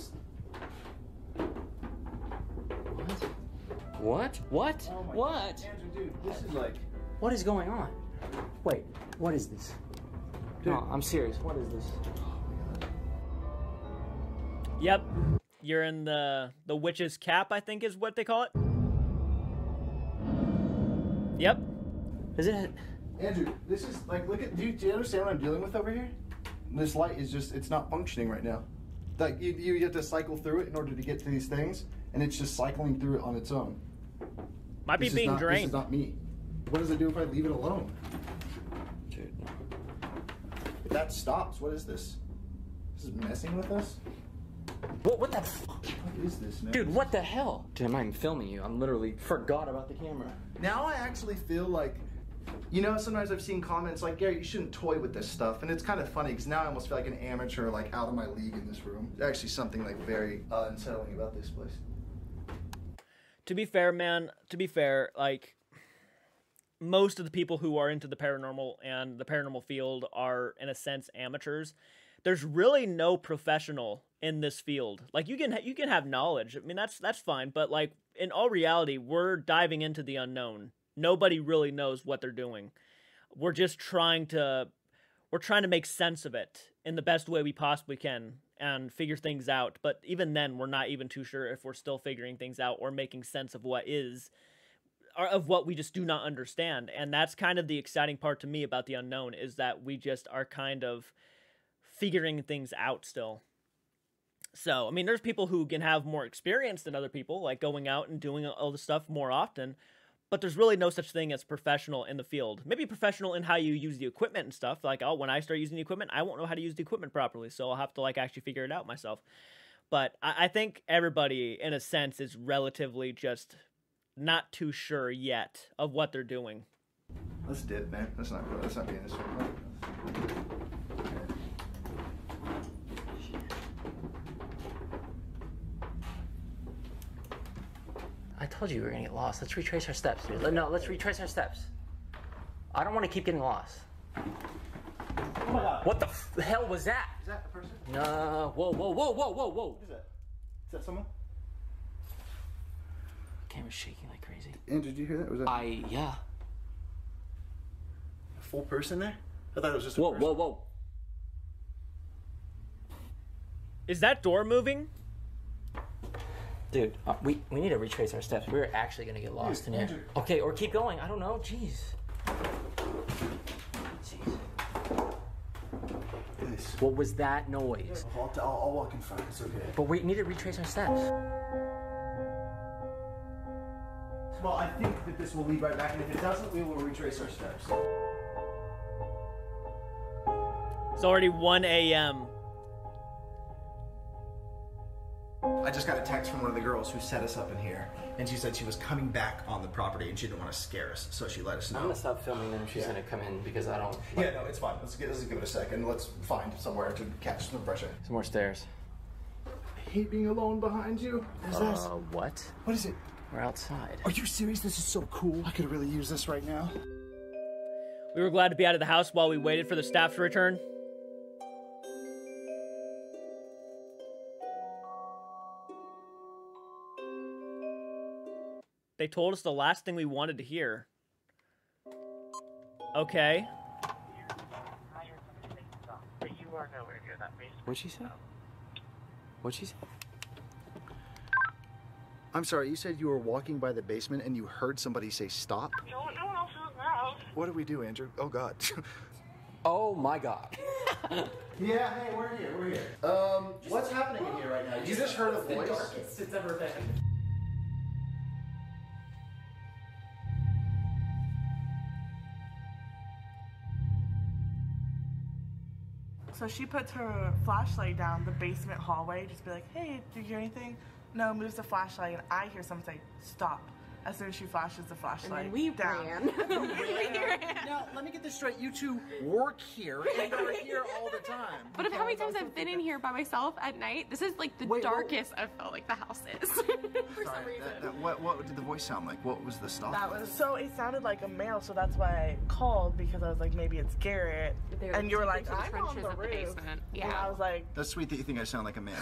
What? Oh what? God. Andrew, dude, this is like... What is going on? Wait, what is this? Dude. No, I'm serious. What is this? Oh my God. Yep. You're in the witch's cap, I think is what they call it. Yep. Is it? Andrew, this is like, look at, do you understand what I'm dealing with over here? This light is just, it's not functioning right now. Like, you have to cycle through it in order to get to these things, and it's just cycling through it on its own. Might be being drained. This is not me. What does it do if I leave it alone? Dude, no. If that stops, what is this? This is messing with us? What the fuck? What is this, man? Dude, what the hell? Damn, I'm filming you. I literally forgot about the camera. Now I actually feel like, you know, sometimes I've seen comments like, Garrett, you shouldn't toy with this stuff. And it's kind of funny because now I almost feel like an amateur, like out of my league in this room. There's actually something like very unsettling about this place. To be fair, man, to be fair, like, most of the people who are into the paranormal and the paranormal field are, in a sense, amateurs. There's really no professional in this field. Like, you can have knowledge. I mean, that's fine. But, like, in all reality, we're diving into the unknown. Nobody really knows what they're doing. We're just trying to make sense of it in the best way we possibly can and figure things out. But even then, we're not even too sure if we're still figuring things out or making sense of what is, or of what we just do not understand. And that's kind of the exciting part to me about the unknown, is that we just are kind of figuring things out still. So, I mean, there's people who can have more experience than other people, like going out and doing all the stuff more often, but there's really no such thing as professional in the field. Maybe professional in how you use the equipment and stuff. Like, oh, when I start using the equipment, I won't know how to use the equipment properly, so I'll have to, like, actually figure it out myself. But I think everybody, in a sense, is relatively just not too sure yet of what they're doing. Let's dip, man. That's not being this one. I told you we were gonna get lost. Let's retrace our steps, dude. No, let's retrace our steps. I don't want to keep getting lost. Oh my God. What the hell was that? Is that a person? No. Whoa, whoa, whoa, whoa, whoa, whoa. What is that? Is that someone? The camera's shaking like crazy. Andrew, did you hear that? Was that? Yeah. A full person there? I thought it was just a person. Whoa, whoa, whoa. Is that door moving? Dude, we need to retrace our steps. We're actually going to get lost in here. Okay, or keep going. I don't know. Jeez. Jeez. Yes. What was that noise? I'll walk in front. It's okay. But we need to retrace our steps. Well, I think that this will lead right back, and if it doesn't, we will retrace our steps. It's already 1 a.m. I just got a text from one of the girls who set us up in here, and she said she was coming back on the property and she didn't want to scare us, so she let us know. I'm gonna stop filming then if she's gonna come in, because I don't. Like... Yeah, no, it's fine. Let's give it a second. Let's find somewhere to catch some pressure. Some more stairs. I hate being alone behind you. What is this? What? What is it? We're outside. Are you serious? This is so cool. I could really use this right now. We were glad to be out of the house while we waited for the staff to return. They told us the last thing we wanted to hear. Okay. What'd she say? What'd she say? I'm sorry, you said you were walking by the basement and you heard somebody say stop? No one else is loud. What do we do, Andrew? Oh, God. Oh, my God. Yeah, hey, we're here. What's happening in here right now? You just heard a voice? The darkest it's ever been. So she puts her flashlight down the basement hallway, just be like, hey, did you hear anything? No, moves the flashlight, and I hear someone say, stop, as soon as she flashes the flashlight. And we down. Ran. We ran. Now, let me get this straight. You two work here, and you're here all the time. But how many times I've been in here by myself at night, this is like the darkest I've felt like the house is. For some reason. What did the voice sound like? What was the stop? So it sounded like a male, so that's why I called, because I was like, maybe it's Garrett. And you were like, I'm on the roof. Yeah. And I was like... That's sweet that you think I sound like a man.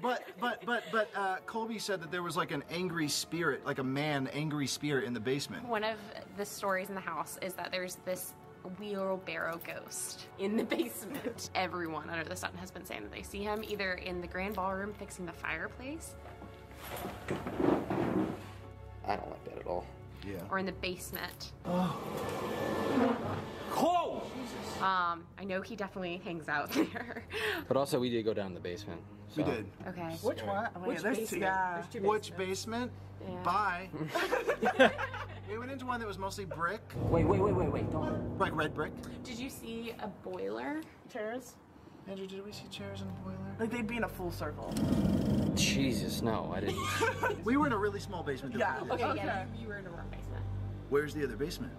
But Colby said that there was like an angry spirit, like a angry spirit in the basement. One of the stories in the house is that there's this wheelbarrow ghost in the basement. Everyone under the sun has been saying that they see him either in the grand ballroom fixing the fireplace. I don't like that at all. Yeah. Or in the basement. Oh. Cole! Jesus. I know he definitely hangs out there. But also we did go down the basement. So. We did. Okay. Which one? Oh, which basement? Yeah. Which basement? Yeah. Bye. We went into one that was mostly brick. Wait, don't. Like red brick. Did you see a boiler? Chairs? Andrew, did we see chairs and boiler? Like, they'd be in a full circle. Jesus, no, I didn't. We were in a really small basement. Yeah, okay, yeah, you were in a warm basement. Where's the other basement?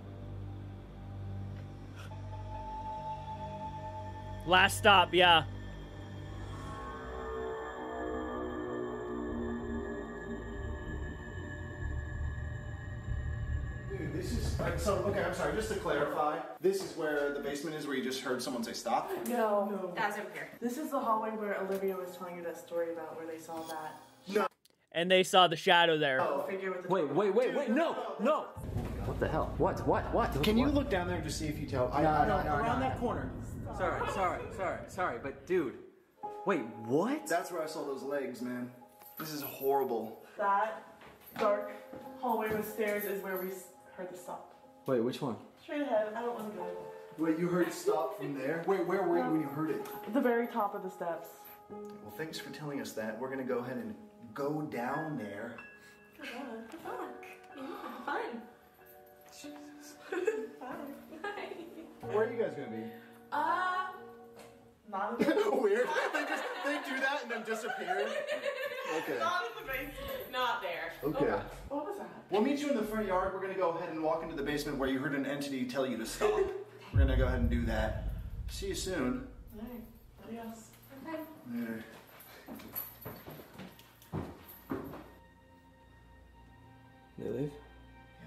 Last stop, yeah. Dude, this is, like, so, okay, I'm sorry, just to clarify, this is where the basement is where you just heard someone say stop? No. No. That's over here. This is the hallway where Olivia was telling you that story about where they saw that. No. And they saw the shadow there. Oh, figure with the wait, no, no. What the hell? What? Can you look down there and just see if you tell? No, around that corner. Sorry, but dude. Wait, what? That's where I saw those legs, man. This is horrible. That dark hallway with stairs is where we heard the stop. Wait, which one? Straight ahead, I don't want to go. Wait, you heard stop from there? Wait, where were you when you heard it? At the very top of the steps. Well, thanks for telling us that. We're gonna go ahead and go down there. Come on, the fuck? Yeah, fun. Jesus. Hi. Where are you guys gonna be? Not in the basement. Weird. They do that and then disappear. Okay. Not in the basement. Not there. Okay. Oh, what was that? We'll meet you in the front yard. We're gonna go ahead and walk into the basement where you heard an entity tell you to stop. We're gonna go ahead and do that. See you soon. All right. Adios. Okay. Later. They leave? Yeah.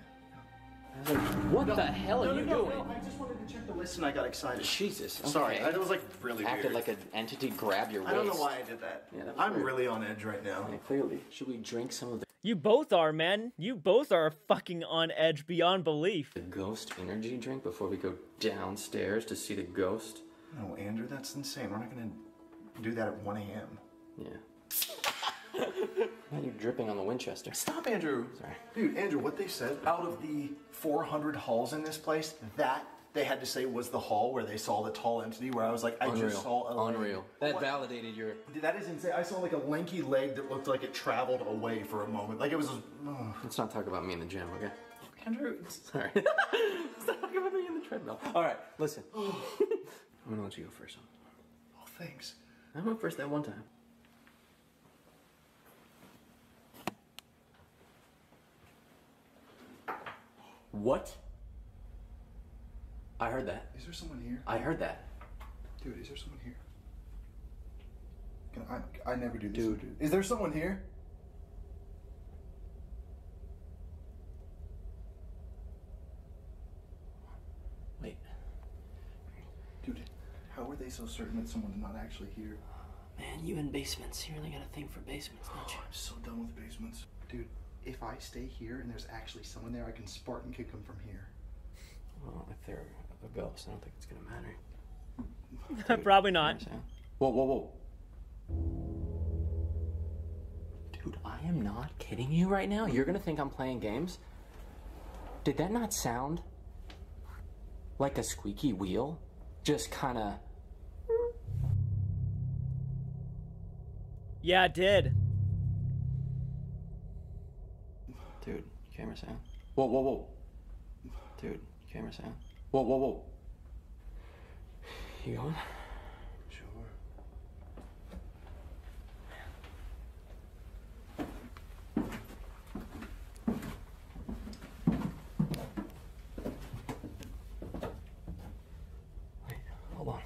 I was like, what the hell are you doing? No, I just wanted to check the list and I got excited. Jesus. Okay. Sorry, I was like really weird. Acted like an entity grab your waist. I don't know why I did that. Yeah, that I'm weird. Really on edge right now. Yeah, clearly. Should we drink some of the... You both are, man. You both are fucking on edge beyond belief. The ghost energy drink before we go downstairs to see the ghost? No, Andrew, that's insane. We're not gonna do that at 1 a.m. Yeah. Now you're dripping on the Winchester. Stop, Andrew. Sorry. Dude, Andrew, what they said, out of the 400 halls in this place, that they had to say was the hall where they saw the tall entity, where I was like, I just saw a... Unreal. That validated your... Dude, that is insane. I saw like a lanky leg that looked like it traveled away for a moment. Like it was... Let's not talk about me in the gym, okay? Andrew, sorry. Let's not talk about me in the treadmill. All right, listen. I'm gonna let you go first. Oh, thanks. I went first that one time. What? I heard that. Is there someone here? I heard that. Dude, is there someone here? I never do this. Dude. Is there someone here? Wait. Dude, how are they so certain that someone's not actually here? Man, you in basements. You really got a thing for basements, don't you? I'm so done with basements. Dude. If I stay here and there's actually someone there, I can Spartan kick them from here. Well, if they're a ghost, I don't think it's gonna matter. Dude, probably not. Whoa. Dude, I am not kidding you right now. You're gonna think I'm playing games? Did that not sound like a squeaky wheel? Just kinda... Yeah, it did. Dude, camera sound. Whoa. Dude, camera sound. Whoa. You going? Sure. Wait, hold on.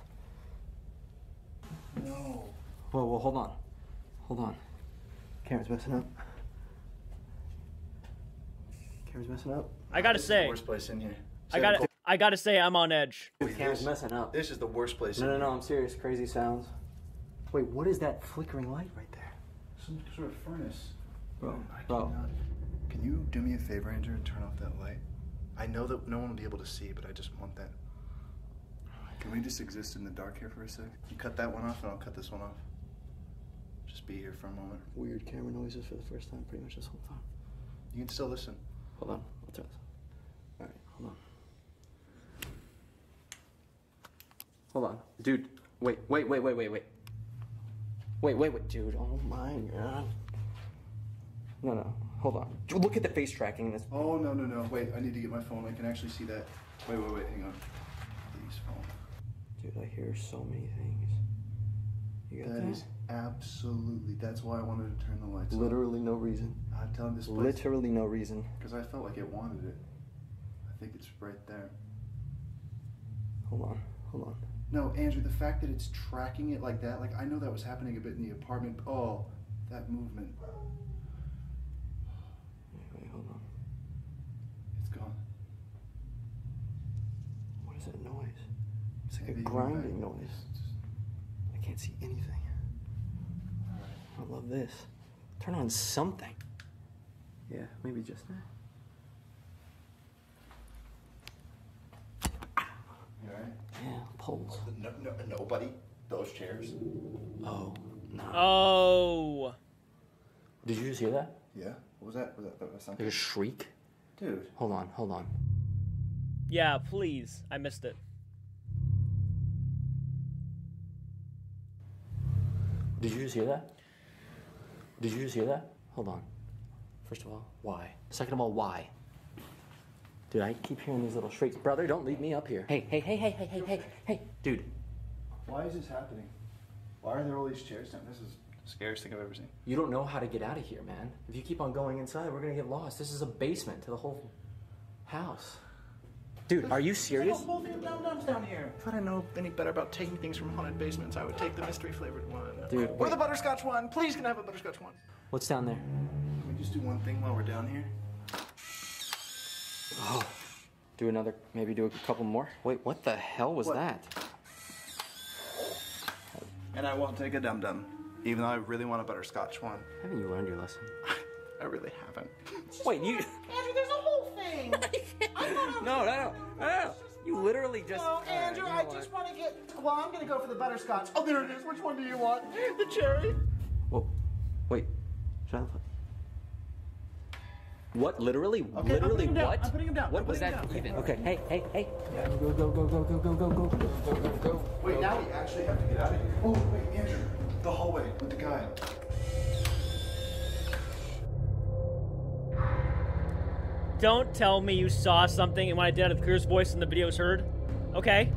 No. Whoa, hold on. Camera's messing up. Messing up. I gotta say, the worst place in here. I gotta say, I'm on edge. Dude, camera's messing up. This is the worst place. No, I'm serious. Crazy sounds. Wait, what is that flickering light right there? Some sort of furnace. Bro. Can you do me a favor, Andrew, and turn off that light? I know that no one will be able to see, but I just want that. Can we just exist in the dark here for a sec? You cut that one off, and I'll cut this one off. Just be here for a moment. Weird camera noises for the first time, pretty much this whole time. You can still listen. Hold on, I'll try this. All right, hold on. Dude, wait. Wait, dude, oh my God. No, hold on. Dude, look at the face tracking. This. Oh, no, wait, I need to get my phone. I can actually see that. Wait, hang on. Please, phone. Dude, I hear so many things. Yeah, that is absolutely, that's why I wanted to turn the lights on. Literally no reason. I'm telling this place. Literally no reason. Because I felt like it wanted it. I think it's right there. Hold on, hold on. No, Andrew, the fact that it's tracking it like that, like I know that was happening a bit in the apartment. Oh, that movement. Wait, hold on. It's gone. What is that noise? It's like a grinding noise. I can't see anything. All right. I love this. Turn on something. Yeah, maybe just that. Right. Yeah, poles. No, nobody. Those chairs. Oh. No. Oh. Did you just hear that? Yeah. What was that? Was that something? Like a shriek? Dude. Hold on, hold on. Yeah, please. I missed it. Did you just hear that? Did you just hear that? Hold on. First of all, why? Second of all, why? Dude, I keep hearing these little shrieks. Brother, don't leave me up here. Hey. Dude. Why is this happening? Why are there all these chairs down? This is the scariest thing I've ever seen. You don't know how to get out of here, man. If you keep on going inside, we're going to get lost. This is a basement to the whole house. Dude, are you serious? There's a whole thing of dum-dums down here. If I didn't know any better about taking things from haunted basements, I would take the mystery-flavored one. Dude, or the butterscotch one. Please, can I have a butterscotch one? What's down there? Can we just do one thing while we're down here? Oh, do another, maybe do a couple more. Wait, what the hell was that? And I won't take a dum-dum, even though I really want a butterscotch one. Haven't you learned your lesson? I really haven't. Wait, you... Andrew, there's a whole thing! No. You literally just... No, Andrew, you know I just want to get... Well, I'm going to go for the butterscotch. Oh, there it is. Which one do you want? The cherry? Whoa, wait. Should I... What? Literally? Okay, literally what? I'm putting him down. What was that even? Okay, hey. Yeah, go. Wait, now we actually have to get out of here. Oh, wait, Andrew. The hallway with the guy. Don't tell me you saw something and when I did it, the clearest voice in the video was heard. Okay.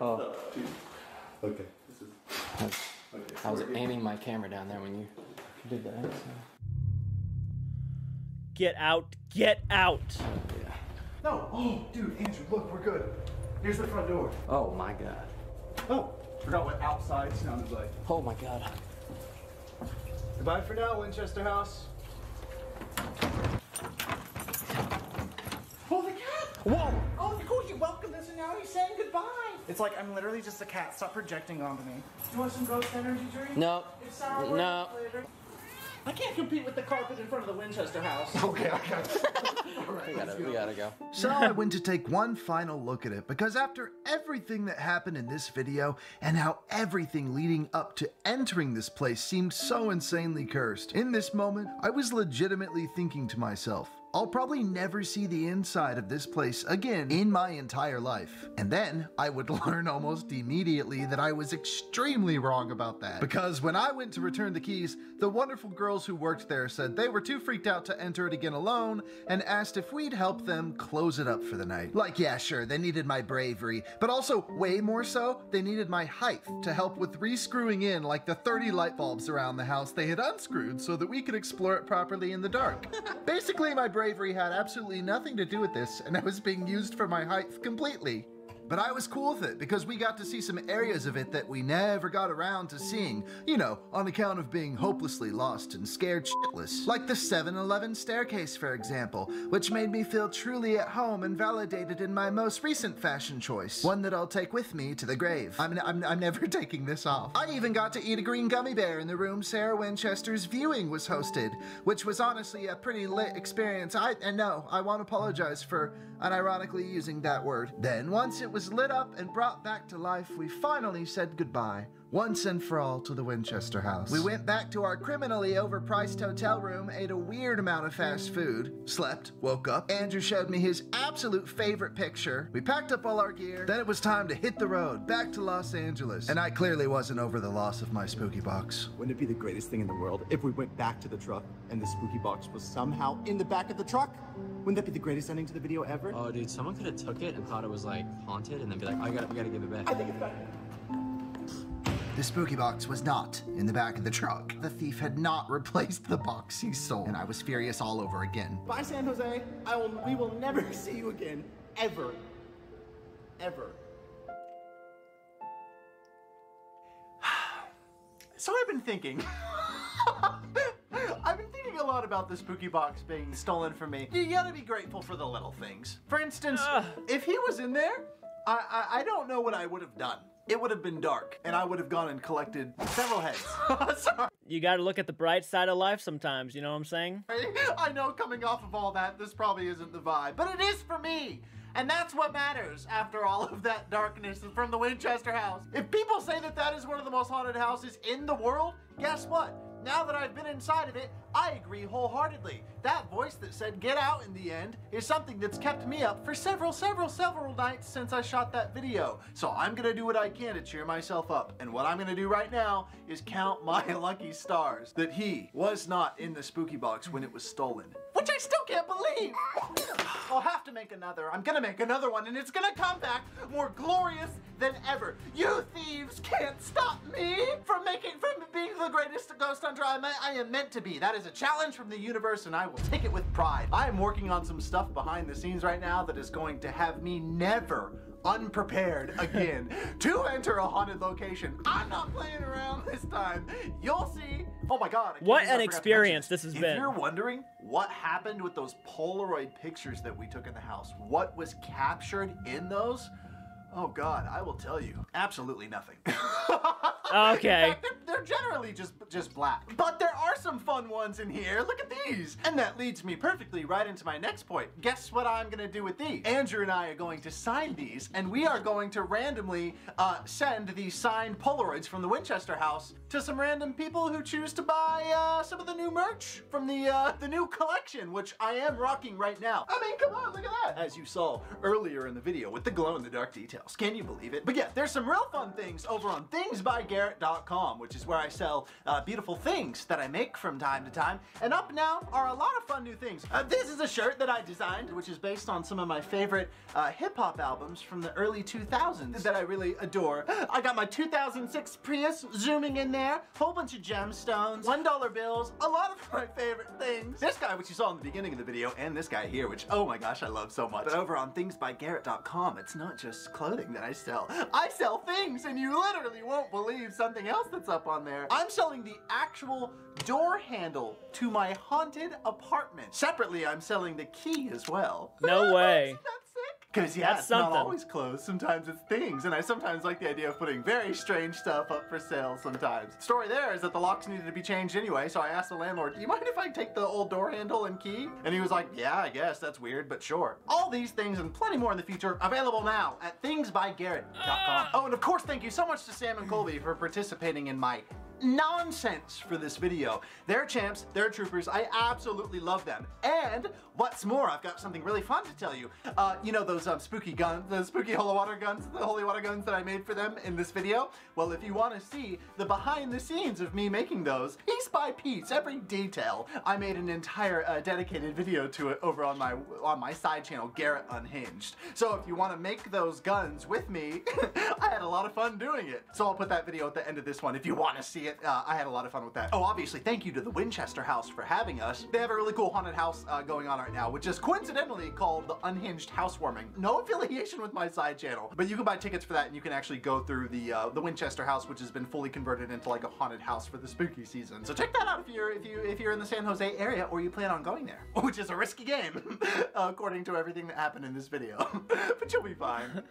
Oh. Okay. I was aiming my camera down there when you did that. So. Get out! Get out! Yeah. No! Oh, dude, Andrew, look, we're good. Here's the front door. Oh my god. Oh, forgot what outside sounded like. Oh my god. Goodbye for now, Winchester House. Holy cat! Whoa! Oh, cool, you welcomed us and now he's saying goodbye. It's like I'm literally just a cat. Stop projecting onto me. You want some ghost energy drink? No. It's sour. No. I can't compete with the carpet in front of the Winchester House. Okay, I got it. All right, we gotta go. So I went to take one final look at it because after everything that happened in this video and how everything leading up to entering this place seemed so insanely cursed, in this moment, I was legitimately thinking to myself, I'll probably never see the inside of this place again in my entire life. And then I would learn almost immediately that I was extremely wrong about that. Because when I went to return the keys, the wonderful girls who worked there said they were too freaked out to enter it again alone and asked if we'd help them close it up for the night. Like, yeah, sure, they needed my bravery, but also way more so, they needed my height to help with re-screwing in like the 30 light bulbs around the house they had unscrewed so that we could explore it properly in the dark. Basically, my bravery had absolutely nothing to do with this, and I was being used for my height completely. But I was cool with it because we got to see some areas of it that we never got around to seeing, you know, on account of being hopelessly lost and scared shitless. Like the 7-Eleven staircase, for example, which made me feel truly at home and validated in my most recent fashion choice, one that I'll take with me to the grave. I'm never taking this off. I even got to eat a green gummy bear in the room Sarah Winchester's viewing was hosted, which was honestly a pretty lit experience. I won't apologize for unironically using that word. Then once it was lit up and brought back to life, we finally said goodbye. once and for all to the Winchester house. We went back to our criminally overpriced hotel room, ate a weird amount of fast food, slept, woke up. Andrew showed me his absolute favorite picture. We packed up all our gear. Then it was time to hit the road, back to Los Angeles. And I clearly wasn't over the loss of my spooky box. Wouldn't it be the greatest thing in the world if we went back to the truck and the spooky box was somehow in the back of the truck? Wouldn't that be the greatest ending to the video ever? Oh, dude, someone could have took it and thought it was, like, haunted and then be like, we gotta give it back. I think it's back. The spooky box was not in the back of the truck. The thief had not replaced the box he sold, and I was furious all over again. Bye, San Jose. We will never see you again. Ever. Ever. So I've been thinking. A lot about the spooky box being stolen from me. You gotta be grateful for the little things. For instance, if he was in there, I don't know what I would have done. It would have been dark, and I would have gone and collected several heads. Sorry. You gotta look at the bright side of life sometimes, you know what I'm saying? I know coming off of all that, this probably isn't the vibe, but it is for me! And that's what matters after all of that darkness from the Winchester house. If people say that that is one of the most haunted houses in the world, guess what? Now that I've been inside of it, I agree wholeheartedly. That voice that said, "Get out," in the end, is something that's kept me up for several nights since I shot that video. So I'm gonna do what I can to cheer myself up. And what I'm gonna do right now is count my lucky stars that he was not in the spooky box when it was stolen. Which I still can't believe! I'll have to make another. I'm gonna make another one, and it's gonna come back more glorious than ever. You thieves can't stop me from being the greatest ghost hunter I am meant to be. That is a challenge from the universe, and I will take it with pride. I am working on some stuff behind the scenes right now that is going to have me never unprepared again to enter a haunted location. I'm not playing around this time. You'll see. Oh my God. What an experience this has been. If you're wondering what happened with those Polaroid pictures that we took in the house, what was captured in those? Oh God, I will tell you, absolutely nothing. Okay. In fact, they're generally just black. But there are some fun ones in here. Look at these. And that leads me perfectly right into my next point. Guess what I'm gonna do with these? Andrew and I are going to sign these, and we are going to randomly send these signed Polaroids from the Winchester house to some random people who choose to buy some of the new merch from the new collection, which I am rocking right now. I mean, come on, look at that. As you saw earlier in the video with the glow in the dark detail. Can you believe it? But yeah, there's some real fun things over on thingsbygarrett.com, which is where I sell beautiful things that I make from time to time. And up now are a lot of fun new things. This is a shirt that I designed, which is based on some of my favorite hip-hop albums from the early 2000s that I really adore. I got my 2006 Prius zooming in there, whole bunch of gemstones, $1 bills, a lot of my favorite things. This guy, which you saw in the beginning of the video, and this guy here, which, oh my gosh, I love so much. But over on thingsbygarrett.com, it's not just clothes that I sell. I sell things, and you literally won't believe something else that's up on there. I'm selling the actual door handle to my haunted apartment. Separately, I'm selling the key as well. No way. That's sick. Because yeah, it's not always clothes. Sometimes it's things, and I sometimes like the idea of putting very strange stuff up for sale sometimes. The story there is that the locks needed to be changed anyway, so I asked the landlord, "Do you mind if I take the old door handle and key?" And he was like, "Yeah, I guess. That's weird, but sure." All these things and plenty more in the future available now at thingsbygarrett.com. Oh, and of course, thank you so much to Sam and Colby for participating in my nonsense for this video. They're champs, they're troopers, I absolutely love them. And what's more, I've got something really fun to tell you. You know those spooky guns, the spooky holy water guns that I made for them in this video? Well, if you want to see the behind the scenes of me making those, piece by piece, every detail, I made an entire dedicated video to it over on my side channel, Garrett Unhinged. So if you want to make those guns with me, I had a lot of fun doing it. So I'll put that video at the end of this one if you want to see it. I had a lot of fun with that. Oh, obviously, thank you to the Winchester house for having us. They have a really cool haunted house going on right now, which is coincidentally called the Unhinged Housewarming. No affiliation with my side channel, but you can buy tickets for that, and you can actually go through the Winchester house, which has been fully converted into like a haunted house for the spooky season. So check that out if you're in the San Jose area or you plan on going there, which is a risky game according to everything that happened in this video. But you'll be fine.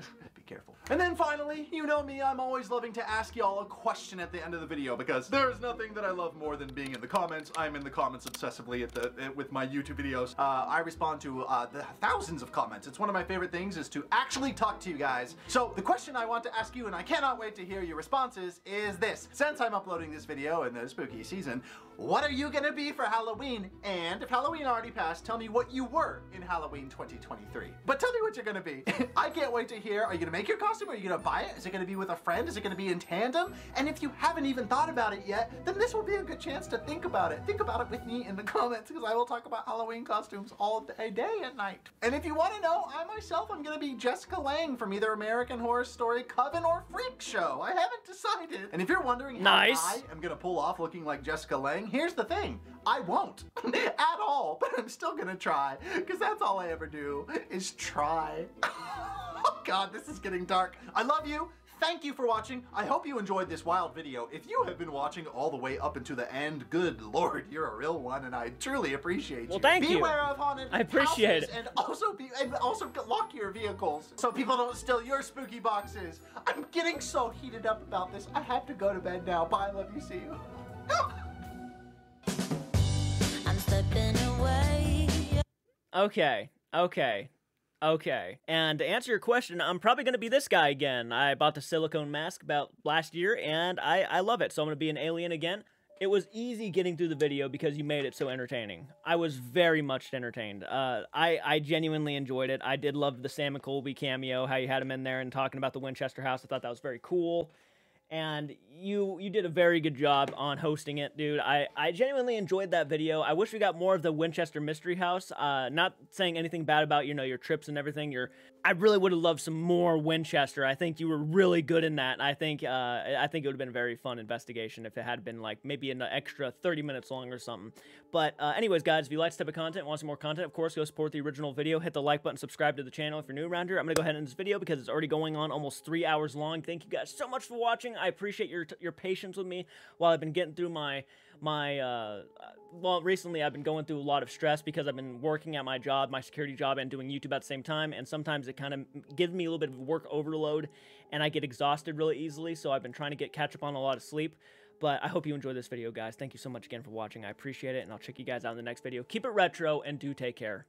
careful. And then finally, you know me, I'm always loving to ask y'all a question at the end of the video because there's nothing that I love more than being in the comments. I'm in the comments obsessively with my YouTube videos. I respond to the thousands of comments. It's one of my favorite things is to actually talk to you guys. So the question I want to ask you, and I cannot wait to hear your responses, is this. Since I'm uploading this video in the spooky season, what are you gonna be for Halloween? And if Halloween already passed, tell me what you were in Halloween 2023. But tell me what you're gonna be. I can't wait to hear. Are you gonna make your costume? Are you gonna buy it? Is it gonna be with a friend? Is it gonna be in tandem? And if you haven't even thought about it yet, then this will be a good chance to think about it. Think about it with me in the comments because I will talk about Halloween costumes all day and night. And if you wanna know, I myself am gonna be Jessica Lange from either American Horror Story, Coven, or Freak Show. I haven't decided. And if you're wondering how I am gonna pull off looking like Jessica Lange, here's the thing. I won't at all, but I'm still gonna try because that's all I ever do is try. Oh God, this is getting dark. I love you. Thank you for watching. I hope you enjoyed this wild video. If you have been watching all the way up into the end, good Lord, you're a real one, and I truly appreciate you. Well, thank you. Beware of haunted houses. And also lock your vehicles so people don't steal your spooky boxes. I'm getting so heated up about this. I have to go to bed now. Bye, love you, see you. I'm stepping away. Okay, and to answer your question, I'm probably going to be this guy again. I bought the silicone mask about last year, and I love it, so I'm going to be an alien again. It was easy getting through the video because you made it so entertaining. I was very much entertained. I genuinely enjoyed it. I did love the Sam and Colby cameo, how you had him in there and talking about the Winchester house. I thought that was very cool. And you did a very good job on hosting it, dude. I genuinely enjoyed that video. I wish we got more of the Winchester Mystery House. Not saying anything bad about, you know, your trips and everything. I really would have loved some more Winchester. I think you were really good in that. I think it would have been a very fun investigation if it had been like maybe an extra 30 minutes long or something. But anyways, guys, if you like this type of content and want some more content, of course, go support the original video. Hit the like button, subscribe to the channel if you're new around here. I'm gonna go ahead and end this video because it's already going on almost 3 hours long. Thank you guys so much for watching. I appreciate your patience with me while I've been getting through well, recently I've been going through a lot of stress because I've been working at my job, my security job, and doing YouTube at the same time, and sometimes it kind of gives me a little bit of work overload, and I get exhausted really easily, so I've been trying to catch up on a lot of sleep, but I hope you enjoyed this video, guys. Thank you so much again for watching. I appreciate it, and I'll check you guys out in the next video. Keep it retro, and do take care.